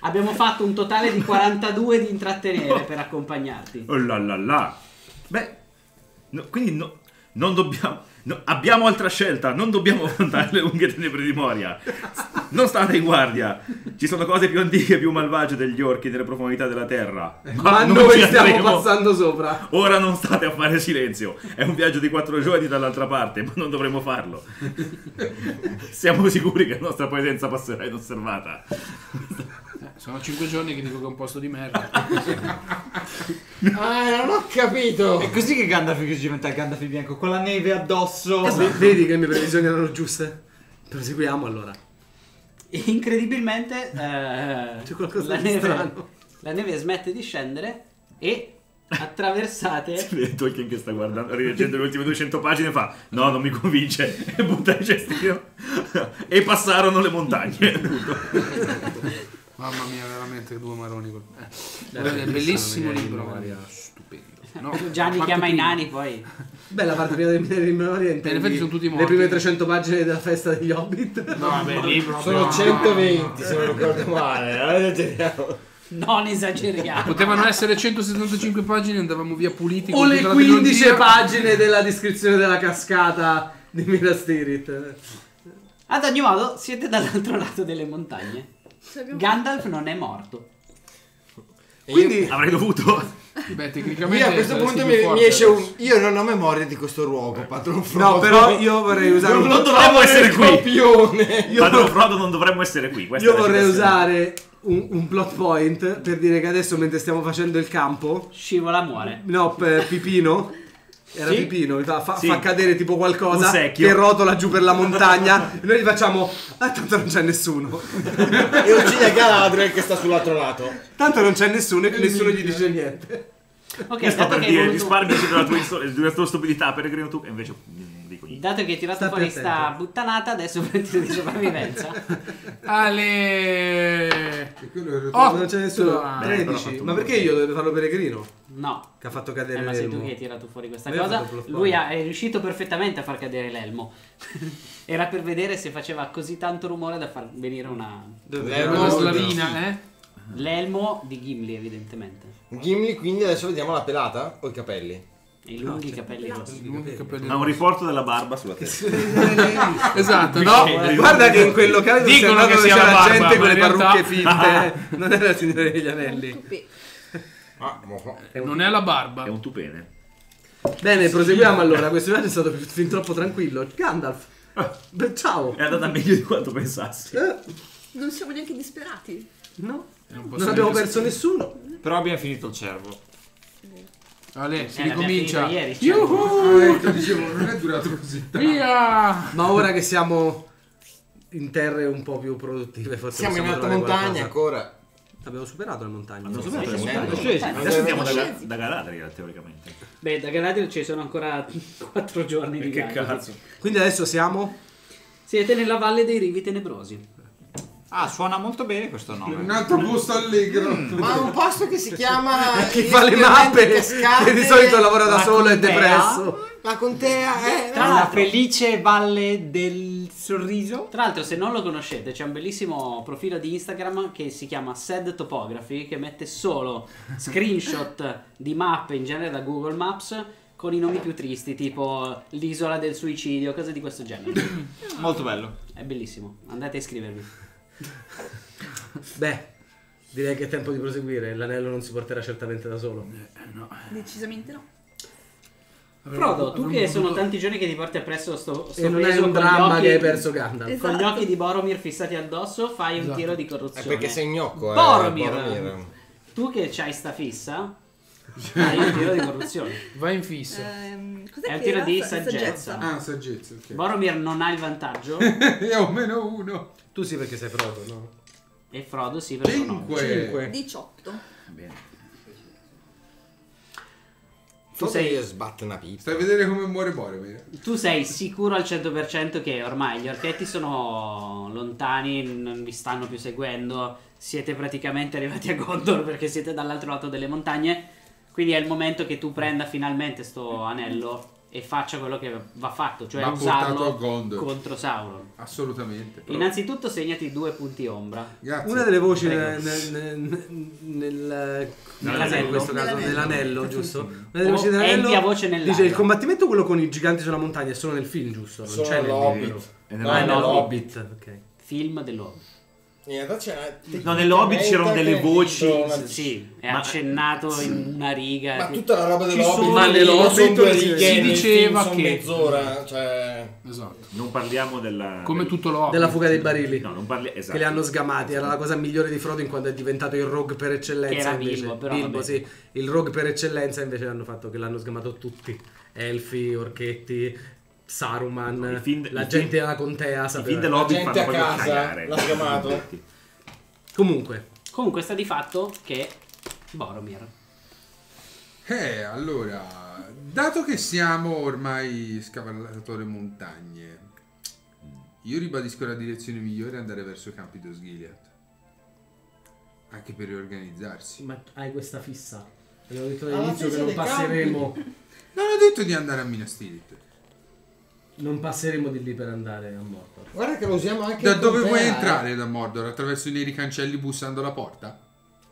Abbiamo fatto un totale di 42 di intrattenere per accompagnarti. Oh la la la. Beh, no, quindi no, non dobbiamo... No, abbiamo altra scelta, non dobbiamo affrontare le lunghe tenebre di Moria. Non state in guardia. Ci sono cose più antiche e più malvagie degli orchi nelle profondità della terra. Ma noi stiamo passando sopra. Ora non state a fare silenzio. È un viaggio di 4 giorni dall'altra parte, ma non dovremmo farlo. Siamo sicuri che la nostra presenza passerà inosservata. Sono 5 giorni che dico che è un posto di merda. Ah, non ho capito. È così che Gandalf diventa Gandalf bianco, con la neve addosso. Vedi che le mie previsioni erano giuste. Proseguiamo allora. Incredibilmente c'è qualcosa di strano. La neve smette di scendere e attraversate. Tolkien che sta guardando, rileggendo le ultime 200 pagine fa no, non mi convince, e butta il cestino. E passarono le montagne. Mamma mia, veramente 2 maroni. Bellissimo libro, Maria. Stupendo. No, Gianni chiama i nani poi. Beh, la parte prima dei minori in effetti sono tutti morti. Le prime 300 pagine della festa degli Hobbit. No, vabbè, lì sono 120, se non ricordo male. Non esageriamo. Potevano essere 175 pagine, andavamo via puliti. O le 15 pagine della descrizione della cascata di Minas Tirith. Ad ogni modo, siete dall'altro lato delle montagne. Gandalf non è morto. E quindi io avrei dovuto. Beh, tecnicamente io a questo punto mi esce un io non ho memoria di questo luogo, Padron Frodo. No, però io vorrei usare non dovremmo essere qui. Padron Frodo non dovremmo essere qui. Io vorrei usare un plot point per dire che adesso mentre stiamo facendo il campo Scivola muore. No, Pipino era sì? Pipino fa cadere tipo qualcosa che rotola giù per la montagna e noi gli facciamo tanto non c'è nessuno e uccide Galadriel che sta sull'altro lato, tanto non c'è nessuno e nessuno gli dice niente. Okay, sto per dire risparmiaci della tua stupidità peregrino tu e invece dico niente. Dato che hai tirato fuori sta buttanata, adesso prendi di sopravvivenza. Ale 8. Non c'è nessuno. 13. Ma perché io dovevo farlo peregrino? No, che ha fatto cadere l'elmo. Ma sei tu che hai tirato fuori questa cosa. Lui è riuscito perfettamente a far cadere l'elmo. Era per vedere se faceva così tanto rumore da far venire una slavina, eh? L'elmo di Gimli, evidentemente. Gimli, quindi adesso vediamo la pelata o i capelli? I lunghi capelli rossi. Ma un riporto della barba sulla testa. Esatto, no? Guarda che in quel locale dicono che sia la gente con le parrucche finte. Non è la signora degli anelli. Non è la barba. È un tupene. Bene, proseguiamo allora. Questo viaggio è stato fin troppo tranquillo. Gandalf, ciao. È andata meglio di quanto pensassi. Non siamo neanche disperati. No. Non abbiamo perso nessuno. Però abbiamo finito il cervo. Ale, si ricomincia. Ieri, dicevo, non è durato così tanto. Via! Ma ora che siamo in terre un po' più produttive, forse siamo in alta montagna ancora. Abbiamo superato le montagne. Abbiamo superato le montagne. Adesso andiamo da Galadriel, teoricamente. Beh, da Galadriel ci sono ancora 4 giorni di viaggio. Che cazzo. Quindi adesso siamo? Siete nella Valle dei Rivi Tenebrosi. Ah, suona molto bene questo nome. Un altro posto allegro. Ma un posto che si chiama chi fa le mappe, che di solito lavora da solo e depresso. La contea è la felice Valle del Sorriso. Tra l'altro, se non lo conoscete, c'è un bellissimo profilo di Instagram che si chiama Sad Topography, che mette solo screenshot di mappe in genere da Google Maps con i nomi più tristi, tipo l'isola del suicidio, cose di questo genere. Molto bello. È bellissimo. Andate a iscrivervi. Beh, direi che è tempo di proseguire. L'anello non si porterà certamente da solo. No. Decisamente no. Frodo, tu che sono tanti giorni che ti porti appresso sto non è un dramma che hai perso Gandalf. Esatto. Con gli occhi di Boromir fissati addosso fai un tiro di corruzione. È perché sei gnocco, Boromir. Tu che c'hai sta fissa fai un tiro di corruzione. Vai in fissa. È un tiro di saggezza. Ah, saggezza, okay. Boromir non ha il vantaggio. Io ho -1. Tu sì perché sei Frodo, no? E Frodo sì perché 5. 18. Bene. Tu sei sbattenapito. Stai a vedere come muore Boromir. Tu sei sicuro al 100% che ormai gli orchetti sono lontani, non vi stanno più seguendo, siete praticamente arrivati a Gondor perché siete dall'altro lato delle montagne, quindi è il momento che tu prenda finalmente sto anello e faccia quello che va fatto, cioè usarlo contro Sauron. Assolutamente. Però. Innanzitutto segnati 2 punti ombra. Grazie. Una delle voci in questo caso nell'anello, giusto? Una delle voci nell'anello dice il combattimento quello con i giganti sulla montagna è solo nel film, giusto? Non c'è nell'Hobbit. Ah, nell'Hobbit. Okay. Film dell'Hobbit. No, nell'Hobbit c'erano delle voci. Sì, è accennato in una riga. Ma tutta la roba dell'Hobbit si diceva che mezz'ora, cioè esatto. Non parliamo della come tutto l'Hobbit della fuga dei barili. No, non parliamo, esatto. Che li hanno sgamati, era la cosa migliore di Frodo in quanto è diventato il rogue per eccellenza, era Bilbo, però Bilbo, sì, il rogue per eccellenza, invece l'hanno fatto che l'hanno sgamato tutti. Elfi, orchetti, Saruman, no, la gente alla contea, sapeva. I film dell'Hobbit la gente a casa l'ha chiamato. Comunque sta di fatto che Boromir. Allora, dato che siamo ormai scavallatori montagne, io ribadisco la direzione migliore è andare verso Campidos Gilead. Anche per riorganizzarsi. Ma hai questa fissa? Avevo detto all'inizio che non passeremo. Non ho detto di andare a Minas Tirith. Non passeremo di lì per andare a Mordor. Guarda che lo usiamo anche. Da dove vuoi entrare da Mordor? Attraverso i neri cancelli bussando alla porta?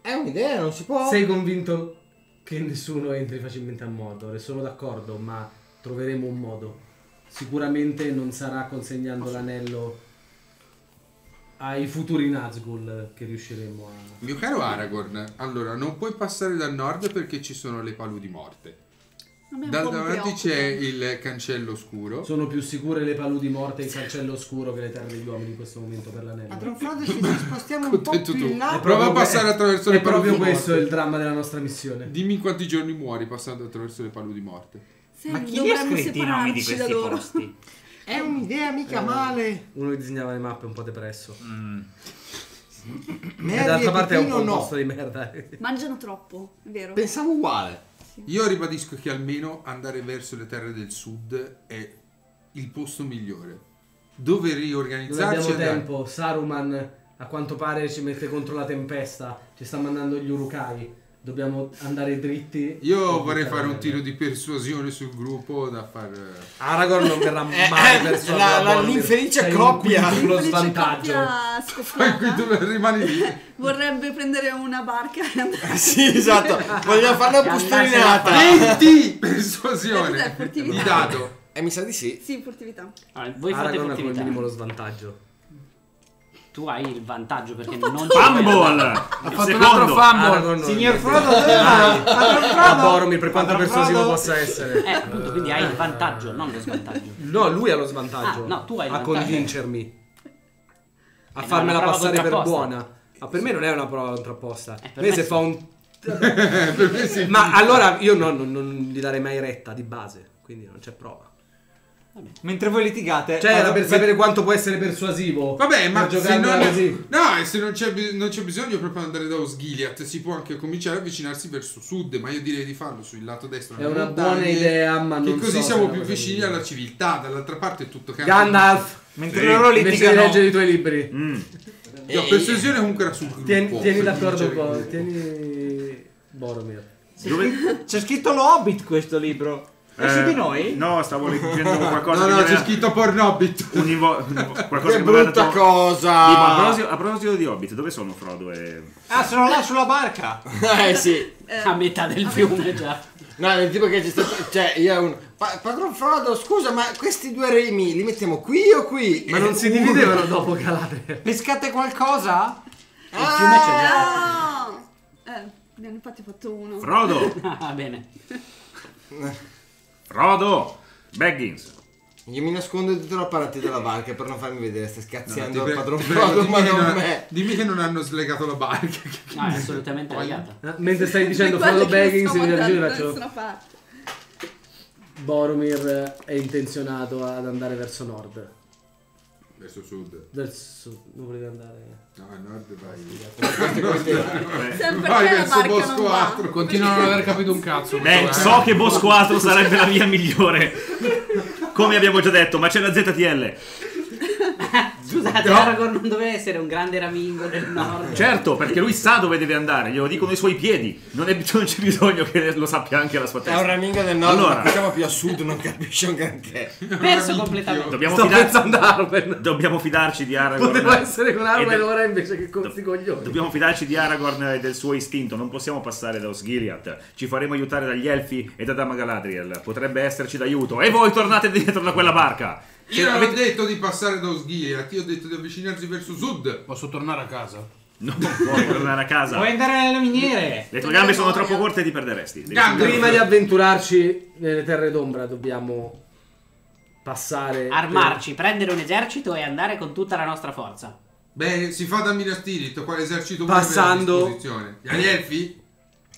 È un'idea, non si può. Sei convinto che nessuno entri facilmente a Mordor? E sono d'accordo, ma troveremo un modo. Sicuramente non sarà consegnando l'anello ai futuri Nazgûl che riusciremo a... Mio caro Aragorn, allora non puoi passare dal nord perché ci sono le paludi morte. Da davanti c'è il cancello oscuro. Sono più sicure le paludi morte e il cancello oscuro che le terre degli uomini in questo momento per l'anello. Ma Tronfrode, se ci spostiamo un po' più in là, prova a passare attraverso le paludi morte. È proprio questo il dramma della nostra missione. Dimmi quanti giorni muori passando attraverso le paludi morte. Sì, ma chi li ha scritti i nomi di questi posti? È un'idea mica male. Uno che disegnava le mappe un po' depresso. D'altra parte è un po' un posto di merda. Mangiano troppo, è vero. Pensavo uguale. Io ribadisco che almeno andare verso le terre del sud è il posto migliore. Dove riorganizzarci? Non abbiamo tempo. Saruman a quanto pare ci mette contro la tempesta. Ci sta mandando gli Urukai. Dobbiamo andare dritti. Io vorrei fare un tiro di persuasione sul gruppo da far... Aragorn non verrà mai persuaso. L'infelice coppia lo svantaggio. Rimani lì. Vorrebbe prendere una barca e andare. Sì, esatto. Vogliamo farla pustolinata. 20 persuasione di dato. E mi sa di sì. Sì, furtività. Allora, voi fate furtività. Aragorn ha minimo lo svantaggio. Tu hai il vantaggio perché non ti... Fumble! Ha fatto un altro fumble! Signor Frodo, dove vai? A Boromir, per quanto persuasivo possa essere. Appunto, quindi hai il vantaggio, non lo svantaggio. No, lui ha lo svantaggio. Ah, no, tu hai il vantaggio. A convincermi. A farmela passare per buona. Ma per me non è una prova contrapposta. Per me se fa un... Ma allora io non gli darei mai retta di base, quindi non c'è prova. Mentre voi litigate, cioè era per sapere quanto può essere persuasivo. Vabbè, ma se non, no, se non c'è bisogno proprio andare da Osgiliath, si può anche cominciare a avvicinarsi verso sud, ma io direi di farlo sul lato destro. È una buona idea, ma non così siamo più vicini alla civiltà. Dall'altra parte è tutto cambiato. Gandalf, mentre loro litigano, di leggere i tuoi libri. No, persuasione comunque era sul gruppo. Tieni d'accordo poi, tieni Boromir. C'è scritto l'Hobbit questo libro. È su di noi? No, stavo leggendo qualcosa. No, c'è scritto Pornobbit. Che brutta cosa. A proposito di Hobbit, dove sono Frodo e... Ah, sono là sulla barca. Sì. A metà del fiume già. No, è il tipo che c'è stato... Cioè, io un... Padron Frodo, scusa, ma questi due remi li mettiamo qui o qui? Ma non si dividevano dopo Galadriel? Pescate qualcosa? Il fiume c'è già. Ne hanno fatto uno. Frodo! Ah, bene. Frodo! Baggins! Io mi nascondo dietro la parata della barca per non farmi vedere, sta scazzando il padron Frodo, ma non me. Dimmi che non hanno slegato la barca. No, è assolutamente legata. Mentre stai dicendo Frodo Baggins, Boromir è intenzionato ad andare verso nord. Verso sud. Non volete andare... No, a nord vai. Sempre vai verso Bosco Atro. Continuano a non aver capito un cazzo. Beh, so che Bosco Atro sarebbe la via migliore. Come abbiamo già detto, ma c'è la ZTL. Scusate, no. Aragorn non doveva essere un grande ramingo del nord. Certo, perché lui sa dove deve andare, glielo dicono i suoi piedi. Non c'è bisogno che lo sappia anche la sua testa. È un ramingo del nord, allora siamo più a sud, non capisce un granché. Perso completamente. Dobbiamo fidarci di Aragorn. Poteva essere con Arwen ora invece che con questi coglioni. Dobbiamo fidarci di Aragorn e del suo istinto. Non possiamo passare da Osgiliath. Ci faremo aiutare dagli elfi e da Dama Galadriel. Potrebbe esserci d'aiuto. E voi tornate dietro da quella barca. Io non ho detto di passare da Osgiliath, io ho detto di avvicinarsi verso sud. Posso tornare a casa? No, non puoi tornare a casa. Puoi andare alle miniere. Le tue gambe sono troppo corte e ti perderesti. Prima di avventurarci nelle terre d'ombra dobbiamo passare... Armarci, prendere un esercito e andare con tutta la nostra forza. Beh, si fa da Minas Tirith, quale esercito passando a disposizione? Gli elfi?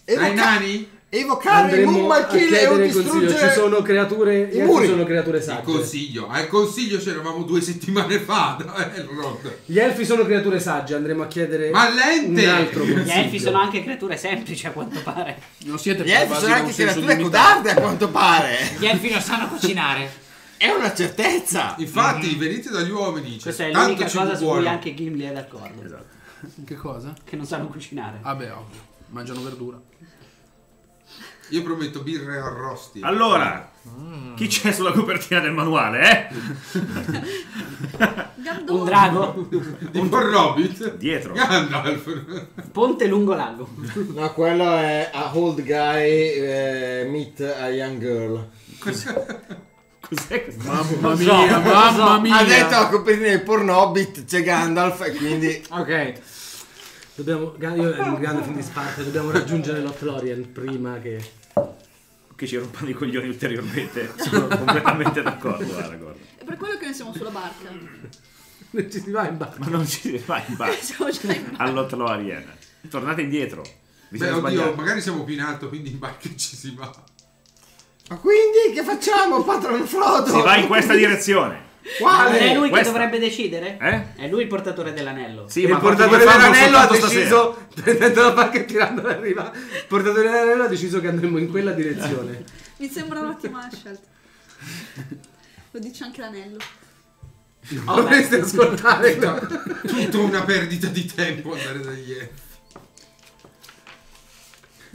Dai nani? Evocare il Mummachile o distruggere. Ci sono creature, sagge. Al consiglio c'eravamo 2 settimane fa. Gli elfi sono creature sagge, andremo a chiedere un altro consiglio. Gli elfi sono anche creature semplici a quanto pare. Non siete gli elfi sono anche creature codarde a quanto pare. Gli elfi non sanno cucinare. È una certezza. Infatti venite dagli uomini. Questa è l'unica cosa su cui anche Gimli è d'accordo. Esatto. Che cosa? Che non sanno cucinare. Vabbè, ovvio. Mangiano verdura. Io prometto birra e arrosti. Allora, chi c'è sulla copertina del manuale, eh? Un drago. Tipo un Robit. Dietro. Gandalf. Ponte lungo lago. No, quello è A Old Guy Meet a Young Girl. Cos'è questo? Mamma mia, mamma mia. Ha detto a coprire il Pornobit c'è Gandalf e quindi... Ok. Dobbiamo... Io ero un grande film di Sparta. Dobbiamo raggiungere Lothlorien prima che ci rompano i coglioni ulteriormente. Sono completamente d'accordo, guarda. È per quello che noi siamo sulla barca. Non ci si va in barca. Ma non ci si va in barca. Siamo già in barca. All'Othlorien. Tornate indietro. Vi Beh, oddio, magari siamo più in alto, quindi in barca ci si va. Ma quindi che facciamo, Patron Frodo? Si va in questa direzione. Quale? È lui che dovrebbe decidere? Eh? È lui il portatore dell'anello. Sì, ma il portatore dell'anello ha deciso, prendendo la barca e tirandola a riva, il portatore dell'anello ha deciso che andremo in quella direzione. Mi sembra un'ottima scelta. Lo dice anche l'anello. Oh, dovreste ascoltare. Tutto una perdita di tempo andare dagli elfi.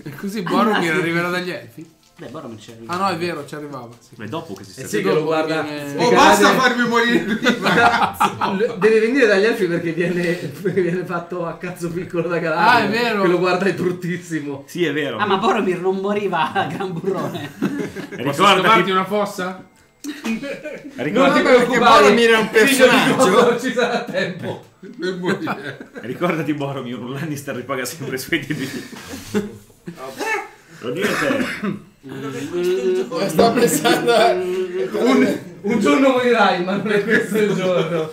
E così Boromir arriverà dagli elfi? Beh, Boromir ci arrivava. Ah no, è vero, ci arrivava. Sì. Ma è dopo che si sta sì, lo guarda. Oh, basta farmi morire prima. Deve venire dagli elfi perché viene fatto a cazzo piccolo da Galadriel. Ah, è vero. Che lo guarda è bruttissimo. Sì, è vero. Ah, ma Boromir non moriva a gran burrone. Posso trovarti una fossa? Ricordati che Boromir è un personaggio. Ci sarà tempo. Ricordati Boromir, un Lannister ripaga sempre i suoi debiti. Lo niente. Sto pensando a... un giorno morirai, ma non è questo il giorno.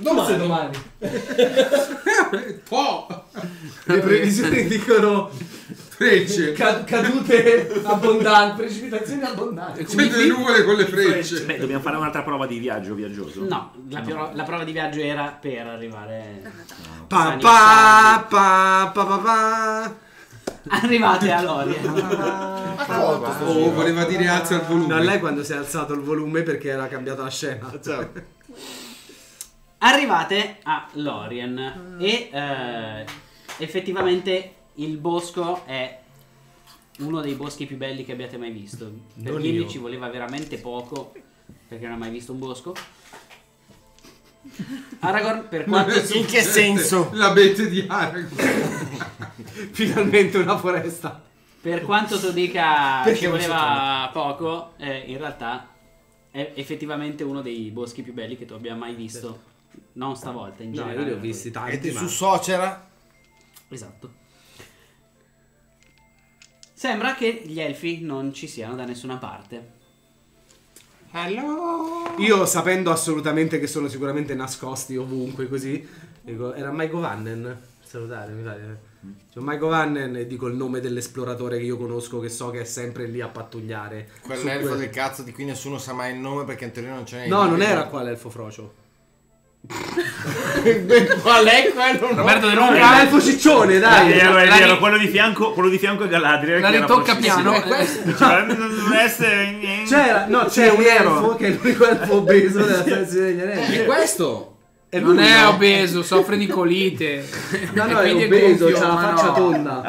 Forse domani. Le previsioni dicono frecce, cadute abbondanti, precipitazioni abbondanti. C'è delle nuvole con le frecce. Beh, dobbiamo fare un'altra prova di viaggio viaggioso. No, la prova di viaggio era per arrivare. Pa pa pa pa pa pa. Arrivate a Lorien. Oh, voleva dire alza il volume. No, lei quando si è alzato il volume perché era cambiata la scena. Ciao. Arrivate a Lorien e effettivamente il bosco è uno dei boschi più belli che abbiate mai visto. Per Gimli ci voleva veramente poco perché non ha mai visto un bosco. Aragorn, per quanto in che senso? L'abete di Aragorn. Finalmente una foresta. Per quanto tu dica ci voleva poco, in realtà è effettivamente uno dei boschi più belli che tu abbia mai visto. Non stavolta, in generale. Io li ho visti tanti. E su Socera? Esatto. Sembra che gli elfi non ci siano da nessuna parte. Hello. Io sapendo assolutamente che sono sicuramente nascosti ovunque così, dico, era Maiko Vannen salutare, mi pare. C'è Maiko Vannen e dico il nome dell'esploratore che io conosco, che so che è sempre lì a pattugliare. Quell'elfo del cazzo di cui nessuno sa mai il nome perché in teoria non ce n'è. No, non era qua l'elfo frocio. Qual è quello? Roberto De Niro. L'elfo ciccione, dai. È vero, quello di fianco è Galadriel. La ritocca piano. C'è un elfo che è l'unico elfo obeso della stazione degli Anelli. E questo? Non è obeso, soffre di colite. No, è obeso, c'ha la faccia tonda.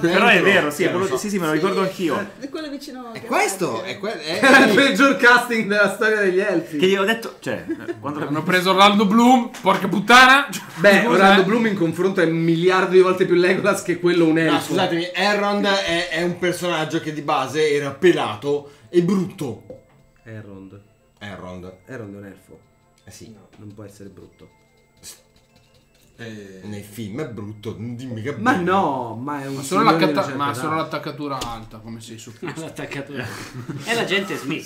Però è vero, sì, me lo ricordo anch'io. È quello vicino. E questo è il peggior casting della storia degli elfi. Che gli ho detto, cioè, quando hanno preso Orlando Bloom, porca puttana. Beh, Orlando Bloom in confronto è un miliardo di volte più Legolas che quello un elfo. Scusatemi, Elrond è un personaggio che di base era pelato e brutto. Elrond è un elfo. Eh sì, no, non può essere brutto. Nei film è brutto, dimmi che è brutto. Ma no, ma è un solo l'attaccatura alta, come sei su l'attaccatura. E la gente Smith.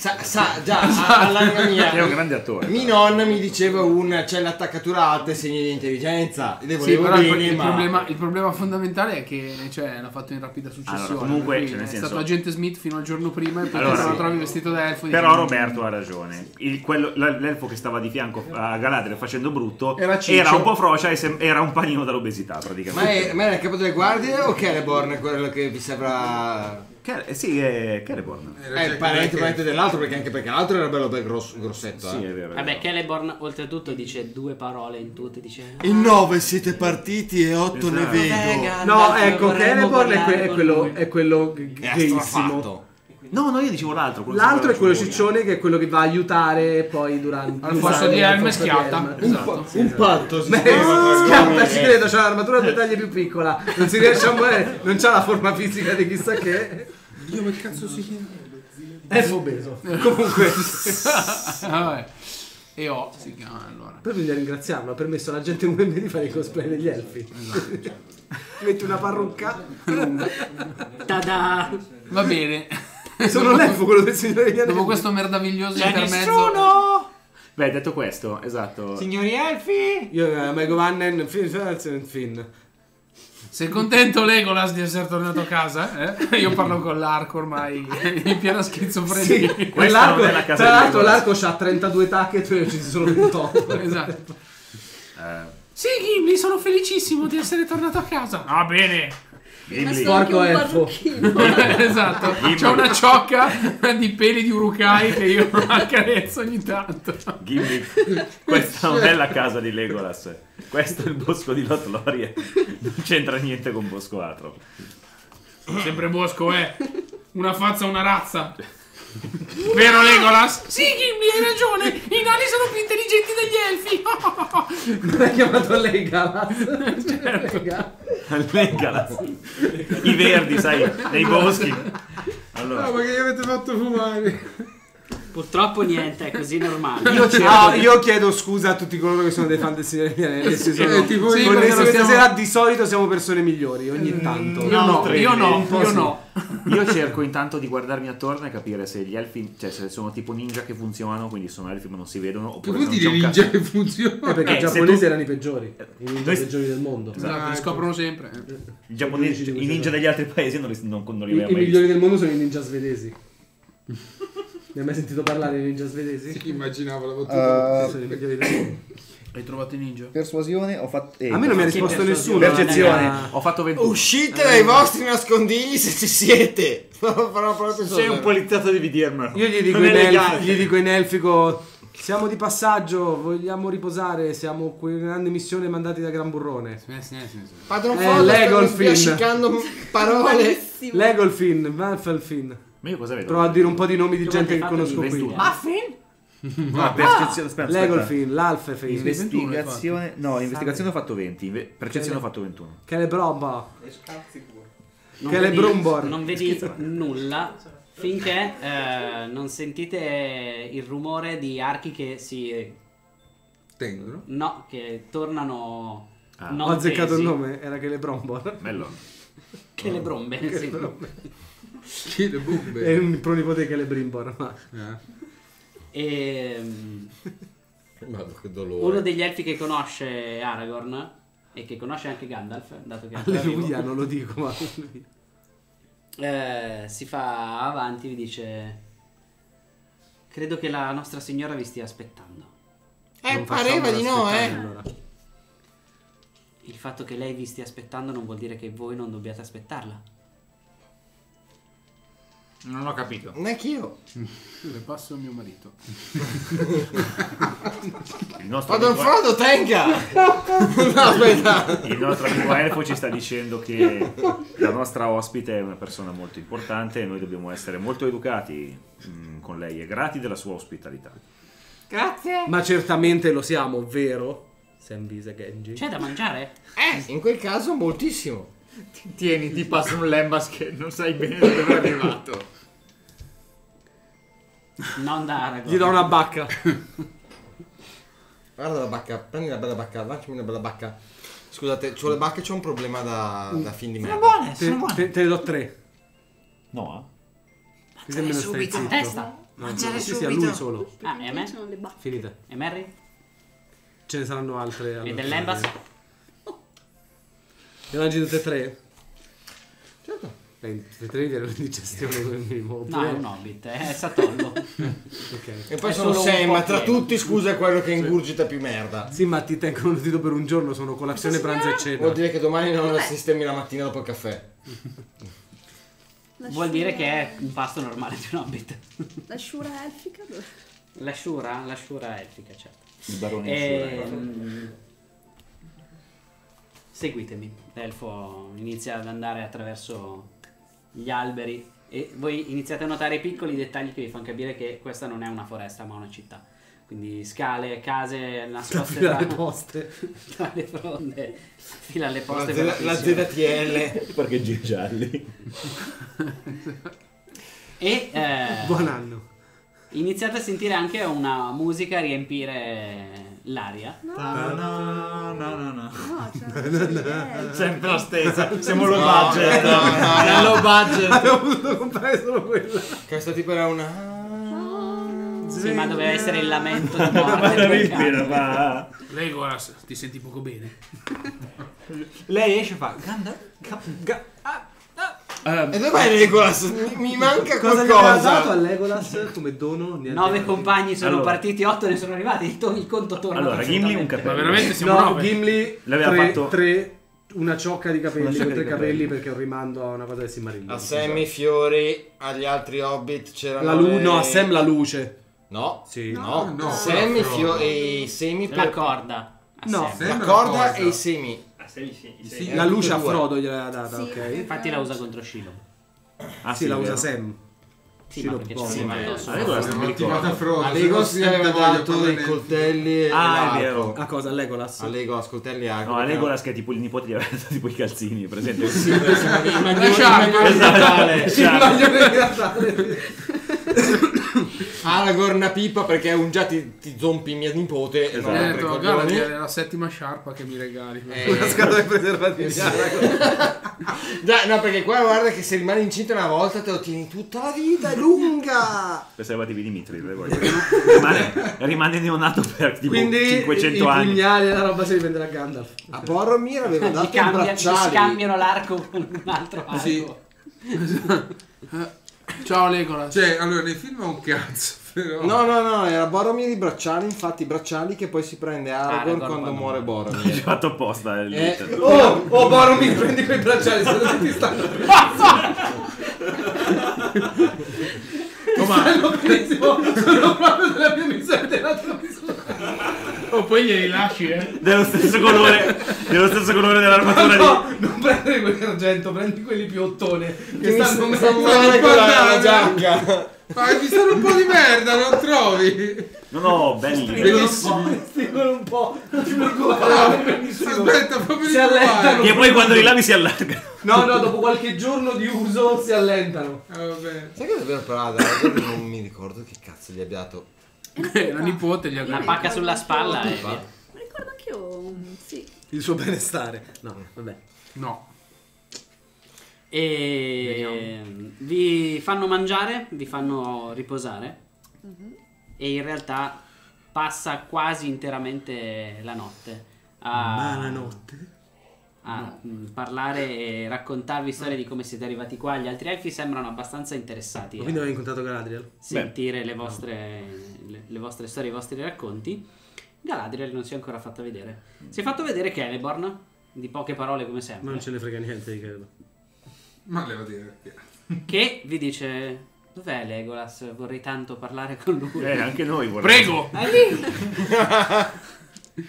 Alla mia è un grande attore. Mia nonna mi diceva c'è l'attaccatura alta e segni di intelligenza. Sì, però bene, il problema fondamentale è che l'ha fatto in rapida successione. Allora, comunque cioè, è stato agente Smith fino al giorno prima e poi lo trovi vestito da elfo. Però Roberto ha ragione. L'elfo che stava di fianco a Galadriel facendo brutto era un po' frocia e sembrava. Era un panino dall'obesità praticamente. Ma era il capo delle guardie o Celeborn è quello che vi sembra? Sì, è Celeborn. È il parente dell'altro perché l'altro era bello bel grossetto. Sì, è vero. Vabbè, Celeborn oltretutto dice due parole in tutte. Dice in 9 siete partiti e 8 esatto. Ne vedo. No, ecco, Celeborn è quello gayissimo. No, no, io dicevo l'altro. L'altro è quello ciccione, che è quello che va a aiutare poi durante... Al posto di Helm schiatta. Esatto. Un patto. Schiatta, ci credo, c'ha l'armatura a due taglie più piccola. Non si riesce a muovere, non c'ha la forma fisica di chissà che. Dio, che cazzo si chiama? È obeso. Comunque. Vabbè. E ho si chiama allora. Poi bisogna ringraziarlo, ha permesso alla gente UM di fare il cosplay degli elfi. Esatto. Ti metti una parrucca. Ta-da! Va bene. Sono l'elfo quello del Signore degli Anelli. Dopo questo meraviglioso intermezzo. Nessuno! Beh, detto questo, esatto. Signori elfi! Io, Mike Vannen, Finn. Sei contento, Legolas, di essere tornato a casa? Eh? Io parlo con l'arco ormai in piena schizofrenia. Sì, l'arco, tra l'altro l'arco ha 32 tacche e tu ne hai uccisi solo 28. Esatto. Sì, Gimli, sono felicissimo di essere tornato a casa. Va bene. Porco elfo. Esatto. C'è una ciocca di peli di urukai che io accarezzo ogni tanto. Gimli, questa non è la casa di Legolas, questo è il bosco di Lothlorien, non c'entra niente con Bosco Atro. Sempre bosco, eh. Una fazza, una razza. Vero Legolas? Sì, Gimli, hai ragione. I nani sono più intelligenti degli elfi. Non è chiamato Legolas? Certo. Legolas. I verdi, sai, nei boschi. Allora. No, ma che gli avete fatto fumare? Purtroppo niente, è così normale. Io chiedo scusa a tutti coloro che sono dei fan del Signore degli Anelli. Stasera di solito siamo persone migliori, ogni tanto. Io no. Io cerco intanto di guardarmi attorno e capire se gli elfi, cioè se sono tipo ninja che funzionano, quindi sono elfi ma non si vedono. Oppure vuol dire ninja che funzionano? Perché i giapponesi erano i peggiori, i ninja peggiori del mondo. Esatto, li scoprono sempre. I giapponesi, i ninja degli altri paesi non li vedono mai. I migliori del mondo sono i ninja svedesi. Ne hai mai sentito parlare dei ninja svedesi? Sì, immaginavo la battuta. Hai trovato i ninja? Persuasione, ho fatto... a me non mi ha risposto nessuno. Percezione, ho fatto 21. Uscite dai vostri nascondigli se ci siete. Sei un poliziotto di vedermelo. Io gli dico in elfico: siamo di passaggio, vogliamo riposare, siamo qui in grande missione mandati da Gran Burrone. Padron Fondo sta biascicando parole. Legolfin, Malfalfin. Ma io cosa vedo? Prova a dire un po' di nomi di gente che conosco qui. Muffin? No, Legolfin, l'Alfefin. Investigazione. No, investigazione ho fatto 20. Percezione ho fatto 21. Che le bromba. Che le brombor. Non vedi nulla finché non sentite il rumore di archi che si tengono. No, che tornano. Ho azzeccato il nome, era che le brombor. Bello. Che le brombe. Che le brombe. È un pronipote che le brimbor, ma... che dolore. Uno degli elfi che conosce Aragorn e che conosce anche Gandalf, dato che alleluia, non lo dico, ma si fa avanti e vi dice: credo che la nostra signora vi stia aspettando. Pareva di no, allora. Il fatto che lei vi stia aspettando non vuol dire che voi non dobbiate aspettarla. Non l'ho capito. Neanche io. Le passo a mio marito. Padron Frodo, tenga! No, aspetta. Il nostro amico elfo ci sta dicendo che la nostra ospite è una persona molto importante e noi dobbiamo essere molto educati con lei e grati della sua ospitalità. Grazie. Ma certamente lo siamo, vero? Sanvisa Genji. C'è da mangiare? In quel caso moltissimo. Tieni, ti passo un lembas che non sai bene da dove è arrivato. Non da Aragorn. Gli do una bacca. Guarda la bacca, prendi una bella bacca, lanciami una bella bacca. Scusate, c'ho le bacche, c'ho un problema da fin di me. Sono buone, sono buone. Te ne do 3. No, mangiare subito a testa. Mangiare subito. Sì, a lui solo. E a me? Finita. E Merry? Ce ne saranno altre. E dell'embas? Le mangi tutte e tre? Certo. Tutte e tre erano in digestione come minimo. No, è un hobbit, è satollo. Okay. E poi sono 6, ma tra tutti, scusa, è quello che ingurgita più merda. Sì, ma ti tengono il dito per un giorno, sono colazione, pranzo e cena. Vuol dire che domani non la sistemi la mattina dopo il caffè. Vuol dire che è un pasto normale di un hobbit. L'asciura elfica? L'asciura? L'asciura elfica, certo. Il barone asciura. Seguitemi. L'elfo inizia ad andare attraverso gli alberi e voi iniziate a notare i piccoli dettagli che vi fanno capire che questa non è una foresta ma una città. Quindi scale, case nascoste tra le poste, tra le fronde, fila alle poste, la ZTL, parcheggi gialli. E buon anno. Iniziate a sentire anche una musica riempire l'aria. No, sempre la stessa. Siamo low budget. Low budget. Abbiamo potuto comprare solo quella. Questo tipo era una... Sì, ma doveva essere il lamento di morte. Lei guarda, ti senti poco bene. Lei esce e fa Ganda? E dov'è Legolas? Mi manca qualcosa. Cosa gli ha dato a Legolas come dono? 9 compagni sono partiti, 8 ne sono arrivati. Il conto torna. Allora, Gimli un capello. Ma veramente siamo Gimli l'aveva fatto 3. Una ciocca di capelli, ciocca con 3 capelli perché è un rimando a una cosa del Silmarillion. A Sam i fiori, agli altri hobbit c'era la luce. No, a Sam la luce. No, sì, no. Sam i fiori e i semi per la corda. No, la corda e i semi. Sì, la luce a Frodo gliel'aveva data, sì, ok. Infatti la usa contro Shiloh. Ah sì, la usa Sam. Sì, ma perché sì, ma a Legolas gli aveva dato dei coltelli e è vero. A cosa? A Legolas? A Legolas, coltelli e arco. No, a Legolas che è tipo il nipote gli aveva dato tipo i calzini, per esempio. Sì, il maglione di Natale. Il maglione di Natale. Aragorn a pipa perché un già ti zompi mia nipote. Esatto, guarda la settima sciarpa che mi regali. Una scatola di preservativi. Già, no, perché qua guarda che se rimani incinta una volta te lo tieni tutta la vita, è lunga. Preservativi di Mitri, rimane neonato per tipo 500 anni. Quindi i pugnali e la roba si rivende da Gandalf. A Boromir aveva dato i bracciali. Ci scambiano l'arco con un altro arco. Sì. Ciao Legolas. Cioè, allora nei film è un cazzo, però. No, era Boromir di bracciali, infatti bracciali che poi si prende Aragorn quando muore Boromir. L'ho fatto apposta. Oh Boromir, prendi quei bracciali, se no ti stanno. Stanno benissimo, sono proprio della mia miseria dell'altro misura. Oh, poi glieli lasci, dello stesso colore dell'armatura lì. No, non prendere quelli argento, prendi quelli piottone che stanno come la giacca. Ma mi sono un po' di merda, non trovi? No, bellissimo. Stringono un po', non ti preoccupare, benissimo. Aspetta, fammi ritornare. Che poi quando li lavi si allargano. No, dopo qualche giorno di uso si allentano. Vabbè. Sai che davvero parata? Non mi ricordo che cazzo gli abbia dato. La nipote gli ha dato la pacca sulla spalla. Mi ricordo anch'io, sì. Il suo benestare. No, vabbè. No. E vi fanno mangiare, vi fanno riposare. E in realtà passa quasi interamente la notte. Parlare e raccontarvi storie di come siete arrivati qua. Gli altri elfi sembrano abbastanza interessati. Quindi avevi incontrato Galadriel? Sentire le vostre storie, i vostri racconti. Galadriel non si è ancora fatta vedere. Si è fatto vedere Celeborn, di poche parole come sempre. Ma non ce ne frega niente di Celeborn. Ma le va a dire che vi dice: dov'è Legolas? Vorrei tanto parlare con lui. Anche noi vorremmo. Prego! È lì!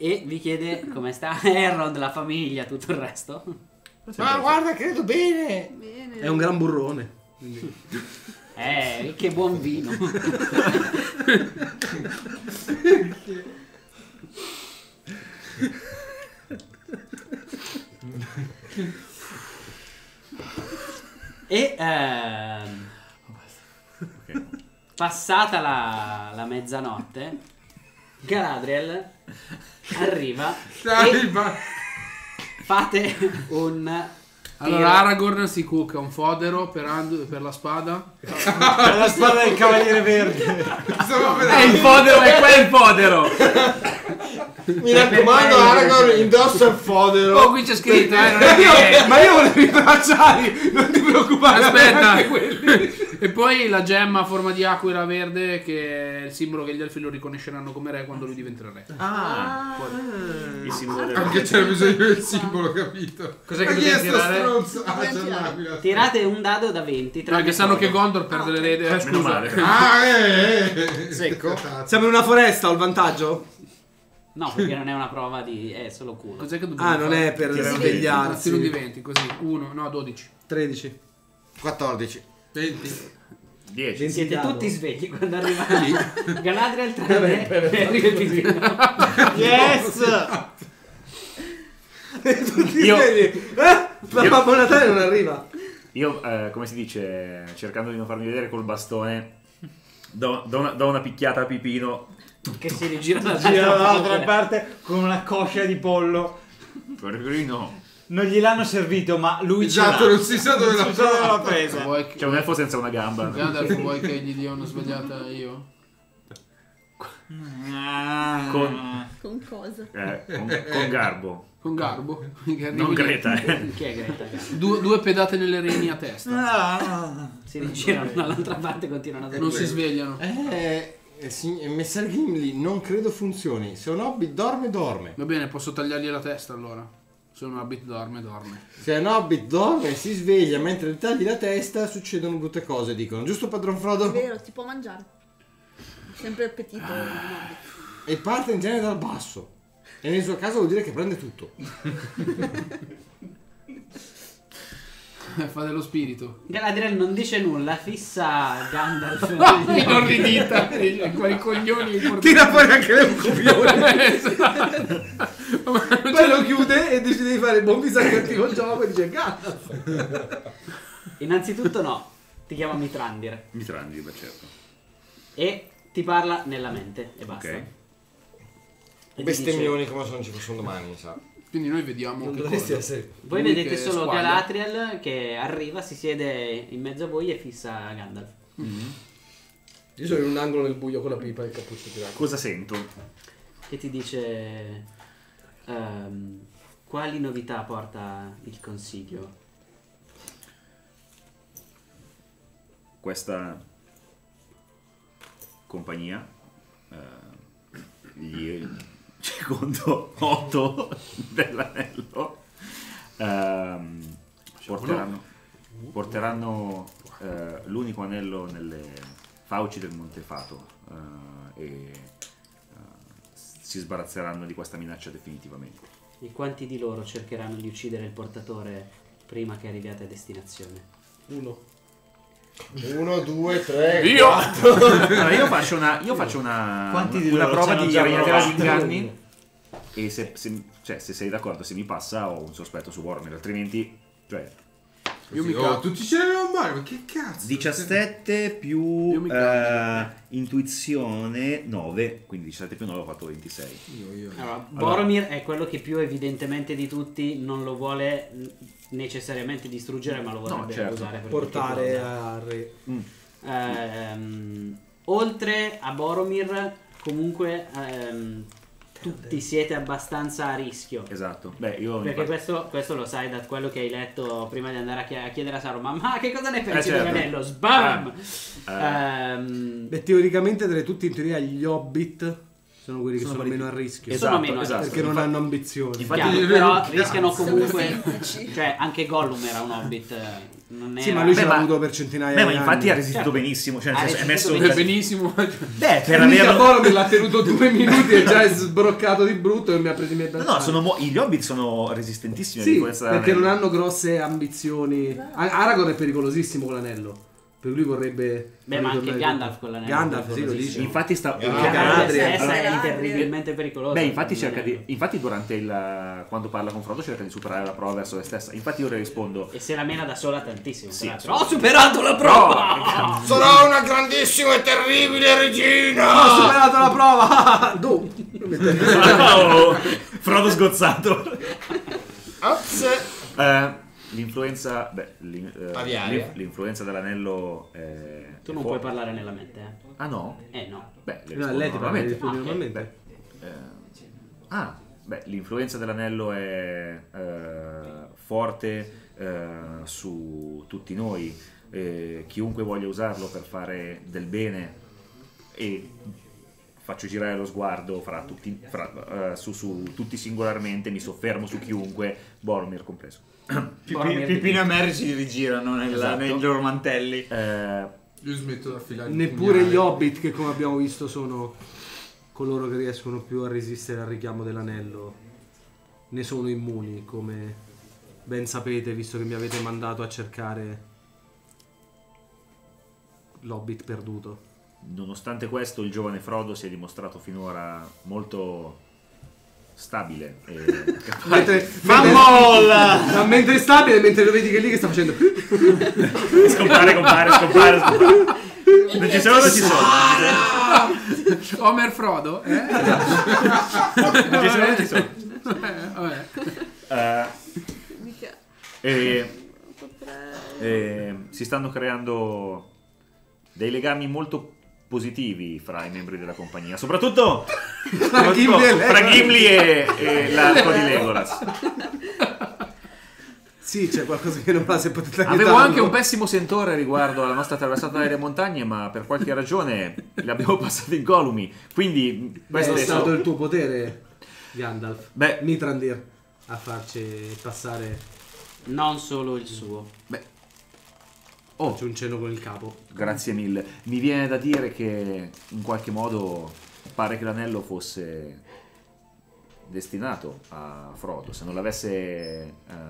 E vi chiede come sta Elrond, la famiglia, tutto il resto. Ma guarda, credo bene. È un gran burrone. Che buon vino. E passata la mezzanotte, Galadriel arriva. Fate un... Allora Aragorn si cucca un fodero per la spada. Per la spada del Cavaliere Verde. Il fodero è quel fodero. Mi raccomando, Aragorn indossa il fodero. Oh, qui c'è scritto. Ma io volevo i bracciali, non ti preoccupare. Aspetta. E poi la gemma a forma di aquila verde, che è il simbolo che gli elfi lo riconosceranno come re quando lui diventerà re. Il simbolo. Anche c'era bisogno del simbolo, capito? Cos'è che devi tirare? Tirate un dado da 20. Perché sanno che Gondor perde l'erede. Scusa. Secco. Siamo in una foresta, ho il vantaggio? No, perché non è una prova di... è solo culo. Cos'è che dobbiamo non è per svegliarsi. Non diventi così. 1, no, 12. 13. 14. 20. 10. Siete tutti svegli quando arrivate lì. Galadriel 3. Yes! Tutti svegli. Ma Babbo Natale non arriva. Io, come si dice, cercando di non farmi vedere col bastone, do una picchiata a Pipino. Che si rigira dall'altra parte con una coscia di pollo. Poverino. Non gliel'hanno servito, ma lui esatto, ce l'ha. Non si sa dove l'ha presa. C'è un elfo senza una gamba. Vuoi che gli dia una svegliata io? Con cosa? Con garbo. Con garbo? Non Greta, Chi è Greta? Due pedate nelle reni a testa. Si rigirano dall'altra parte e continuano a dormire. Non si svegliano. Messer Gimli non credo funzioni. Se un hobbit dorme. Va bene, posso tagliargli la testa allora. Se un hobbit dorme. Se un hobbit dorme e si sveglia mentre gli tagli la testa, succedono brutte cose, dicono. Giusto, padron Frodo? È vero, si può mangiare. Sempre appetito. E parte in genere dal basso. E nel suo caso vuol dire che prende tutto. Fa dello spirito. Galadriel non dice nulla, fissa Gandalf. Non ridita. Quei coglioni. Tira fuori anche lei un coglione. Esatto. Poi lo chiude e decide di fare il buon viso al cattivo gioco e dice Gandalf. Innanzitutto no, ti chiama Mitrandir. Mitrandir, beh certo. E ti parla nella mente e basta. Ok. Bestemmioni come se non ci fossero domani, sa. Quindi noi vediamo non che cosa. Essere... Voi vedete solo squadra. Galadriel che arriva, si siede in mezzo a voi e fissa Gandalf. Mm-hmm. Io sono in un angolo nel buio con la pipa e il cappuccio tirato. Cosa sento? Che ti dice quali novità porta il consiglio? Questa compagnia secondo Otto dell'anello porteranno l'unico anello nelle fauci del Montefato e si sbarazzeranno di questa minaccia definitivamente. E quanti di loro cercheranno di uccidere il portatore prima che arriviate a destinazione? 1, 2, 3, 4. Allora, io faccio una prova di Ragnatela di inganni. E se sei d'accordo, se mi passa, ho un sospetto su Boromir, altrimenti. Cioè. Io mi cago. Tutti ce ne non male, ma che cazzo? 17 più intuizione 9. Quindi 17 più 9 ho fatto 26. Allora, Boromir è quello che più evidentemente di tutti non lo vuole necessariamente distruggere, ma lo vorrebbe usare per portare a re. Oltre a Boromir, comunque. Tutti siete abbastanza a rischio. Esatto. Beh, io perché questo lo sai da quello che hai letto prima di andare a chiedere a Saruman. Ma che cosa ne pensi dell'anello? Sbam! Beh, teoricamente tutti in teoria gli hobbit sono quelli che sono meno a rischio. Esatto, sono meno esatto. Perché non hanno ambizioni. Infatti, però rischiano comunque. Cioè, anche Gollum era un hobbit. Non sì, ma lui ce l'ha avuto per centinaia di anni. Ma infatti ha resistito benissimo. Cioè, è messo benissimo. Beh, per averlo me l'ha tenuto 2 minuti e già è sbroccato di brutto e mi ha preso i miei battagli. No, gli hobbit sono resistentissimi. Sì, di questa perché anello. Non hanno grosse ambizioni. Aragorn è pericolosissimo con l'anello. Per lui vorrebbe. Beh, ma anche Gandalf con l'anello. Gandalf, sì, lo dice. Infatti, è terribilmente pericoloso. Beh, infatti, durante quando parla con Frodo, cerca di superare la prova verso se stessa. Infatti, io le rispondo. E se la mena da sola, tantissimo. Sì, ho superato la prova! No. Sarò una grandissima e terribile regina! Ho superato la prova! Frodo sgozzato. L'influenza l'influenza dell'anello tu non puoi parlare nella mente ah no? No beh lei ti parla normalmente l'influenza dell'anello è forte su tutti noi chiunque voglia usarlo per fare del bene e faccio girare lo sguardo su tutti singolarmente mi soffermo su chiunque Boromir compreso Pipino e Merry si rigirano nei loro mantelli io smetto di affilare neppure gli hobbit che come abbiamo visto sono coloro che riescono più a resistere al richiamo dell'anello ne sono immuni, come ben sapete, visto che mi avete mandato a cercare l'Hobbit perduto. Nonostante questo, il giovane Frodo si è dimostrato finora molto stabile e mentre stabile, mentre lo vedi che lì che sta facendo scompare. Non ci sono, non ci sono. Homer Frodo, eh? Non ci sono, non ci sono. Si stanno creando dei legami molto positivi fra i membri della compagnia, soprattutto fra Gimli e l'arco di Legolas. Sì, c'è qualcosa che non va, se potete aiutarlo. Avevo anche un pessimo sentore riguardo alla nostra attraversata delle montagne, ma per qualche ragione le abbiamo passate in Golumi. Quindi questo è stato il tuo potere, Gandalf. Beh, Mithrandir a farci passare non solo il suo. Beh, oh, c'è un cenno con il capo. Grazie mille. Mi viene da dire che in qualche modo pare che l'anello fosse destinato a Frodo. Se non l'avesse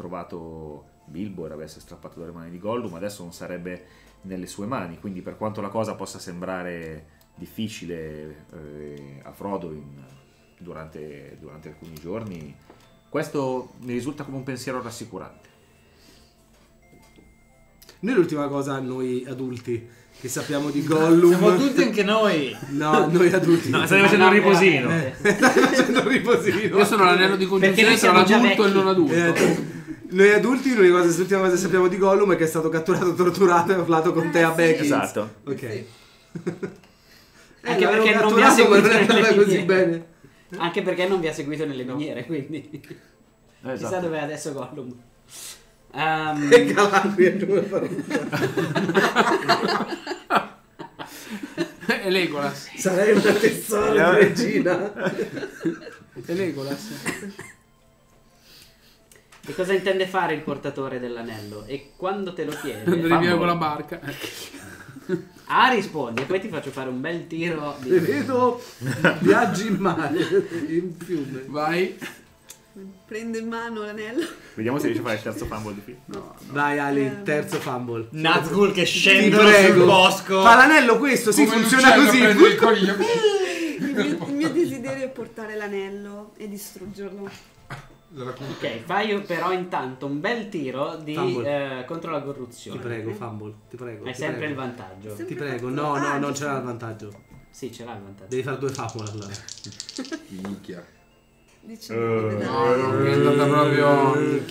trovato Bilbo e l'avesse strappato dalle mani di Gollum, adesso non sarebbe nelle sue mani. Quindi, per quanto la cosa possa sembrare difficile a Frodo durante alcuni giorni, questo mi risulta come un pensiero rassicurante. Noi l'ultima cosa, noi adulti che sappiamo di Gollum, siamo adulti anche noi. No, noi adulti. No, stai facendo un riposino. Stai facendo un riposino. Io sono l'anello di congiunzione tra l'adulto e il non adulto. Noi adulti, l'ultima cosa che sappiamo di Gollum è che è stato catturato, torturato e urlato con Tea Beckins. Esatto. Ok. Sì. Anche perché non vi ha seguito nelle così bene. Anche perché non vi ha seguito nelle miniere, quindi. Esatto. Chissà dove è adesso Gollum. E Galadriel dove farò e Legolas. Sarei una tessola regina. E Legolas. Che cosa intende fare il portatore dell'anello? E quando te lo chiede? Quando arriviamo con la barca. Ah, rispondi e poi ti faccio fare un bel tiro di... Vedo viaggi in mare, in fiume. Vai. Prende in mano l'anello. Vediamo se riesce a fare il terzo fumble di qui. No, no. Vai Ali, terzo fumble. Nazgul che scende sul bosco. Fa l'anello questo, si sì, funziona così. Il mio desiderio è portare l'anello e distruggerlo. Ok, fai io però intanto un bel tiro di, contro la corruzione. Ti prego, fumble, ti prego. Hai sempre prego. Il vantaggio. Sempre ti prego, no, no, non ce l'ha il vantaggio. Sì, ce l'ha il vantaggio. Devi fare due favole allora. Minchia. No, non è andata proprio.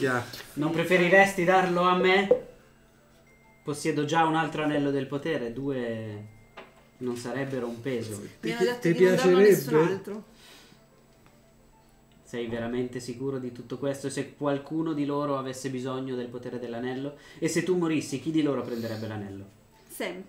Non preferiresti darlo a me? Possiedo già un altro anello del potere. Due non sarebbero un peso. Mi hanno detto di non darlo a nessun altro. Sei veramente sicuro di tutto questo? Se qualcuno di loro avesse bisogno del potere dell'anello? E se tu morissi, chi di loro prenderebbe l'anello? Sam.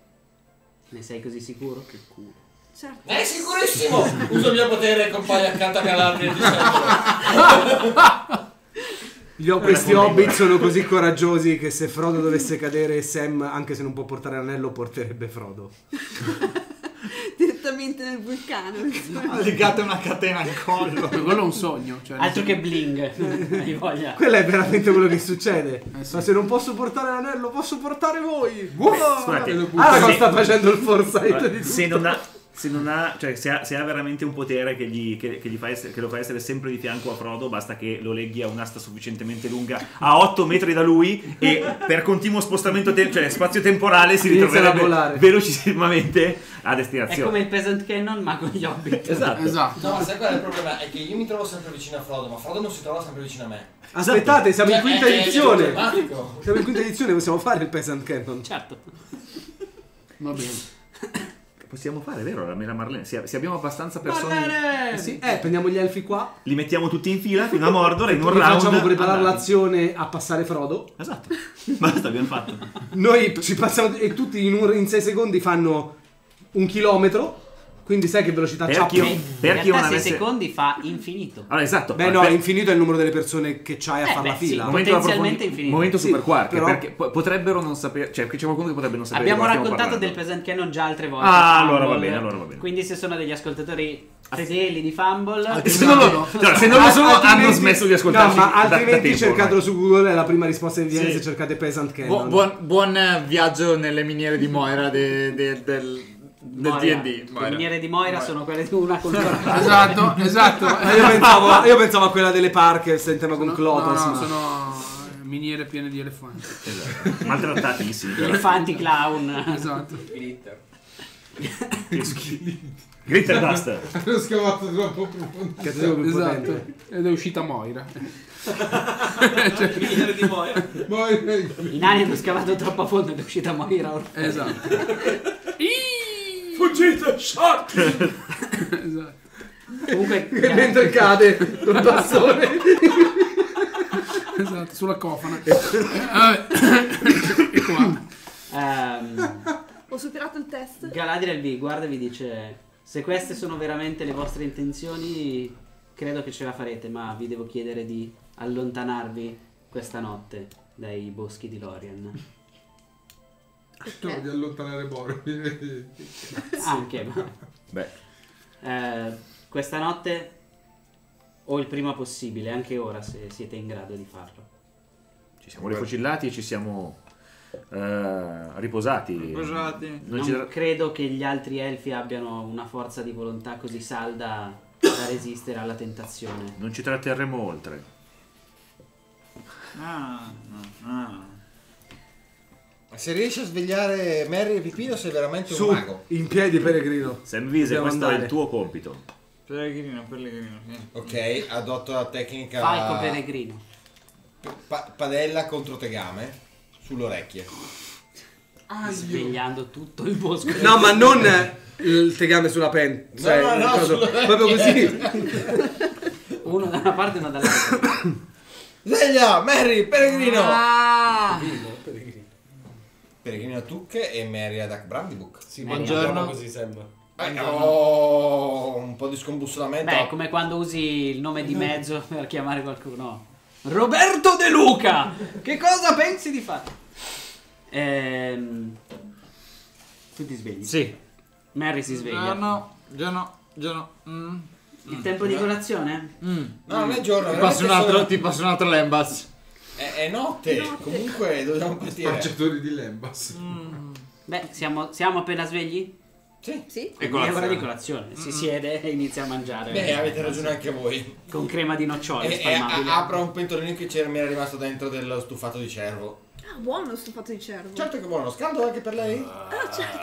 Ne sei così sicuro? Che culo. Certo. È sicurissimo! Uso il mio potere e compaio accanto a Galadriel. Questi hobbit sono così coraggiosi che se Frodo dovesse cadere, Sam, anche se non può portare l'anello, porterebbe Frodo direttamente nel vulcano. No, legate una catena al collo. Quello è un sogno, cioè altro che bling. Voglia. Quello è veramente quello che succede. Sì. Ma se non posso portare l'anello, posso portare voi. Allora sta facendo il foresight di tutto. Se ha veramente un potere che lo fa essere sempre di fianco a Frodo, basta che lo leghi a un'asta sufficientemente lunga a 8 metri da lui e per continuo spostamento spazio-temporale si ritroverebbe velocissimamente a destinazione. È come il Peasant Cannon ma con gli hobbit. Esatto. No, sai qual è il problema? È che io mi trovo sempre vicino a Frodo, ma Frodo non si trova sempre vicino a me. Aspettate, siamo in quinta edizione. Siamo in quinta edizione, possiamo fare il Peasant Cannon. Certo. Va bene. Possiamo fare, vero? La mela Marlene. Se abbiamo abbastanza persone. Sì. Prendiamo gli elfi qua. Li mettiamo tutti in fila fino a Mordor. In un round. Facciamo preparare l'azione a passare Frodo. Esatto. Basta, abbiamo fatto. Noi ci passiamo. E tutti in 6 secondi fanno un chilometro. Quindi sai che velocità c'ha più? Per chi non avesse... 6 secondi fa infinito. Allora, esatto. Beh, no, per... infinito è il numero delle persone che c'hai a fare la fila. Sì, potenzialmente infinito. Momento super quark, però... perché potrebbero non sapere... Cioè, perché c'è qualcuno che potrebbe non sapere. Abbiamo raccontato del present canon già altre volte. Ah, allora va bene, allora va bene. Quindi se sono degli ascoltatori fedeli di Fumble... se non lo sono, hanno smesso di ascoltarci. No, ma altrimenti cercatelo su Google, è la prima risposta che vi viene se cercate present canon. Buon viaggio nelle miniere di Moira del... Del D&D. Le miniere di Moira sono quelle di una cultura. Esatto, esatto. Io pensavo a quella delle Parkers in tema con Clotas. No, sono miniere piene di elefanti. Esatto. Maltrattatissimi. Elefanti clown. Esatto. Glitter. Glitter Duster. L'ho scavato troppo profondo. Esatto. Ed è uscita Moira. Cioè, miniere di Moira. In anni hanno scavato troppo a fondo ed è uscita Moira. Esatto. Fuggite, short! Esatto. Comunque, mentre cade col bastone. Esatto, sulla cofana. E qua. Ho superato il test. Galadriel vi guarda e vi dice: se queste sono veramente le vostre intenzioni, credo che ce la farete, ma vi devo chiedere di allontanarvi questa notte dai boschi di Lorien. Di allontanare Boromir anche, ma beh. Questa notte o il prima possibile, anche ora se siete in grado di farlo. Ci siamo rifocillati e ci siamo riposati. Non credo che gli altri elfi abbiano una forza di volontà così salda da resistere alla tentazione. Non ci tratterremo oltre. Ma se riesci a svegliare Merry e Pipino sei veramente un mago. In piedi, Pellegrino. Semvise, questo è il tuo compito. Pellegrino. Ok, adotto la tecnica... Falco Pellegrino. Padella contro tegame sull'orecchie. Svegliando tutto il bosco. No, ma non il tegame sulla pentola. Cioè, no, proprio così. Uno da una parte e uno dall'altra. Sveglia, Merry, Pellegrino. Pellegrino a Tucche e Mary a Duck Brandybuck. Sì, buongiorno. Così sembra. Un po' di scombussolamento. Beh, come quando usi il nome di mezzo per chiamare qualcuno. Roberto De Luca! Che cosa pensi di fare? Tu ti svegli? Sì. Mary si sveglia. Già no. Il tempo di colazione? No, non è giorno. Ti passo un altro Lembas. È notte, comunque dobbiamo partire. Spacciatori di Lembas. Beh, siamo appena svegli? Sì. È ora di colazione. Si siede e inizia a mangiare. Beh, avete ragione anche voi. Con crema di nocciole spalmabile. Apra un pentolino che mi era rimasto dentro dello stufato di cervo. Ah, buono lo stufato di cervo. Certo che buono, scaldo anche per lei. Certo.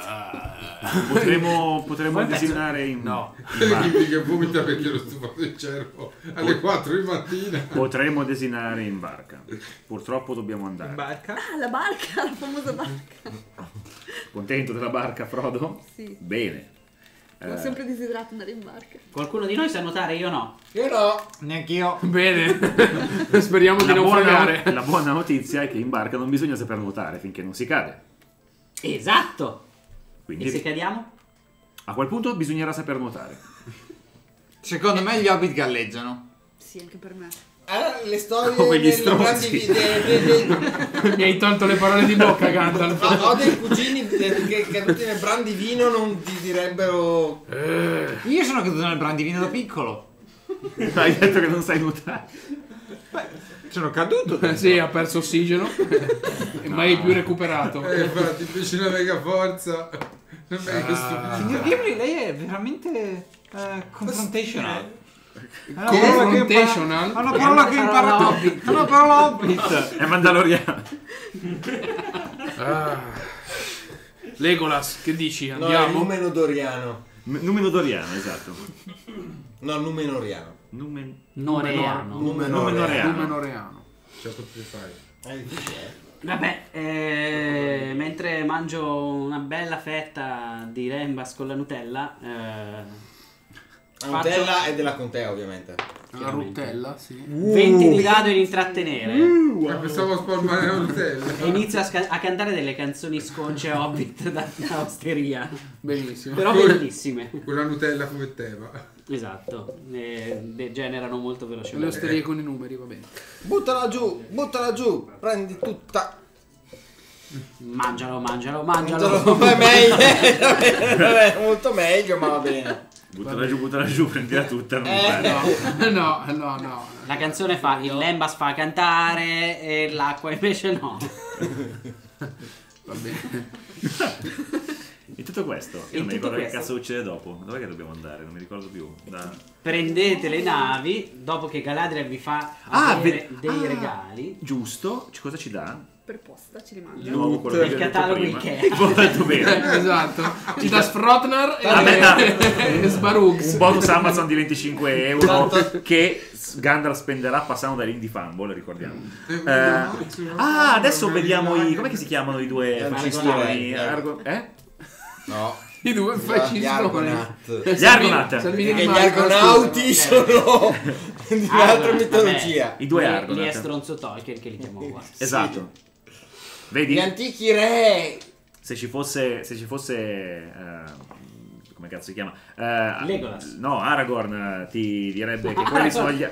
Potremmo desiderare in... No. Che vomita perché lo stufato di cervo alle 4 di mattina. Potremmo desinare in barca. Purtroppo dobbiamo andare. In barca? Ah, la barca, la famosa barca. Contento della barca, Frodo? Sì. Bene. Ho sempre desiderato andare in barca. Qualcuno di noi sa nuotare, io no. Io no. Neanch'io. Bene. Speriamo di non fregare. La buona notizia è che in barca non bisogna saper nuotare finché non si cade. Esatto. Quindi, e se cadiamo? A quel punto bisognerà saper nuotare. Secondo me gli hobbit galleggiano. Sì, anche per me. Le storie come gli stronzi. Mi hai tolto le parole di bocca, Gandalf. Ho dei cugini che caduti nel brandivino non ti direbbero. Io sono caduto nel brandivino da piccolo. Hai detto che non sai nuotare. Sono caduto. Sì, ha perso ossigeno. E mai più recuperato. Infatti, vicino a mega forza. Signor Ghibli, lei è veramente confrontational. Confrontational? È una parola che impara Hobbit. È una parola Hobbit. È Mandaloriano. Legolas, che dici? Andiamo? No, è Numenodoriano. Numenodoriano, esatto. No, Numenoriano. Numenoreano. Certo che fai. Vabbè, mentre mangio una bella fetta di Lembas con la Nutella... La Nutella è della Contea, ovviamente. La Nutella, sì. 20 di dado in intrattenere. Pensavo a spalmare la Nutella. Inizio a cantare delle canzoni sconce Hobbit da osteria. Benissimo. Però bellissime. Quella Nutella come tema. Esatto. Degenerano molto velocemente. Le osterie con i numeri, va bene. Buttala giù, buttala giù. Prendi tutta. Mangialo, mangialo, mangialo. È meglio. Vabbè, molto meglio, ma va bene. Buttala giù, prendila tutta. Non no, no, no. La canzone fa, il Lembas fa cantare e l'acqua invece no. Va bene. E tutto questo, io non mi ricordo questo. Che cazzo succede dopo. Dov'è che dobbiamo andare? Non mi ricordo più. Da... Prendete le navi dopo che Galadriel vi fa dei regali. Giusto, cosa ci dà? Per posta ci rimane il catalogo Ikea. Molto bene. Esatto. Ci dà Sfrotnar e Sbarux. Un bonus Amazon di 25 euro che Gandalf spenderà passando dall'Indie Fumble, ricordiamo. Adesso vediamo i... Com'è che si chiamano i due fascistoni? No. I due fascistoni. Gli Argonaut. Gli Argonaut. Gli Argonauti sono di un'altra mitologia. I due Argonaut. Gli è stronzo Tolkien che li chiamò qua. Esatto. Vedi? Gli antichi re! Se ci fosse come cazzo si chiama? Legolas. No, Aragorn ti direbbe che quelli sono gli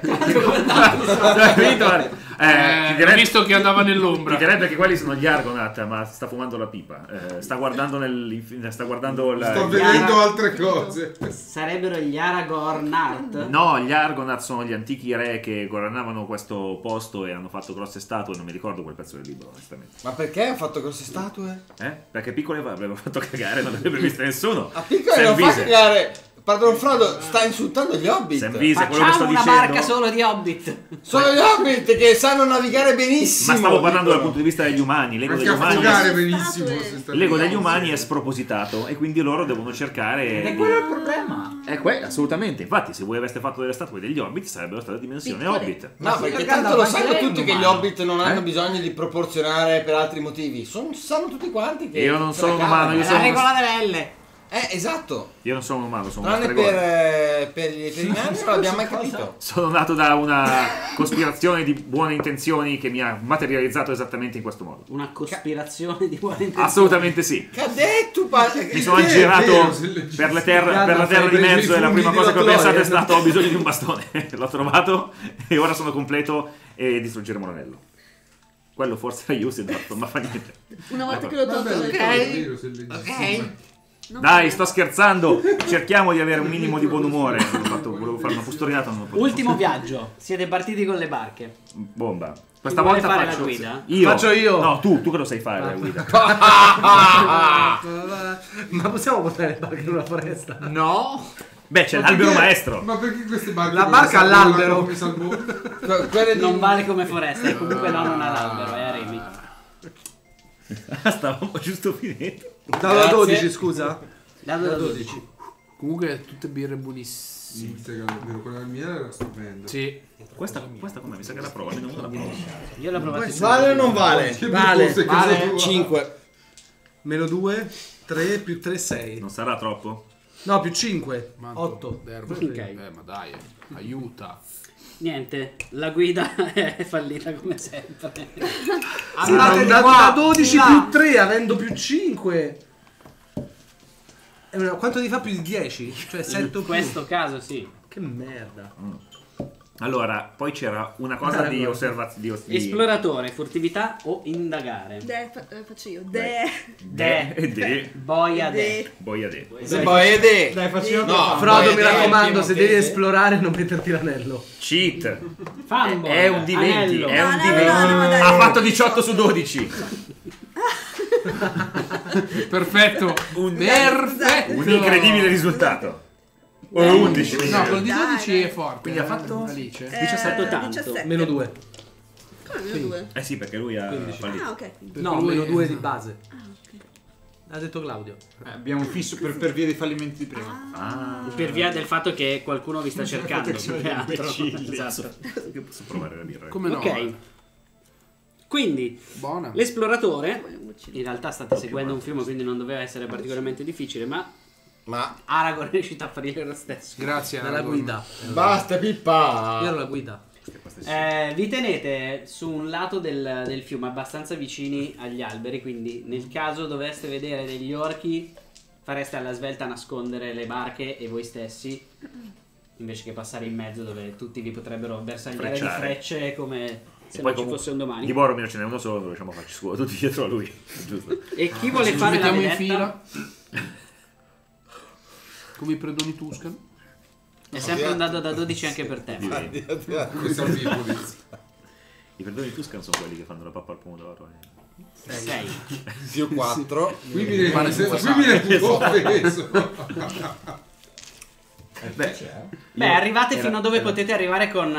visto che andava nell'ombra. Ti direbbe che quelli sono gli Argonaut, ma sta fumando la pipa. Sto vedendo altre cose. Sarebbero gli Aragornart? No, gli Argonaut sono gli antichi re che governavano questo posto e hanno fatto grosse statue. Non mi ricordo quel pezzo del libro, onestamente. Ma perché hanno fatto grosse statue? Perché piccole avrebbero fatto cagare, non avrebbe visto nessuno. A piccole non fa cagare. Pardon Frodo, sta insultando gli Hobbit. Vise, quello che sto dicendo. Una barca solo di Hobbit. Solo gli Hobbit che sanno navigare benissimo. Ma stavo parlando dal punto di vista degli umani. L'ego degli umani, è spropositato e quindi loro devono cercare. E quello è il problema. Assolutamente. Infatti, se voi aveste fatto delle statue degli Hobbit, sarebbero state dimensione Hobbit. No, perché tanto lo sanno tutti che gli Hobbit non hanno bisogno di proporzionare per altri motivi. Sanno tutti quanti che. Io non sono umano, io sono. La regola delle. Esatto. Io non sono un umano, sono un stregone. Per gli italiani non l'abbiamo mai capito. Sono nato da una cospirazione di buone intenzioni che mi ha materializzato esattamente in questo modo. Una cospirazione di buone intenzioni? Assolutamente sì. Che ha detto? Mi sono aggirato per la terra di mezzo e la prima cosa che ho pensato è stato ho bisogno di un bastone. L'ho trovato e ora sono completo e distruggeremo l'anello. Quello forse era usato, ma fa niente. Una volta che l'ho tolto, ok. Dai, sto scherzando. Cerchiamo di avere un minimo di buon umore. Volevo fare una fustorinata. Ultimo viaggio. Siete partiti con le barche. Bomba. Questa volta fare faccio la guida? Io. Faccio io. No, tu che lo sai fare la guida. Ma possiamo portare le barche in una foresta? No. Beh, c'è l'albero maestro. Ma perché queste barche? La barca all'albero. Non vale come foresta. E comunque no, non ha l'albero. È a remi. Stavamo giusto finendo. Dado da 12, scusa. Dado da 12. Comunque tutte birre buonissime. Quella mia era stupenda. Sì. Questa come mi sa che la prova, non la provo. Io la provo. Vale o non vale? Vale. 5. Meno 2, 3 più 3, 6. Non sarà troppo? No, più 5. 8. Ok. Ma dai, aiuta. Niente, la guida è fallita come sempre. Andate da 12 più 3, avendo più 5. Quanto ti fa più di 10? Cioè, in questo caso sì. Che merda. Allora, poi c'era una cosa di osservazione. Esploratore, furtività o indagare? Faccio io. Boia de. Dai, faccio io. No, Frodo, mi raccomando, se devi esplorare non metterti l'anello. Cheat. Fanboy. È un D20. Ha fatto 18 su 12. Perfetto. Un incredibile risultato. 11. No, con 12 è forte. Quindi ha fatto Alice. 17 tanto. Meno 2. Come meno 2? Sì, perché lui ha fallito. Ok. No, meno 2 di base. Ha detto Claudio. Abbiamo un fisso per via dei fallimenti di prima. Per via del fatto che qualcuno vi sta cercando. Esatto. Posso provare la birra? Come no? Ok. Quindi l'esploratore, in realtà state seguendo un film, quindi non doveva essere particolarmente difficile, ma Ma Aragorn è riuscito a farglielo lo stesso. Grazie alla guida. Basta Pippa. Io ero la guida. Vi tenete su un lato del fiume, abbastanza vicini agli alberi, quindi nel caso doveste vedere degli orchi fareste alla svelta nascondere le barche e voi stessi, invece che passare in mezzo dove tutti vi potrebbero bersagliare di frecce come... Se poi ci fosse un domani. Di Boromir ce n'è uno solo, dovevamo farci scuola tutti dietro a lui. Giusto. E chi vuole fare la vedetta? Ci mettiamo in fila. Come i predoni Tuscan. È sempre andato da 12 anche per te. I predoni Tuscan sono quelli che fanno la pappa al pomodoro. 6. Io 4. Qui mi viene un po' peso. Beh, arrivate fino a dove potete arrivare con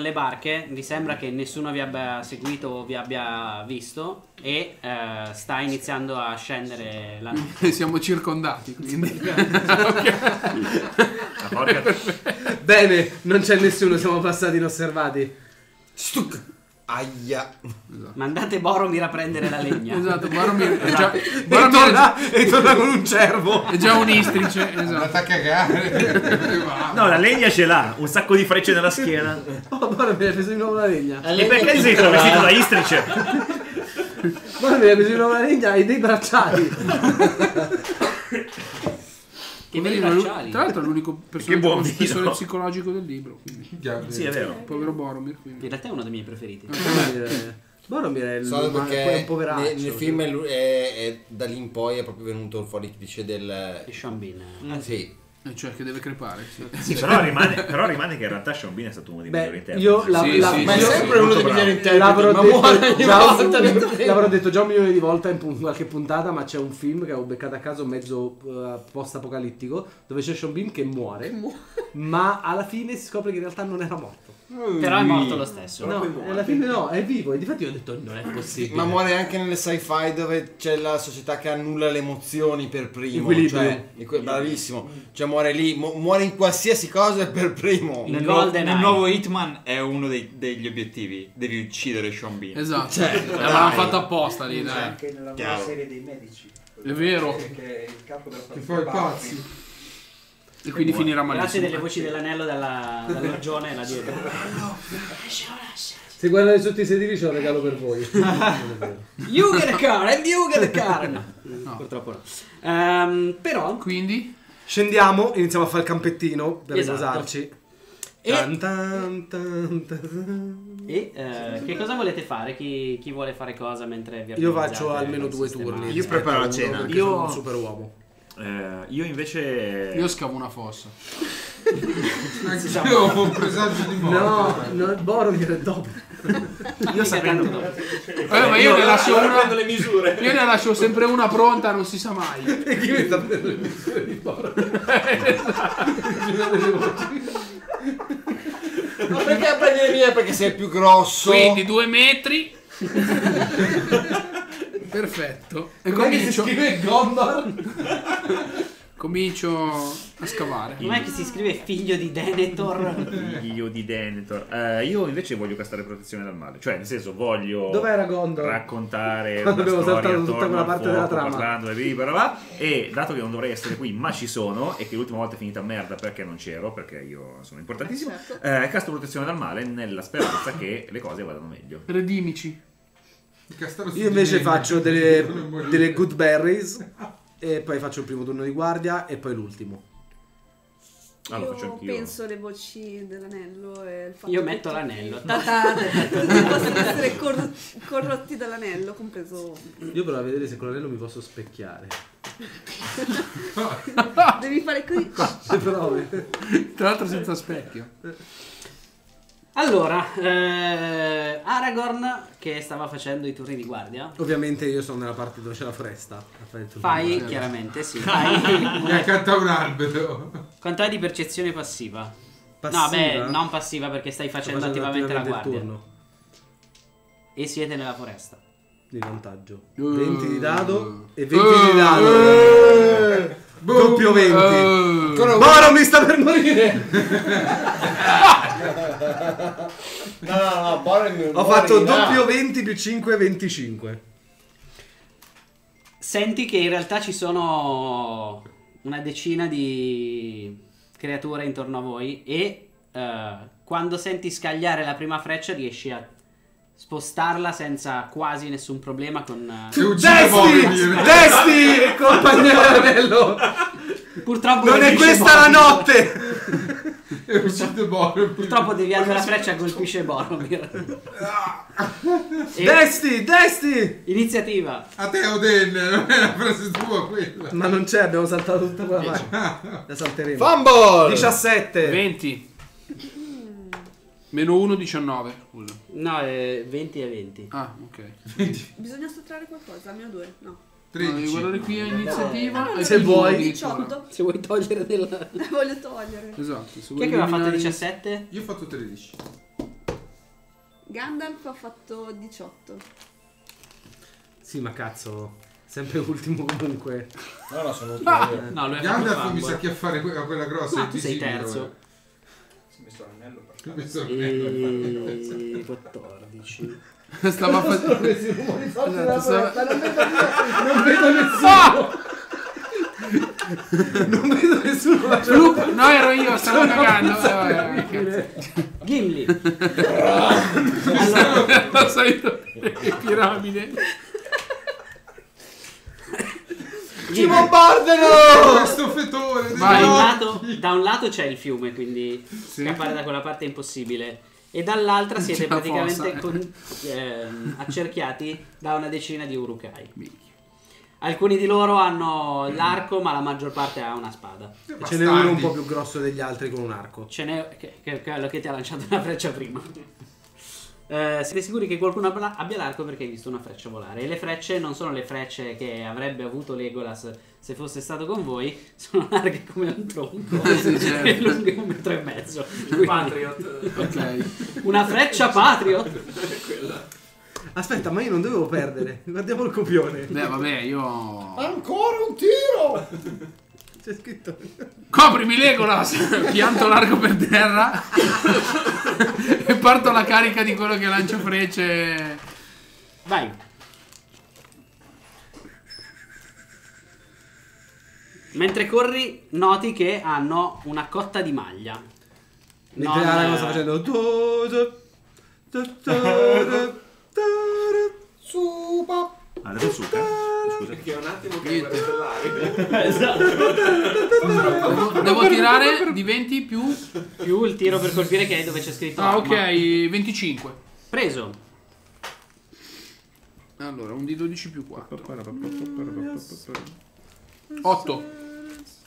le barche. Vi sembra che nessuno vi abbia seguito o vi abbia visto. E sta iniziando a scendere la notte. Siamo circondati, quindi. Bene, non c'è nessuno, siamo passati inosservati. Stuc. Aia. Esatto. Mandate Boromir a prendere la legna. Esatto, Boromir, esatto. E torna con un cervo. È già un istrice. Esatto. Andate a cagare. No, la legna ce l'ha. Un sacco di frecce nella schiena. Oh, Boromir ha preso di nuovo la legna. E perché sei travestito da istrice? Boromir ha preso di nuovo la legna e dei bracciali. Che belli bracciali. Tra l'altro è l'unico professore psicologico del libro. Sì, è vero. Povero Boromir. Quindi. In realtà è uno dei miei preferiti. Boromir è il poveraccio. Nel film da lì in poi è proprio venuto fuori, dice, del... Sean Bean. Sì. Cioè che deve crepare. Sì, però rimane che in realtà Sean Bean è stato uno dei migliori interpreti. Io l'avrò detto già un milione di volte in qualche puntata, ma c'è un film che ho beccato a caso mezzo post apocalittico dove c'è Sean Bean che muore, ma alla fine si scopre che in realtà non era morto. Però è morto lo stesso. No, alla fine no, è vivo. E difatti io ho detto non è possibile. Ma muore anche nelle sci-fi dove c'è la società che annulla le emozioni per primo. Cioè, bravissimo. Cioè muore lì, muore in qualsiasi cosa per primo. Nel nuovo Hitman è uno degli obiettivi. Devi uccidere Sean Bean. Esatto, cioè, l'avevamo fatto apposta lì. Dai. Anche nella serie dei medici. È vero. Che il capo della famiglia pazzi. E quindi finirà malissimo. Grazie delle voci dell'anello dall'orgione là dietro. Se guardate sotto i sedili c'è un regalo per voi. You get a car and you get a car. No. Purtroppo no. Però quindi scendiamo, iniziamo a fare il campettino per riposarci. Che cosa volete fare? Chi vuole fare cosa mentre vi... Io faccio almeno 2 turni. Io preparo la cena. Io sono un super uomo. Io invece... Io scavo una fossa. Io ho un presagio di morte. No, Boromir è dopo. Io sapendo ma io ne lascio una delle misure. Io ne lascio sempre una pronta, non si sa mai. E chi mette le misure di Boromir? Ma perché a prendere le mie? Perché sei più grosso. Quindi 2 metri. Perfetto. E comincio a scavare. Non è che si scrive figlio di Denethor. Figlio di Denethor. Io invece voglio castare protezione dal male. Cioè, nel senso, voglio... Dov'era Gondor? Raccontare una storia tutta quella parte della trama. E dato che non dovrei essere qui, ma ci sono, e che l'ultima volta è finita merda perché non c'ero, perché io sono importantissimo, casto protezione dal male nella speranza che le cose vadano meglio. Redimici. Io invece faccio delle good berries e poi faccio il primo turno di guardia e poi l'ultimo. Io penso le voci dell'anello e il fatto... Io metto l'anello. Tutti possono essere corrotti dall'anello, compreso... Io provo a vedere se con l'anello mi posso specchiare. Devi fare così. Tra l'altro senza specchio. Allora, Aragorn che stava facendo i turni di guardia. Ovviamente io sono nella parte dove c'è la foresta. Fai, chiaramente, sì. Mi accanto a un albero. Quant'è di percezione passiva? Passiva? No, beh, non passiva perché stai facendo attivamente la guardia. Turno. E siete nella foresta. Di vantaggio. 20 di dado e 20 di dado. Doppio 20. Boro mi sta per morire. No, Boromir, ho fatto doppio 20 più 5, 25. Senti che in realtà ci sono una decina di creature intorno a voi e quando senti scagliare la prima freccia riesci a spostarla senza quasi nessun problema con... Desti! Compagno dell'anello! Purtroppo non è questa Boromir. La notte! È uscito Boromir. Purtroppo deviando la freccia colpisce Boromir. Desti! Iniziativa! A te Oden, non è la frase tua quella. Ma non c'è, abbiamo saltato tutta quella parte. La salteremo. Fumble! 17! 20! Meno 1, 19. No, 20 e 20. Ah, ok. 20. Bisogna sottrarre qualcosa, almeno 2. No. 13. Devi guardare qui a iniziativa. No. Se vuoi. 18. Se vuoi togliere della... La voglio togliere. Esatto. Se vuoi chi è che aveva fatto 17? Io ho fatto 13. Gandalf ha fatto 18. Sì, ma cazzo... Sempre ultimo comunque. No, sono ultimo. No, lui è Gandalf mi sa che a fare quella grossa. No, tu sei terzo. Messo l'anello per caso. E... 14. Stava facendo questi rumori forti della porta. Non vedo nessuno. Non vedo nessuno. No, ero io, stavo cagando. Gimli. Lo sai, le piramide. Ci bombardano! Questo fetore! Da un lato c'è il fiume, quindi scappare da quella parte è impossibile. E dall'altra siete praticamente accerchiati da una decina di urukai. Alcuni di loro hanno l'arco, ma la maggior parte ha una spada. E ce n'è uno un po' più grosso degli altri con un arco. Ce n'è quello che ti ha lanciato una freccia prima. Siete sicuri che qualcuno abbia l'arco perché hai visto una freccia volare. E le frecce non sono le frecce che avrebbe avuto Legolas se fosse stato con voi. Sono larghe come un tronco e lunghe un metro e mezzo. Quindi... Patriot. Okay. Una freccia Patriot. Aspetta, ma io non dovevo perdere. Guardiamo il copione. Beh, vabbè, io... Ancora un tiro! C'è scritto... Coprimi Legolas! Pianto l'arco per terra e parto la carica di quello che lancio frecce. Vai. Mentre corri noti che hanno una cotta di maglia. Mentre non... sta facendo... Supa. Adesso su, scusa. Perché è un attimo che l'aria. Esatto. Devo tirare di 20 più il tiro per colpire che è dove c'è scritto. Ah, ok, 25. Preso. Allora, un di 12 più 4. 8.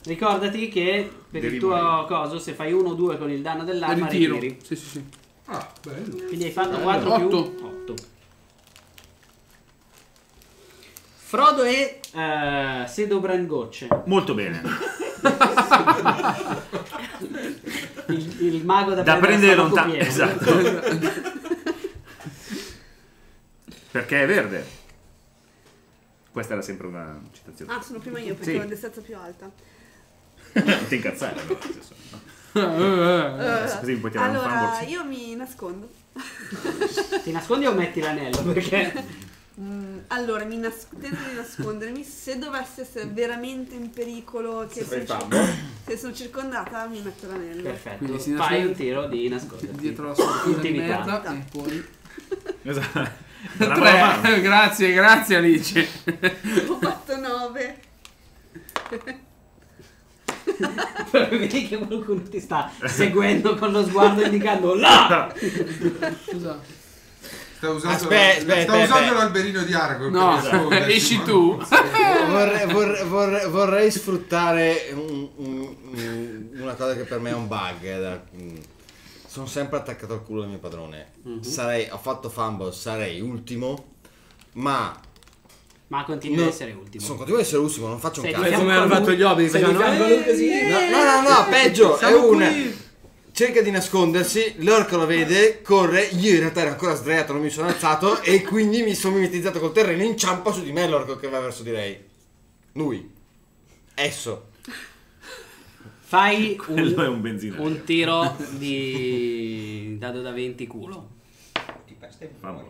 Ricordati che per devi il tuo morire. Coso, se fai 1 o 2 con il danno dell'arma ritiri. Sì. Ah, bello. Quindi hai fatto 4 più 8. Frodo e Sedobran Gocce. Molto bene. il mago da prendere lontano. Esatto. Perché è verde. Questa era sempre una citazione. Ah, sono prima io perché ho la distanza più alta. Non ti incazzare. Così puoi tirare allora, io mi nascondo. Ti nascondi o metti l'anello? Perché... allora, tento di nascondermi. Se dovesse essere veramente in pericolo, che se sono circondata, mi metto l'anello. Perfetto. Fai un tiro di nasconderti dietro la sua di merda e poi. Esatto. 3. Grazie Alice. Ho fatto 9. Vedi che qualcuno ti sta seguendo con lo sguardo indicando là. Scusate. Sta usando l'alberino di Aragorn. No, esci tu. Vorrei sfruttare una cosa che per me è un bug. Sono sempre attaccato al culo del mio padrone. Ho fatto fumble, sarei ultimo. Ma continuo ad essere ultimo. Continuo ad essere ultimo, non faccio un cazzo. Come hanno fatto gli obblighi. No, peggio. È una... Cerca di nascondersi, l'orco lo vede, corre, io in realtà ero ancora sdraiato, non mi sono alzato e quindi mi sono mimetizzato col terreno, inciampa su di me l'orco che va verso di lei. Lui. Esso. Fai un tiro di dado da 20 culo.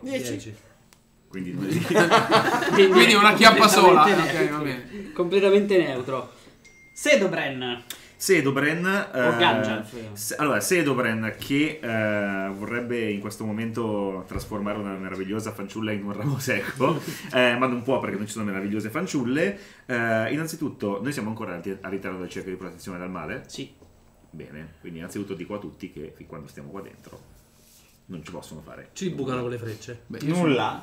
10. Quindi una chiappa sola. Ok, va bene. Completamente neutro. Sedobren, che vorrebbe in questo momento trasformare una meravigliosa fanciulla in un ramo secco, ma non può perché non ci sono meravigliose fanciulle. Innanzitutto, noi siamo ancora all'interno del cerchio di protezione dal male? Sì. Bene, quindi innanzitutto dico a tutti che fin quando stiamo qua dentro non ci possono fare. Ci bucano con le frecce. Beh,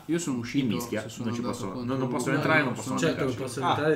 io sono uscito. In mischia. Non possono entrare,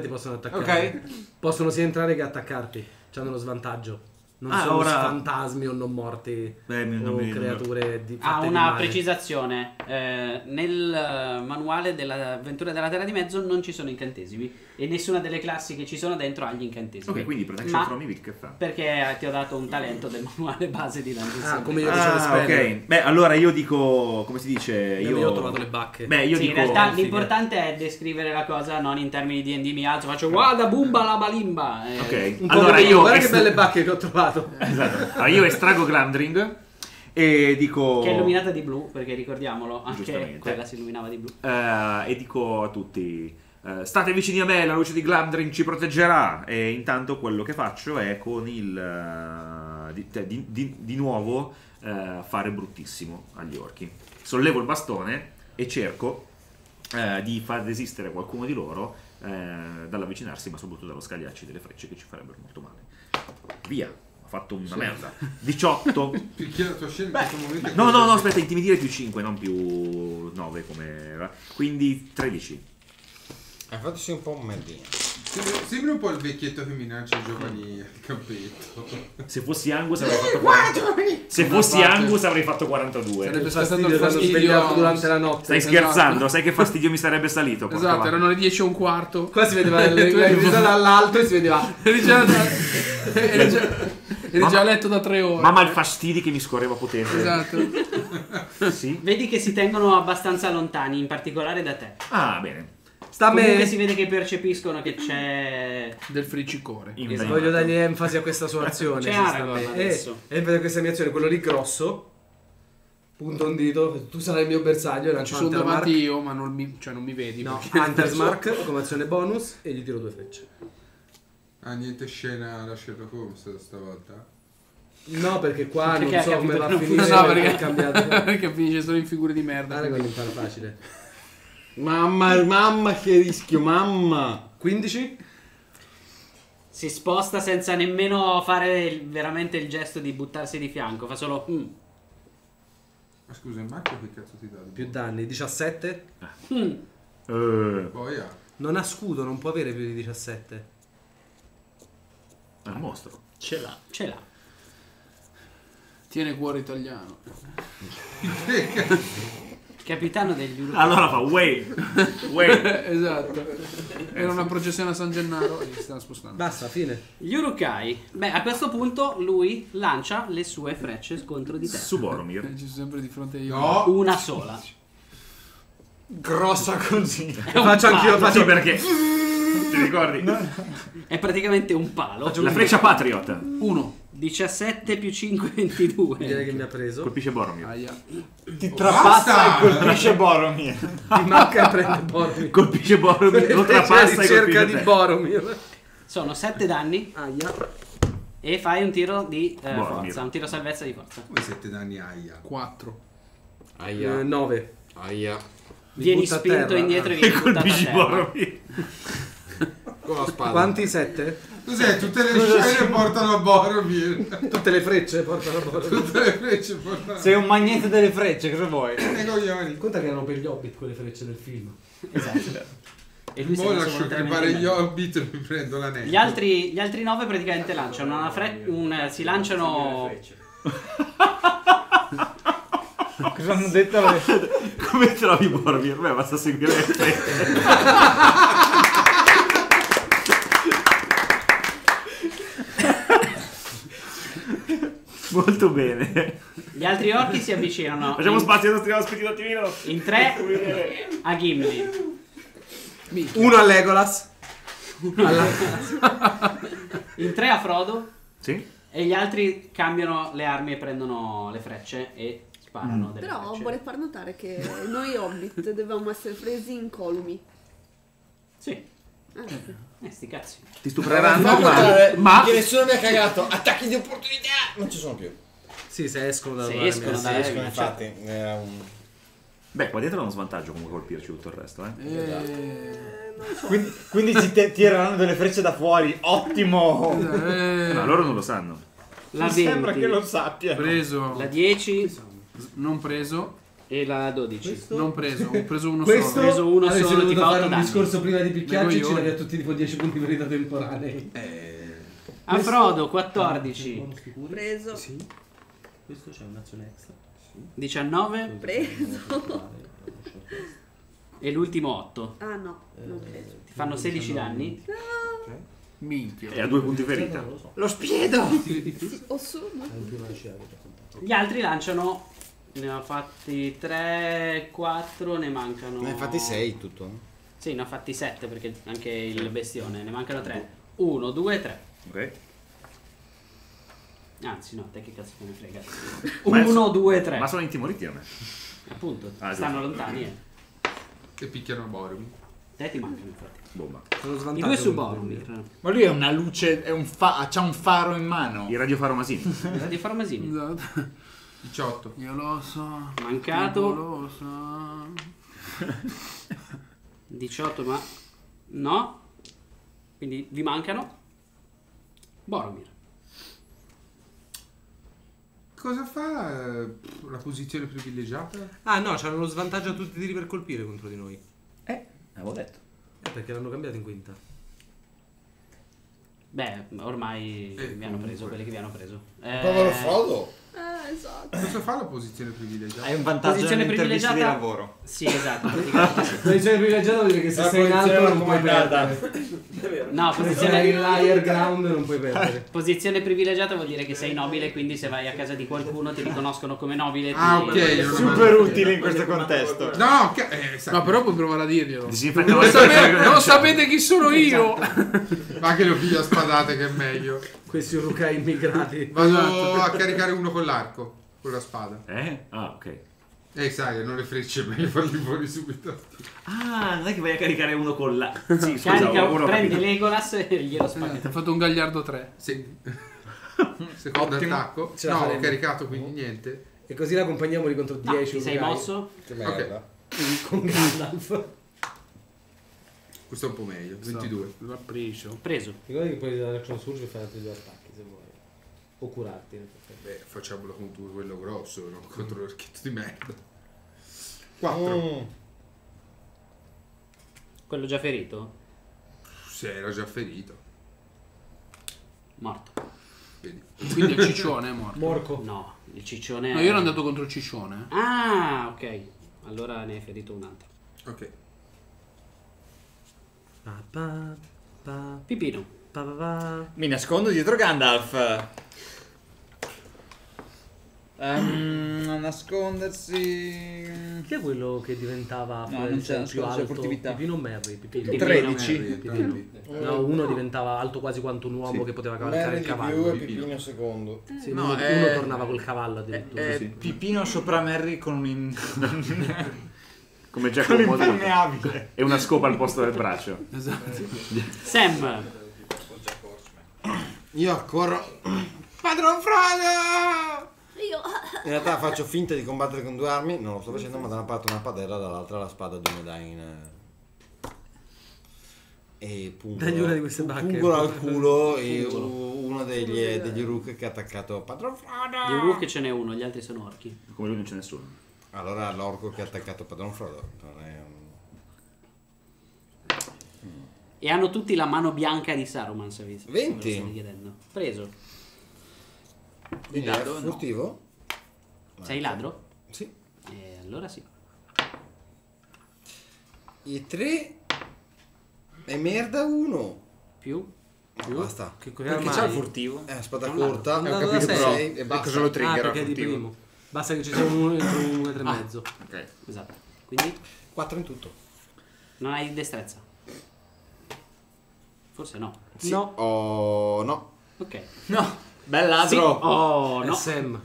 ti possono attaccare. Okay. Possono sia entrare che attaccarti. C'hanno uno svantaggio. Non sono fantasmi o non morti. Creature di una precisazione. Nel manuale dell'avventura della Terra di Mezzo non ci sono incantesimi. E nessuna delle classi che ci sono dentro ha gli incantesimi. Ok, quindi Protection from Evil che fa? Perché ti ho dato un talento del manuale base di Dungeons. Ok. Beh, allora io dico, come si dice? Io ho trovato le bacche. Beh, io dico, in realtà l'importante è descrivere la cosa non in termini di D&D. Mi alzo, faccio guarda bumba la balimba. Ok, allora io guarda che belle bacche che ho trovato. Esatto. Allora, io estraggo Glamdring e dico, che è illuminata di blu, perché ricordiamolo, anche quella si illuminava di blu, e dico a tutti, state vicini a me, la luce di Glamdring ci proteggerà. E intanto quello che faccio è con il di nuovo fare bruttissimo agli orchi. Sollevo il bastone e cerco di far desistere qualcuno di loro dall'avvicinarsi, ma soprattutto dallo scagliarci delle frecce che ci farebbero molto male. Via. Ha fatto una merda. 18. Picchiare la tua scena in questo momento. No, aspetta, intimidire più 5, non più 9 come era. Quindi 13. Hai fatto un po' un merdino. Sembra un po' il vecchietto che minaccia i giovani al campetto. Se fossi Angus avrei fatto 42. Se fossi Angus avrei fatto 42. Sarebbe stato il fastidio durante la notte. Stai scherzando? Sai che fastidio mi sarebbe salito? Esatto, erano le 10 e un quarto. Qua si vedeva la vista dall'alto e si vedeva. Eri già a letto da 3 ore. Ma malfastidi che mi scorreva potente. Esatto. Sì. Vedi che si tengono abbastanza lontani, in particolare da te. Ah, bene. Comunque si vede che percepiscono che c'è del friccicore. Voglio dargli enfasi a questa sua azione. C'è adesso. Enfasi a questa mia azione, quello lì grosso. Punto un dito, tu sarai il mio bersaglio. Ci sono davanti io, ma non mi vedi. No, Huntersmark come azione bonus e gli tiro 2 frecce. Ah, niente scena alla Sherlock Holmes stavolta? No, perché qua perché non so come va a finire. No, perché finisce solo in figure di merda. Guarda, quando impara facile. Mamma che rischio, mamma. 15? Si sposta senza nemmeno fare veramente il gesto di buttarsi di fianco. Fa solo Ma scusa, il marchio che cazzo ti dà? Più danni, 17? Non ha scudo, non può avere più di 17. È un mostro. Ce l'ha. Tiene cuore italiano. Capitano degli Uruguay. Allora fa way. Esatto. Era una processione a San Gennaro e si stanno spostando. Basta, fine. Gli Uruguay. Beh, a questo punto lui lancia le sue frecce contro di te. Su Boromir. Ci sono sempre di fronte a io. No. Una sola. Grossa così. Faccio anch'io, faccio perché... Ti ricordi? No. È praticamente un palo. La freccia Patriot. 1. 17 più 5, 22. Direi che mi ha preso. Colpisce Boromir. Ti trapassa e colpisce Boromir. Ti manca e prende Boromir. Colpisce Boromir. Lo trapassa e cerca di Boromir. Sono 7 danni. Aia. E fai un tiro di forza. Un tiro salvezza di forza. Come 7 danni? Aia. 4. Aia. 9. Aia. Vieni spinto indietro e vieni colpisci Boromir. Con la spada. Quanti 7? Cos'è? Tutte le scene portano a Boromir. Tutte le frecce portano a Boromir. Tutte le frecce portano. Sei un magnete delle frecce, cosa vuoi? Conta che erano per gli Hobbit quelle frecce del film. Esatto. E lui poi lascio crepare gli Hobbit e mi prendo la neve. Gli altri 9 praticamente lanciano una freccia. Si lanciano. Cosa hanno detto? Come trovi Boromir? Beh, basta seguire le frecce. Molto bene. Gli altri orchi si avvicinano. Facciamo spazio ai nostri ospiti un attimino. In 3 a Gimli. Uno a Legolas. In 3 a Frodo. Sì. E gli altri cambiano le armi e prendono le frecce e sparano. Però vorrei far notare che noi Hobbit dovevamo essere presi incolumi. Sì. Sti cazzi. Ti stupreranno, ma nessuno mi ha cagato. Attacchi di opportunità non ci sono più. Sì, se escono da dove escono, infatti. Beh, qua dietro è uno svantaggio comunque colpirci tutto il resto, so. Quindi ci tireranno delle frecce da fuori. Ottimo. No, loro non lo sanno. La 20. Sembra che lo sappiano. Preso. La 10. Non preso. E la 12. Questo? Non preso, ho preso uno questo? Solo. Ho preso uno solo. Ti fare un danni. Discorso prima di picchiarci, ce l'aveva tutti tipo 10 punti di verità temporanei. A Frodo 14. Preso. Sì. Questo c'è un'azione extra. Sì. 19. Preso. E l'ultimo 8. Ah no, non preso. Ti fanno 16 danni. No. Minchia. E ha 2 punti di verità. Lo spiedo. O su. Gli altri lanciano. Ne ho fatti 3, 4, ne mancano... Ne ha fatti 6 tutto? Sì, ne ho fatti 7 perché anche il bestione, ne mancano 3. 1, 2, 3. Ok. Anzi no, te che cazzo me ne frega. 1, 2, 3. Ma sono intimoriti a me. Appunto, stanno lontani. E picchiano Boromir. Te ti mancano infatti. Bomba. I due su Boromir. Ma lui è una luce, è un c'ha un faro in mano. Il radiofaromasini. Il radiofaromasini. Esatto. 18. Io lo so. Mancato. Lo so. 18 ma no. Quindi vi mancano Boromir. Cosa fa la posizione privilegiata? Ah no, c'hanno lo svantaggio a tutti i tiri per colpire contro di noi. Avevo detto. Perché l'hanno cambiato in quinta. Beh, ormai vi hanno preso quelli che vi hanno preso. Povero Frodo. Esatto. Cosa fa la posizione privilegiata? È un vantaggio privilegiata di lavoro. Sì, esatto. La posizione privilegiata vuol dire che se sei in alto non puoi perdere. No, posizione in higher ground non puoi perdere. Posizione privilegiata vuol dire che sei nobile, quindi se vai a casa di qualcuno ti riconoscono come nobile. Ah, ok. Super utile in questo contesto. No, no, però puoi provare a dirglielo. Non sapete chi sono io. Ma che lo piglio a spadate che è meglio. Questi urukai immigrati. Vado a caricare uno con l'arco, con la spada. Ah, ok. Sai, non le frecce, meglio farli fuori subito. Ah, non è che vai a caricare uno con l'arco. Sì, carica, prendi Legolas e glielo spari. Ti ha fatto un gagliardo 3. Sì. Secondo attacco. No, ho caricato, quindi niente. E così la accompagniamoli contro 10 urukai. Ti sei mosso? Che merda. Con Gandalf. Questo è un po' meglio, 22. L'ha preso. Ricorda che puoi dare l'action surge e fare altri 2 attacchi se vuoi. O curarti. Beh, facciamolo contro quello grosso, non contro l'orchetto di merda. 4. Quello già ferito? Sì, era già ferito. Morto. Vedi. Quindi il ciccione è morto. Morco. No, il ciccione. No, io ero andato contro il ciccione. Ah, ok. Allora ne hai ferito un altro. Ok. Pipino. Mi nascondo dietro Gandalf. Nascondersi. Chi è quello che diventava più alto? Pipino Merry. 13. No, uno diventava alto quasi quanto un uomo, che poteva cavalcare il cavallo. Pipino secondo. Uno tornava col cavallo addirittura. Pipino sopra Merry con un... Come Jack O'Modone. E una scopa al posto del braccio. Esatto. Sam. Io corro. Padron Frodo! Io. In realtà faccio finta di combattere con 2 armi. Non lo sto facendo, ma da una parte una padella, dall'altra la spada di Medain. E dagli una di queste bacche. Pungolo al culo uno degli Uruk che ha attaccato Padron Frodo. Gli Uruk ce n'è uno, gli altri sono orchi. Come lui non ce n'è nessuno. Allora l'orco che ha attaccato Padron Frodo E hanno tutti la mano bianca di Saruman, se vi 20. Preso. Quindi ladro, furtivo. No. Sei ladro? Sì. E allora sì. I 3 e merda 1 più. Basta. Che c'è il furtivo? È una spada corta, ho capito però. E basta, solo trigger furtivo. Basta che ci sia uno e 3,5. Ok. Esatto. Quindi 4 in tutto. Non hai destrezza? Forse no. Sì. No. Oh no. Ok. No. Bel ladro. Sì. Oh no. Sam.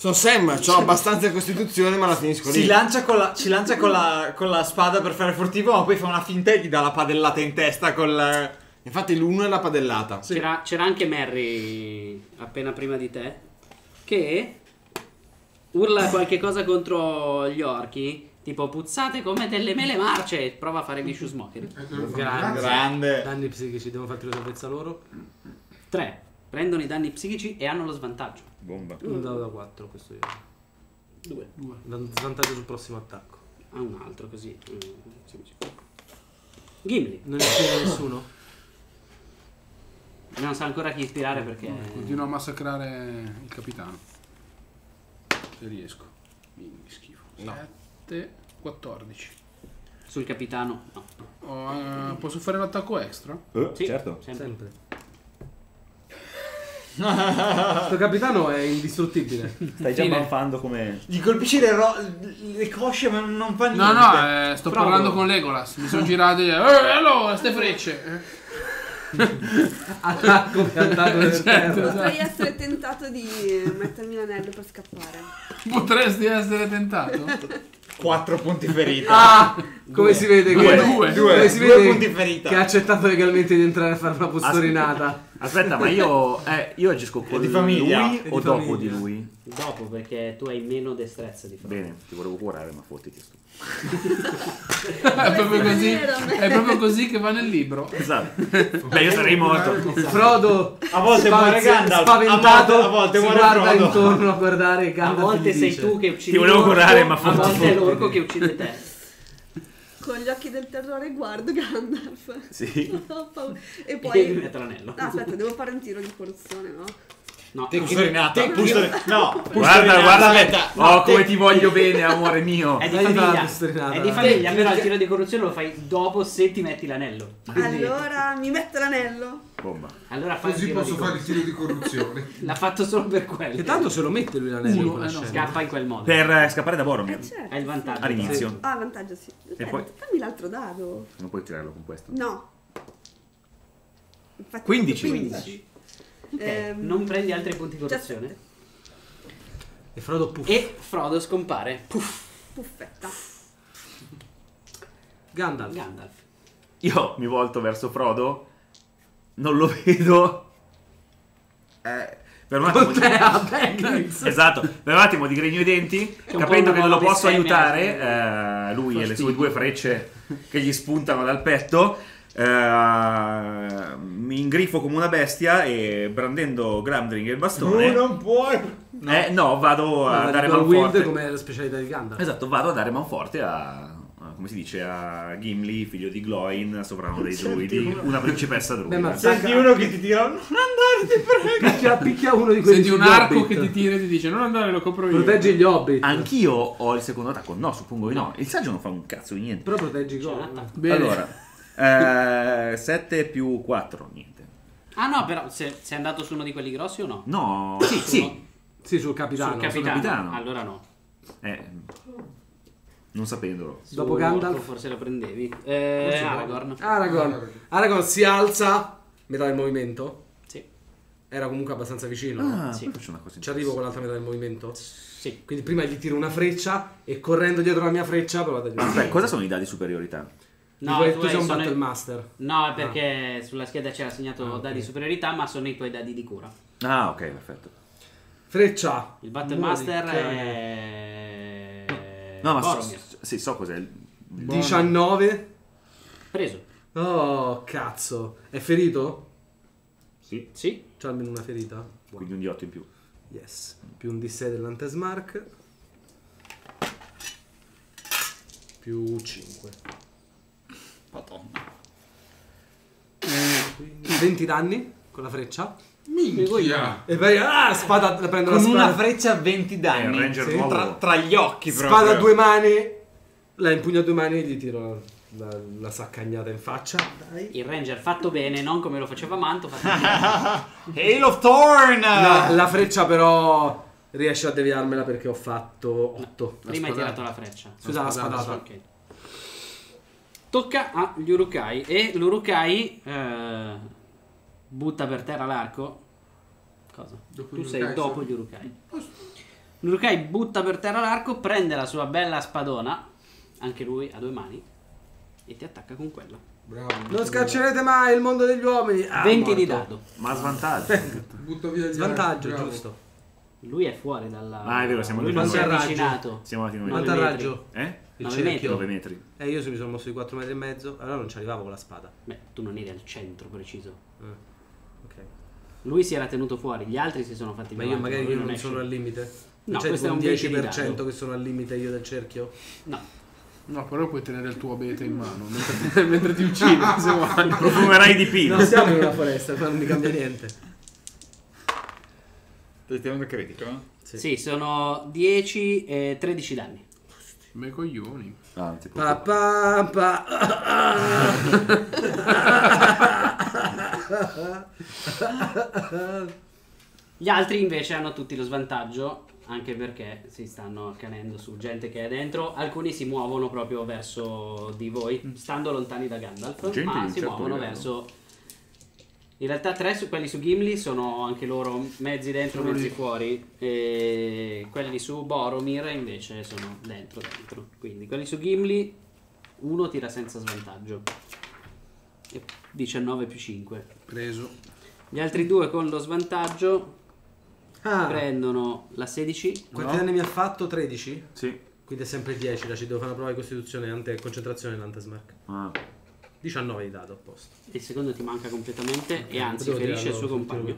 Sono Sam, ho abbastanza costituzione ma la finisco lì. Ci lancia con la spada per fare furtivo, ma poi fa una finta e gli dà la padellata in testa col... Infatti l'uno è la padellata. Sì. C'era anche Merry, appena prima di te, che urla qualche cosa contro gli orchi, tipo puzzate come delle mele marce. Prova a fare Vicious Mockery. Grande. Danni psichici, devo farti la salvezza loro. 3. Prendono i danni psichici e hanno lo svantaggio. Bomba. Un dado da 4, questo io. 2. Svantaggio sul prossimo attacco. Ah, un altro così. Gimli. Non ispira nessuno? Non sa ancora chi ispirare perché... Continuo a massacrare il capitano. Se riesco. Mi schifo. 7, 14. Sul capitano? No. Oh, posso fare l'attacco extra? Sì, certo. Sempre. Questo capitano è indistruttibile. Stai già banfando come... Gli colpisci le cosce ma non fa niente. No, sto Provo. Parlando con Legolas. Mi sono girato e allora, ste frecce. Attacco piantato nel terra. Potrei essere tentato di mettermi l'anello per scappare. Potresti essere tentato? 4 punti ferita. Ah, come si vede che... 2 punti ferita. Che ha accettato legalmente di entrare a fare una posturinata. Aspetta, ma io agisco con lui o dopo di lui? Dopo, perché tu hai meno destrezza di fare. Bene, ti volevo curare, ma fottiti sto. È proprio così che va nel libro. Esatto. Beh, io sarei morto. Frodo, a volte muore Gandalf, spaventato, a volte muore Frodo. Guarda intorno a guardare Gandalf. A volte sei tu che uccidi. Ti volevo curare, ma fottiti. A volte è l'orco che uccide te. Con gli occhi del terrore guardo Gandalf. Sì. E poi... devi mettere l'anello. Ah, aspetta, devo fare un tiro di corruzione, no? No, no, guarda me. Oh, come ti voglio bene, amore mio. È di famiglia. È di famiglia, però il tiro di corruzione lo fai dopo se ti metti l'anello. Allora, mi metto l'anello. Bomba. Allora così posso fare il tiro di corruzione. L'ha fatto solo per quello. E tanto se lo mette lui l'anello. Scappa in quel modo. Per scappare da Boromir. Certo. È il vantaggio. All'inizio. Ah, vantaggio sì. E poi fammi l'altro dado. Non puoi tirarlo con questo. No. 15. Okay. Non prendi altri punti di corruzione. E Frodo puff. E Frodo scompare. Puff. Puffetta. Gandalf. Io mi volto verso Frodo. Non lo vedo. Per un attimo esatto, per un attimo di grigno i denti, capendo che non lo posso aiutare, lui e le sue 2 frecce che gli spuntano dal petto. Mi ingrifo come una bestia e brandendo Gramdring il bastone. No, non puoi. No, vado a dare manforte come la specialità di Gandalf. Esatto, vado a dare manforte a come si dice a Gimli, figlio di Gloin, sovrano dei druidi, una principessa druida. Ma senti uno che ti tira, non andare, ti prego. Picchia uno di quelli. Senti un arco che ti tira e ti dice non andare, lo copro io. Proteggi gli hobbit. Anch'io ho il secondo attacco. No, suppongo di no. Il saggio non fa un cazzo di niente. Però proteggi Gloin. Allora 7 più 4, niente. Ah no, però sei andato su uno di quelli grossi o no? No, sì, sul capitano. Sul capitano. Allora no. Non sapendolo. Dopo Gandalf forse la prendevi. Aragorn si alza metà del movimento. Sì. Era comunque abbastanza vicino. Sì. Faccio una cosa. Ci arrivo con l'altra metà del movimento. Sì. Quindi prima gli tiro una freccia e correndo dietro la mia freccia provo a tagliare. Aspetta, cosa sono i dadi superiorità? No, tu sei un battle master. No, perché sulla scheda c'era segnato dadi di superiorità, ma sono i tuoi dadi di cura. Ah, ok, perfetto. Freccia. Il battle master è... No, ma so cos'è. 19. Preso. Oh, cazzo. È ferito? Sì. C'è almeno una ferita. Buono. Quindi un D8 in più. Yes. Più un D6 dell'Antesmark. Più 5. Madonna. 20 danni con la freccia. Minchia. E poi spada, la prendo con la spada. Una freccia 20 danni. Tra gli occhi proprio. Spada a 2 mani. La impugno a 2 mani e gli tiro la saccagnata in faccia. Dai. Il ranger fatto bene, non come lo faceva Manto. Hail of Thorn. La freccia però riesce a deviarmela perché ho fatto 8. Prima hai tirato la freccia. Scusa, la spadata. Ok. Tocca agli Urukai e l'Urukai butta per terra l'arco. Cosa? Tu sei dopo gli Urukai. Nurkai butta per terra l'arco, prende la sua bella spadona, anche lui a due mani, e ti attacca con quella. Bravo, non scaccerete mai il mondo degli uomini. 20 di dado. Ma svantaggio. Butto via il svantaggio, giusto. Lui è fuori dalla... Ah, è vero, siamo lui non si è avvicinato. Siamo andati noi. Quanto raggio? Il 9 metri. Io mi sono mosso di 4 metri e mezzo, allora non ci arrivavo con la spada. Beh, tu non eri al centro preciso. Ok. Lui si era tenuto fuori, gli altri si sono fatti davanti. Ma io magari non sono al limite? No, cioè, questo è un 10% che sono al limite io del cerchio? No. No, però puoi tenere il tuo abete in mano mentre ti uccidi. Profumerai di pino. Non siamo in una foresta, non ti cambia niente. Stai tirando il critico? Sì, sono 10 e 13 danni. Me coglioni. Gli altri invece hanno tutti lo svantaggio, anche perché si stanno accanendo su gente che è dentro. Alcuni si muovono proprio verso di voi, stando lontani da Gandalf, gente, ma si muovono verso... In realtà tre, su quelli su Gimli sono anche loro mezzi dentro, mezzi fuori, e quelli su Boromir invece sono dentro, dentro. Quindi quelli su Gimli, uno tira senza svantaggio, e 19 più 5. Preso. Gli altri due con lo svantaggio... prendono la 16. Quanti danni mi ha fatto? 13? Sì. Quindi è sempre 10. Ci devo fare una prova di costituzione e concentrazione l'antasmark. 19 di dato, apposta. Il secondo ti manca completamente, e anzi ferisce il suo compagno.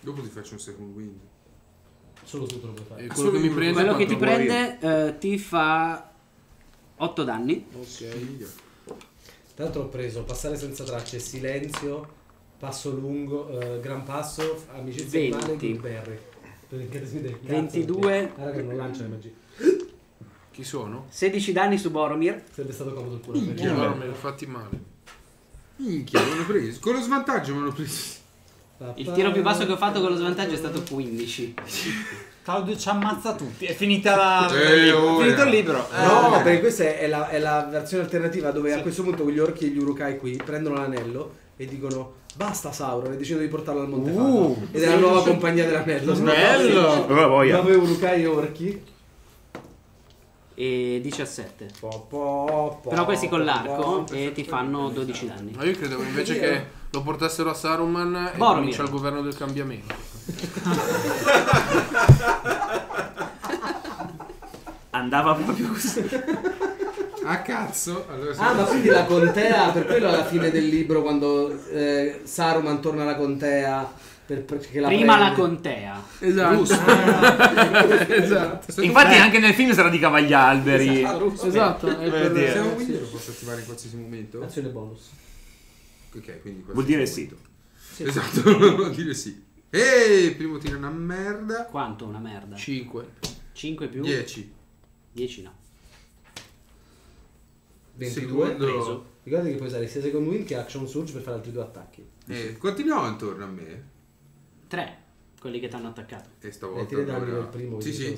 Dopo ti faccio un second wind. Solo tu te lo puoi fare. Quello che ti prende ti fa 8 danni. Ok. Tanto l'ho preso. Passare senza tracce, silenzio, passo lungo, gran passo, amicizia in mano e Gilberry. 22. Guarda che non lancia le magie. Chi sono? 16 danni su Boromir. Sarebbe stato comodo il culo. Minchia, Boromir, fatti male. Minchia, me l'ho preso. Con lo svantaggio me l'ho preso. Il tiro più basso che ho fatto con lo svantaggio è stato 15. Claudio ci ammazza tutti. È finita la... è finito il libro. No, perché questa è la versione alternativa dove a questo punto gli orchi e gli urukai qui prendono l'anello e dicono basta Sauron, e decidono di portarlo al Montefanno, ed è la nuova compagnia dell'anello. Bello! Dove urukai e orchi. E 17. Però questi con l'arco e ti fanno 12 danni. Ma io credevo invece che lo portassero a Saruman e comincia il governo del cambiamento. Andava proprio così. Ah cazzo, allora ma quindi la contea, per quello alla fine del libro quando Saruman torna alla contea perché la prima prende. La contea, esatto, esatto. Infatti anche nel film sarà di Cavagli Alberi, esatto, siamo quindi lo posso attivare in qualsiasi momento, azione bonus, ok, quindi vuol dire sì, esatto, vuol dire sì. Ehi, primo tiro una merda, quanto una merda, 5 più 10 no, 22. Preso. Ricordati che puoi usare sia Second Wind che Action Surge per fare altri due attacchi. Continuiamo intorno a me. 3 quelli che ti hanno attaccato. E stavolta ti danno il primo. Sì, sì.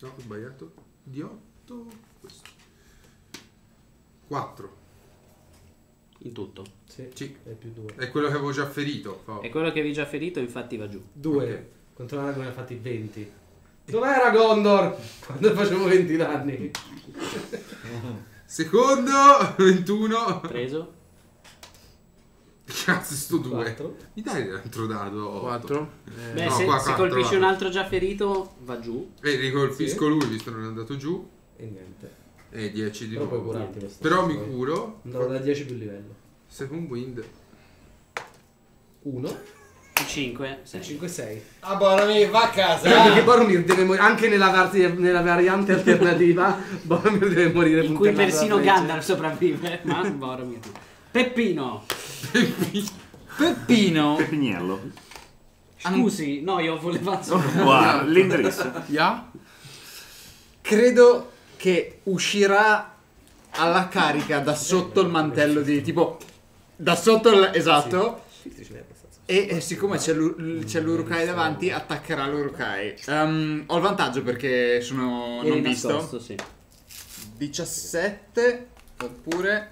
No, ho sbagliato. Di 8 questo. 4 in tutto. Sì. Sì. È più 2. È quello che avevo già ferito. È quello che avevi già ferito, infatti va giù. 2. Okay. Contro l'Aragorn ne ha fatti 20. Dov'era Gondor? Quando facevo 20 danni. Secondo 21. Preso. Cazzo, sto 2. Mi dai l'altro dado? 4. Beh, no, se colpisci un altro già ferito, va giù. E ricolpisco lui, visto che non è andato giù. E niente. E 10 di nuovo. Però mi curo. Andrò da 10 più livello. Second wind. 1. 5-6. Ah, Boromir va a casa. Perché Boromir deve morire anche nella variante alternativa. Boromir deve morire. In cui persino Gandalf sopravvive. Ma Boromir. Peppino. Peppiniello. Scusi, no, io volevo l'indirizzo. Credo che uscirà alla carica da sotto il mantello di tipo da sotto il, esatto. E siccome c'è l'Urukai davanti, attaccherà l'Urukai. Ho il vantaggio perché sono non visto. 17 oppure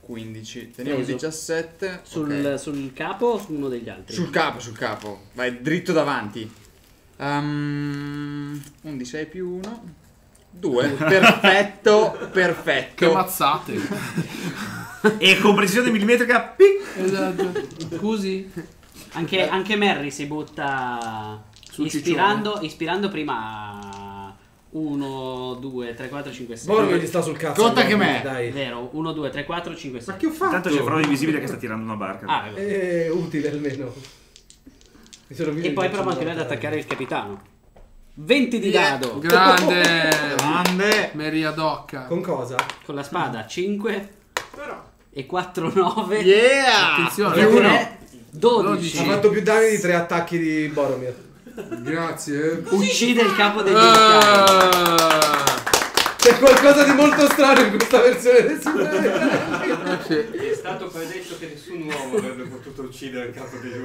15. Teniamo 17. Sul capo o su uno degli altri? Sul capo, sul capo. Vai dritto davanti. Un di 6 più 1, 2. Perfetto, perfetto. Che mazzate. E con precisione millimetrica. Pic. Esatto. Scusi. Anche Merry si butta ispirando prima 1, 2, 3, 4, 5, 6. Borgo gli sta sul cazzo. Conta che me. Dai. Vero, 1, 2, 3, 4, 5, 6. Ma che ho fatto? Intanto c'è Frodi visibile che sta tirando una barca. Ah, è utile almeno. E poi prova anche lei ad attaccare il capitano. 20 di dado. Grande. Grande. Merry adocca. Con cosa? Con la spada. 5. Però. E 4, 9. Yeah. Attenzione. E 1. 12. Ha fatto più danni di 3 attacchi di Boromir. Grazie. Uccide il capo degli schiavi. C'è qualcosa di molto strano in questa versione del Signore. È stato predetto che nessun uomo avrebbe potuto uccidere il capo degli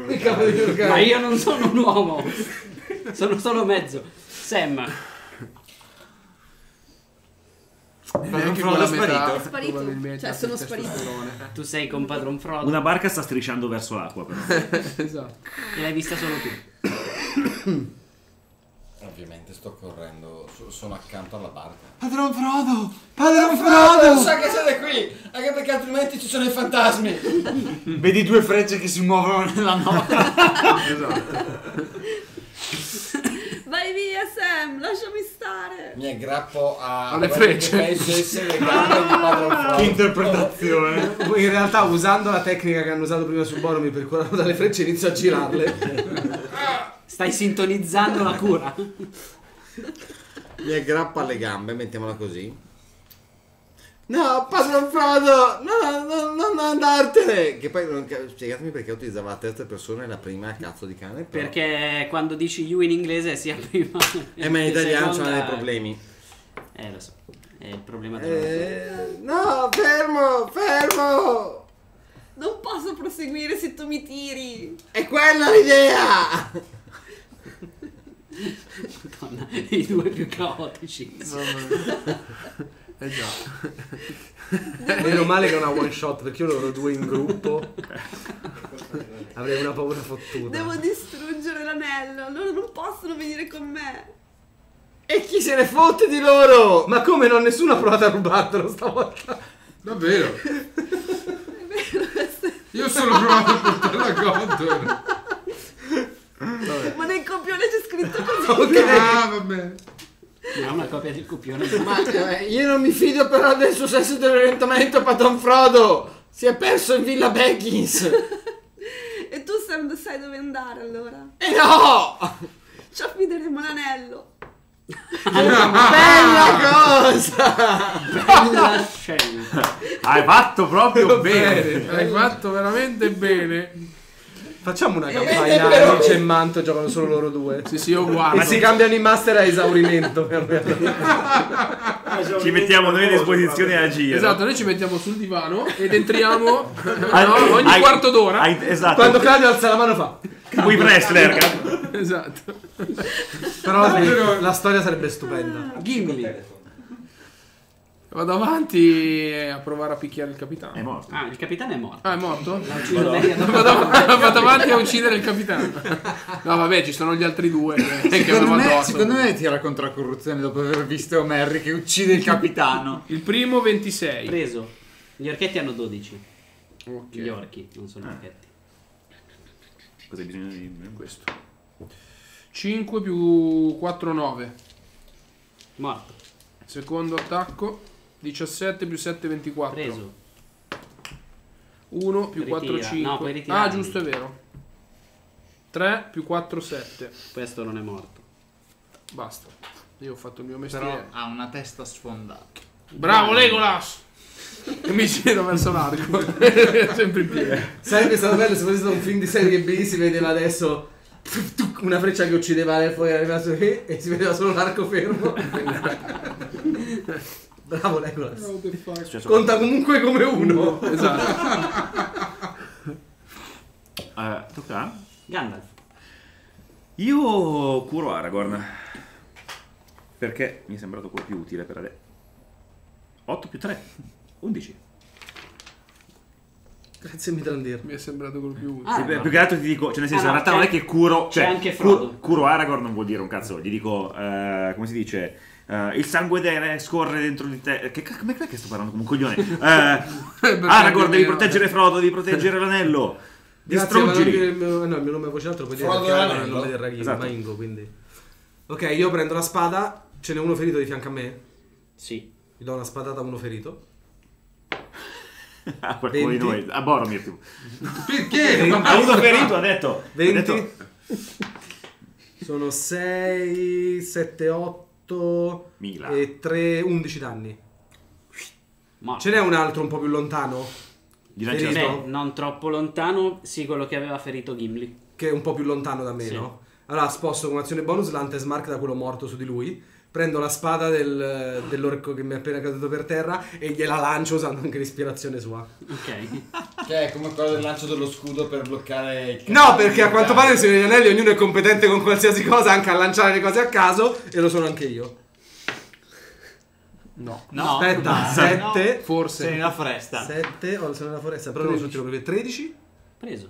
Uruk-hai. Ma io non sono un uomo. Sono solo mezzo. Sam. Frodo è sparito. Cioè sono sparito. Tu sei con Padron Frodo. Una barca sta strisciando verso l'acqua però. Esatto. E l'hai vista solo tu. Ovviamente sto correndo, sono accanto alla barca. Padron Frodo! Padron Frodo! Non so che siete qui! Anche perché altrimenti ci sono i fantasmi! Vedi due frecce che si muovono nella notte. Esatto. Vai via Sam, lasciami stare. Mi aggrappo alle frecce. Che interpretazione. In realtà usando la tecnica che hanno usato prima su Boromir per curarlo dalle frecce inizio a girarle. Stai sintonizzando la cura. Mi aggrappa alle gambe, mettiamola così. No, Padron Frodo, non andartene! Che poi spiegatemi perché utilizzava la terza persona e la prima cazzo di cane. Però. Perché quando dici you in inglese sia prima. Ma in italiano seconda... c'hanno dei problemi. Lo so. È il problema della no, fermo! Non posso proseguire se tu mi tiri! È quella l'idea! Madonna, i due più caotici. Già. Meno male che è una one shot, perché io loro due in gruppo avrei una paura fottuta. Devo distruggere l'anello, loro non possono venire con me. E chi se ne fotte di loro? Ma come no? Nessuno ha provato a rubartelo stavolta. Davvero? Io sono provato a portarla a Gondor. Vabbè. Ma nel copione c'è scritto così. Okay. Ah, vabbè. No, una copia del copione. Ma io non mi fido però del suo senso dell'orientamento, Padron Frodo. Si è perso in Villa Baggins. E tu sai dove andare allora? E no! Ci affideremo l'anello. Bella cosa! Bella scelta! Hai fatto proprio bene! Hai fatto veramente bene! Facciamo una campagna Alice e Manto giocano solo loro due. Sì, io guardo. Ma si cambiano i master a esaurimento. Ci mettiamo noi in esposizione a giro. Esatto, noi ci mettiamo sul divano ed entriamo ogni quarto d'ora. Esatto. Quando Claudio alza la mano fa... Qui wrestler, esatto. Però la storia sarebbe stupenda. Gimli. Vado avanti a provare a picchiare il capitano. È morto. Ah, il capitano è morto. Ah, è morto? Vado avanti a uccidere il capitano. No, vabbè, ci sono gli altri due. Secondo me tira contro la corruzione dopo aver visto Merry che uccide il capitano. Il primo 26. Preso. Gli orchetti hanno 12. Okay. Gli orchi, non sono orchetti. Cosa hai bisogno di questo? 5 più 4, 9. Morto. Secondo attacco. 17 più 7, 24. Preso. 1 più 4, 5. No, ah, giusto, è vero. 3 più 4, 7. Questo non è morto. Basta. Io ho fatto il mio mestiere. Però ha una testa sfondata. Bravo, Legolas! E mi giro verso l'arco. Sempre in piedi. Sarebbe stato bello se fosse stato un film di serie B. Si vedeva adesso una freccia che uccideva e poi arriva su qui e si vedeva solo l'arco fermo. Bravo Legolas. Conta comunque come uno. Esatto. Tocca Gandalf. Io curo Aragorn perché mi è sembrato quello più utile per adesso. 8 più 3. 11. Grazie Mithrandir. Mi è sembrato quello più utile. Più che altro ti dico, cioè nel senso, in realtà non è che curo, cioè anche curo Aragorn non vuol dire un cazzo. Gli dico, come si dice, il sangue scorre dentro di te. Che cazzo, com'è che sto parlando come un coglione? Aragorn, devi proteggere Frodo, devi proteggere l'anello. Distruggili. No, il mio nome è voce altro, puoi dire il nome del ragazzo, esatto. Maingo, quindi. Ok, io prendo la spada. Ce n'è uno ferito di fianco a me? Sì. Gli do una spadata a uno ferito. A qualcuno 20. Di noi, a Boromir tipo. Perché? Ha avuto ferito, ha detto 20. Sono 6, 7, 8 Mila. E 3, 11 danni. Ma ce n'è un altro un po' più lontano? Beh, non troppo lontano. Sì, quello che aveva ferito Gimli, che è un po' più lontano da me, sì. No? Allora sposto come azione bonus l'Antesmark da quello morto su di lui. Prendo la spada dell'orco che mi è appena caduto per terra e gliela lancio usando anche l'ispirazione sua. Ok. Che è come quello del lancio dello scudo per bloccare il... No, perché a quanto pare il Signore degli Anelli ognuno è competente con qualsiasi cosa, anche a lanciare le cose a caso, e lo sono anche io. No. Aspetta, 7. No. Forse. Sei nella foresta. 7, o sono nella foresta, però non sono tiro per 13. Preso.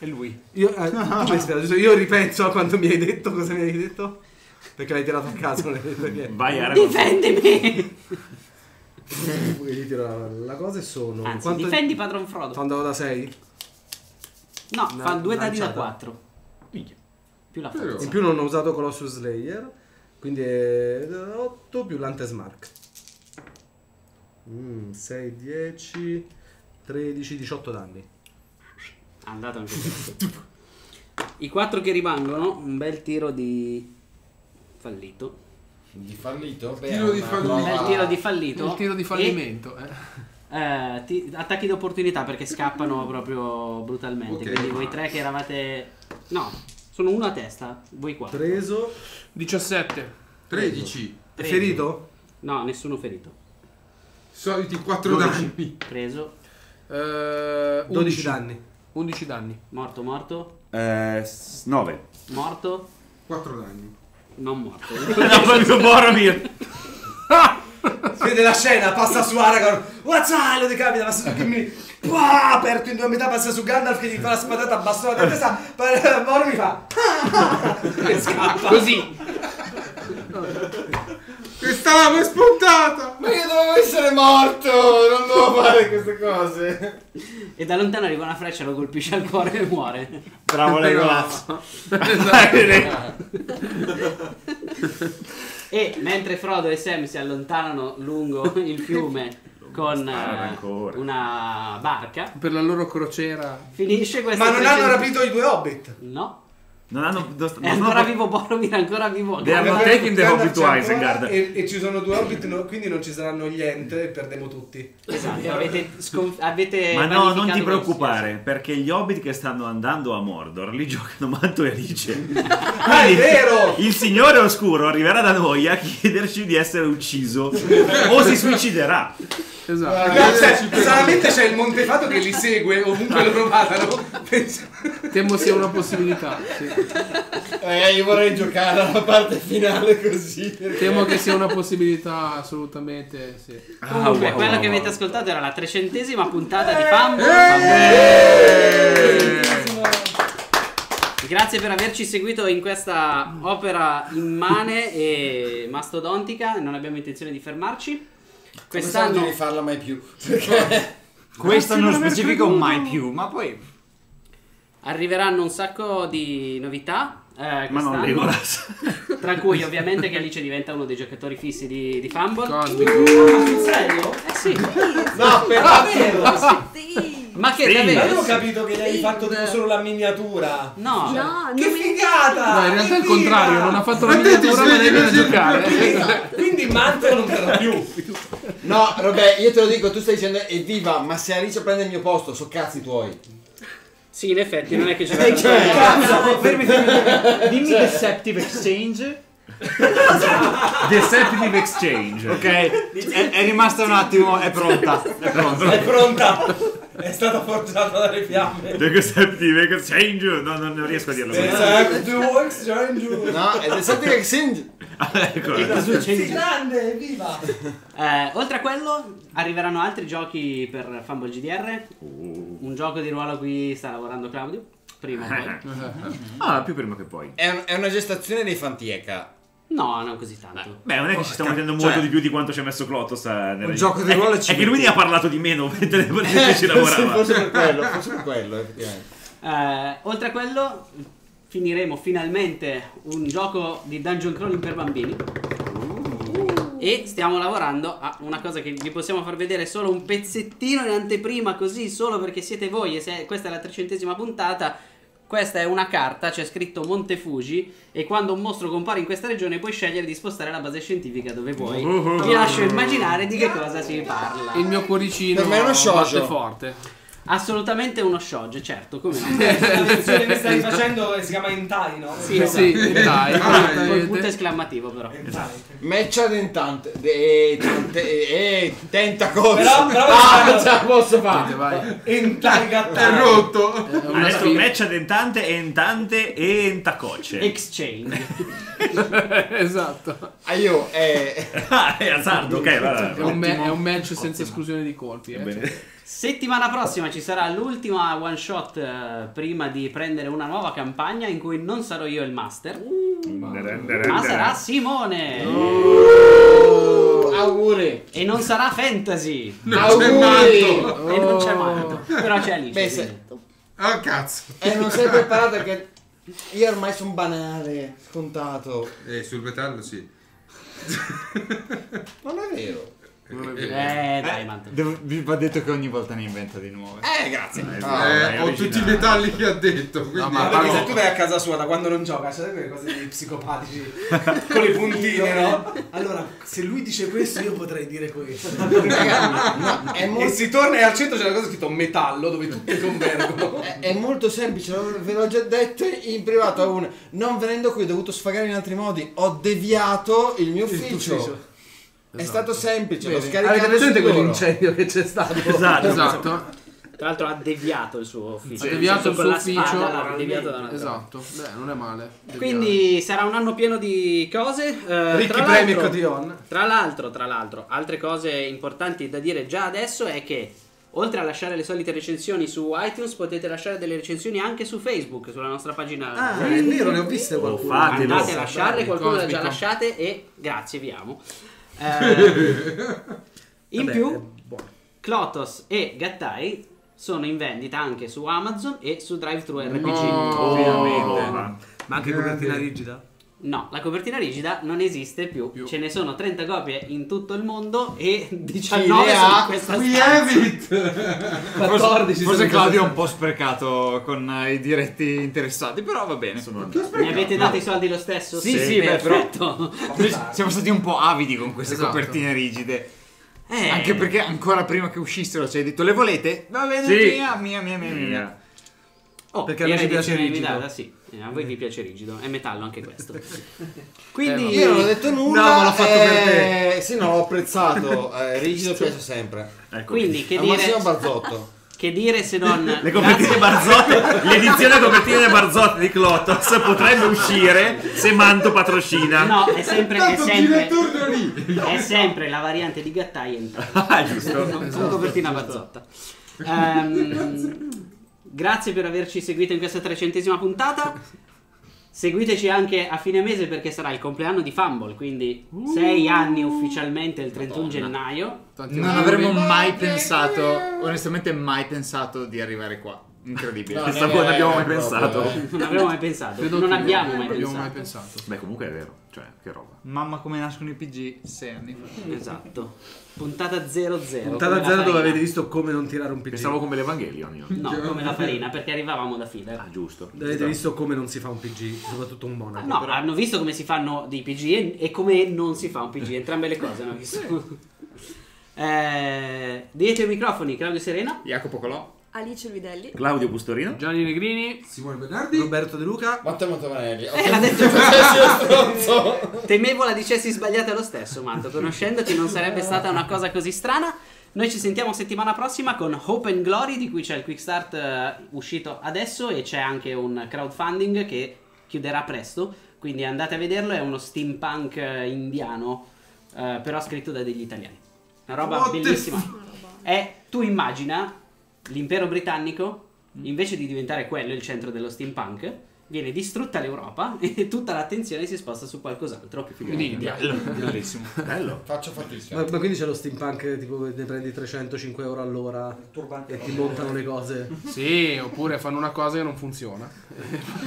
E lui. Io ripenso a quanto mi hai detto, cosa mi hai detto? Perché l'hai tirato a caso, non hai detto niente. Vai Aragorn. Difendimi! Gli tiro la cosa e sono... Anzi, quanto difendi padron Frodo. Fa un dado da 6? No, fa 2 dadi da 4. Minchia. Più la forza. In più non ho usato Colossus Slayer, quindi è 8 più l'Antesmark. 6, 10, 13, 18 danni. Andato anche questo. I 4 che rimangono, un bel tiro di... fallito. Di fallito? Beh, tiro di fallito. Il tiro di fallito. Il tiro di fallimento. Attacchi d'opportunità perché scappano proprio brutalmente. Okay. Quindi voi tre che eravate... No, sono uno a testa. Voi 4. Preso. 17. 13. È ferito? No, nessuno ferito. Soliti 4 danni. Preso. 12 danni. 11 danni. Morto. 9. Morto. 4 danni. Non morto. No, Boromir. Vede la scena, passa su Aragorn. What's up? Lo decapita, passa su Gimli. Aperto in due metà, passa su Gandalf che gli fa la spadata, abbassa la testa. Boromir fa. E scappa. Così. Che stavamo spuntata. Ma io dovevo essere morto. Non dovevo fare queste cose. E da lontano arriva una freccia, lo colpisce al cuore e muore. Bravo Legolas. E mentre Frodo e Sam si allontanano lungo il fiume con una barca per la loro crociera, finisce questa. Ma non hanno rapito i 2 hobbit? No. Non è ancora vivo Boromir, ancora vivo. E ci sono 2 Hobbit, no, quindi non ci saranno gli Ent e perderemo tutti. Esatto, avete ma no, non ti preoccupare, perché gli Hobbit che stanno andando a Mordor li giocano Manto e Alice. Ah, è vero! Il Signore Oscuro arriverà da noi a chiederci di essere ucciso o si suiciderà. Esatto. Solamente c'è il Montefato che li segue ovunque lo provatano. Temo sia una possibilità. Sì. Io vorrei giocare alla parte finale così. Perché... Temo che sia una possibilità, assolutamente. Sì. Comunque, quella che avete ascoltato era la 300ª puntata di Fumble. Grazie per averci seguito in questa opera immane e mastodontica. Non abbiamo intenzione di fermarci. Quest'anno non rifarla mai più. Questo non specifico mai più, ma poi arriveranno un sacco di novità. Ma non devo tra cui ovviamente che Alice diventa uno dei giocatori fissi di Fumble. In serio? Sì. No, però vero. Sì. Ma che davvero? Ma io ho capito che gli hai fatto solo la miniatura. No, cioè, no, che figata! No, in realtà è il contrario, non ha fatto la miniatura ma devi giocare. Quindi Manto non verrà più. No, vabbè, io te lo dico, tu stai dicendo evviva, ma se Alice prende il mio posto, so cazzi tuoi. Sì, in effetti non è che ci vada. Cazzo, fermi. Dimmi cioè. Deceptive Exchange. Deceptive Exchange. Ok, è rimasta un attimo, è pronta. è stata forgiata dalle fiamme. The concept di Make Exchange. No, non riesco a dirlo. No, è The Celtic Exchange. Ecco. Sì, grande, viva. Oltre a quello arriveranno altri giochi per Fumble GDR. Un gioco di ruolo a cui sta lavorando Claudio. Prima poi. Ah, più prima che poi. È una gestazione dei Fantieca. No, non così tanto. Beh, non è che ci stiamo mettendo molto di più di quanto ci ha messo Clotos. Un gioco di ruolo ci. È che lui ne ha parlato di meno mentre ci lavorava. Forse per quello, effettivamente. Oltre a quello, finiremo finalmente un gioco di dungeon crawling per bambini. E stiamo lavorando a una cosa che vi possiamo far vedere solo un pezzettino in anteprima, così solo perché siete voi. E se questa è la 300ª puntata. Questa è una carta, c'è scritto Monte Fuji, e quando un mostro compare in questa regione puoi scegliere di spostare la base scientifica dove vuoi. Ti lascio immaginare di che cosa si parla. Il mio cuoricino per me è uno shoujo forte. Assolutamente uno shoujo, certo, come no. La versione che stai facendo si chiama Hentai, no? Sì, Hentai. Col punto esclamativo però. Meccia dentante tentacolo. Però ce la posso fare. Hentai gattare. È rotto. Adesso meccia dentante entante e entacocce. Exchange. Esatto. Io è azzardo, ok, va. È un match senza esclusione di colpi, bene. Settimana prossima ci sarà l'ultima one shot prima di prendere una nuova campagna in cui non sarò io il master, ma sarà Simone. Auguri. E non sarà fantasy. E non c'è Marto. Però c'è Alice. Beh, oh cazzo. E non sei preparato perché io ormai sono banale, scontato. Sul metallo sì. Non è vero. Dai, Manto. Va detto che ogni volta ne inventa di nuove. Grazie. Ho tutti i metalli che ha detto. Quindi... No, ma perché se tu vai a casa sua da quando non gioca, sai quelle cose dei psicopatici con le puntine, no? Allora, se lui dice questo, io potrei dire questo. E si torna e al centro c'è una cosa scritto metallo dove tutti convergono. È molto semplice, ve l'ho già detto in privato a uno. Non venendo qui ho dovuto sfagare in altri modi. Ho deviato il mio ufficio. Esatto. È stato semplice, lo scaricato. Avete presente quell'incendio che c'è stato? Esatto. Tra l'altro ha deviato il suo ufficio. Ha deviato il suo ufficio. L'ha deviato da una Beh, non è male. Deviato. Quindi sarà un anno pieno di cose. Ricchi premi e cotillon. Tra l'altro, altre cose importanti da dire già adesso è che oltre a lasciare le solite recensioni su iTunes, potete lasciare delle recensioni anche su Facebook, sulla nostra pagina. È vero, ne ho viste qualcuno. Andate a lasciarle, qualcuno le ha già lasciate e grazie, vi amo. In più Clotos e Gattai sono in vendita anche su Amazon e su DriveThruRPG. Ma anche copertina rigida? No, la copertina rigida non esiste più. Ce ne sono 30 copie in tutto il mondo e 19 su questa stanza. 14. Forse Claudio ha un po' sprecato con i diretti interessati, però va bene. Mi avete dato i soldi lo stesso? Sì, perfetto. Siamo stati un po' avidi con queste copertine rigide. Anche perché ancora prima che uscissero ci hai detto: le volete? Va bene, mia. Perché a me piace rigido. A voi vi piace rigido, è metallo anche questo. Quindi io non ho detto nulla. No, ma l'ho fatto per te. Sì, no, l'ho apprezzato. Rigido piace sempre. Ecco. Quindi che dire? Massimo Barzotto. Che dire se non le copertine Barzotto, l'edizione copertine Barzotto di Clotos potrebbe uscire se Manto patrocina. No, è sempre la variante di Gattai. Giusto. Una copertina Barzotta. Grazie per averci seguito in questa 300ª puntata. Seguiteci anche a fine mese perché sarà il compleanno di Fumble, quindi 6 anni ufficialmente il 31 gennaio. Non avremmo mai pensato, onestamente mai pensato di arrivare qua. Incredibile. No, non abbiamo mai pensato. Non abbiamo mai pensato. Non abbiamo mai pensato. Beh, comunque è vero, cioè, che roba. Mamma come nascono i PG 6 anni fa. Esatto. Puntata 00. Puntata 0 dove avete visto come non tirare un PG. Pensavo come l'Evangelion io. No, come la farina, perché arrivavamo da Feeder. Ah, giusto. Avete visto come non si fa un PG, soprattutto un monaco. No, però hanno visto come si fanno dei PG e come non si fa un PG, entrambe le cose hanno visto. Dietro i microfoni Claudio Serena, Jacopo Colò, Alice Luidelli, Claudio Bustorino, Gianni Negrini, Simone Bernardi, Roberto De Luca, Matteo Tavanelli. L'ha detto stesso. Temevo la dicessi sbagliata lo stesso, Manto. Conoscendoti non sarebbe stata una cosa così strana. Noi ci sentiamo settimana prossima con Hope and Glory, di cui c'è il quick start uscito adesso, e c'è anche un crowdfunding che chiuderà presto, quindi andate a vederlo. È uno steampunk indiano, però scritto da degli italiani, una roba bellissima. Tu immagina l'impero britannico, invece di diventare quello il centro dello steampunk, viene distrutta l'Europa e tutta l'attenzione si sposta su qualcos'altro. Quindi bellissimo, bello. Faccio fatica. Ma quindi c'è lo steampunk tipo che ne prendi 305 euro all'ora e ti montano le cose? Sì, oppure fanno una cosa che non funziona.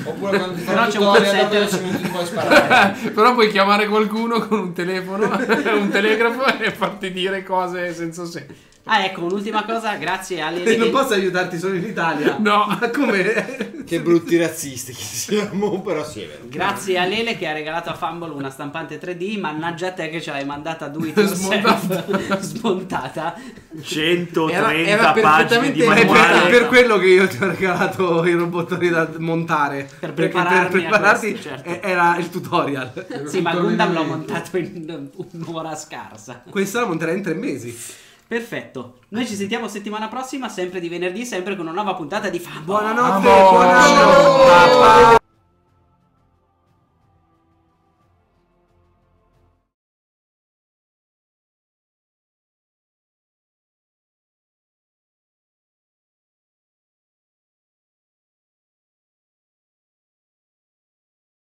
Oppure quando però c'è un call puoi sparare. Però puoi chiamare qualcuno con un telefono, un telegrafo, e farti dire cose senza senso. Ah, ecco, un'ultima cosa, grazie alle... non posso aiutarti solo in Italia. No, ma come? Che brutti razzisti che siamo, però sì, è vero. Grazie a Lele che ha regalato a Fumble una stampante 3D, mannaggia te che ce l'hai mandata do it yourself, smontata. 130 era pagine di manuale. È per quello che io ti ho regalato i robottoni da montare. Per prepararti certo. Era il tutorial. Sì, ma Gundam l'ho montato in un'ora scarsa. Questa la monterai in 3 mesi. Perfetto, noi ci sentiamo settimana prossima, sempre di venerdì, sempre con una nuova puntata di Fumble. Buonanotte, buonanotte.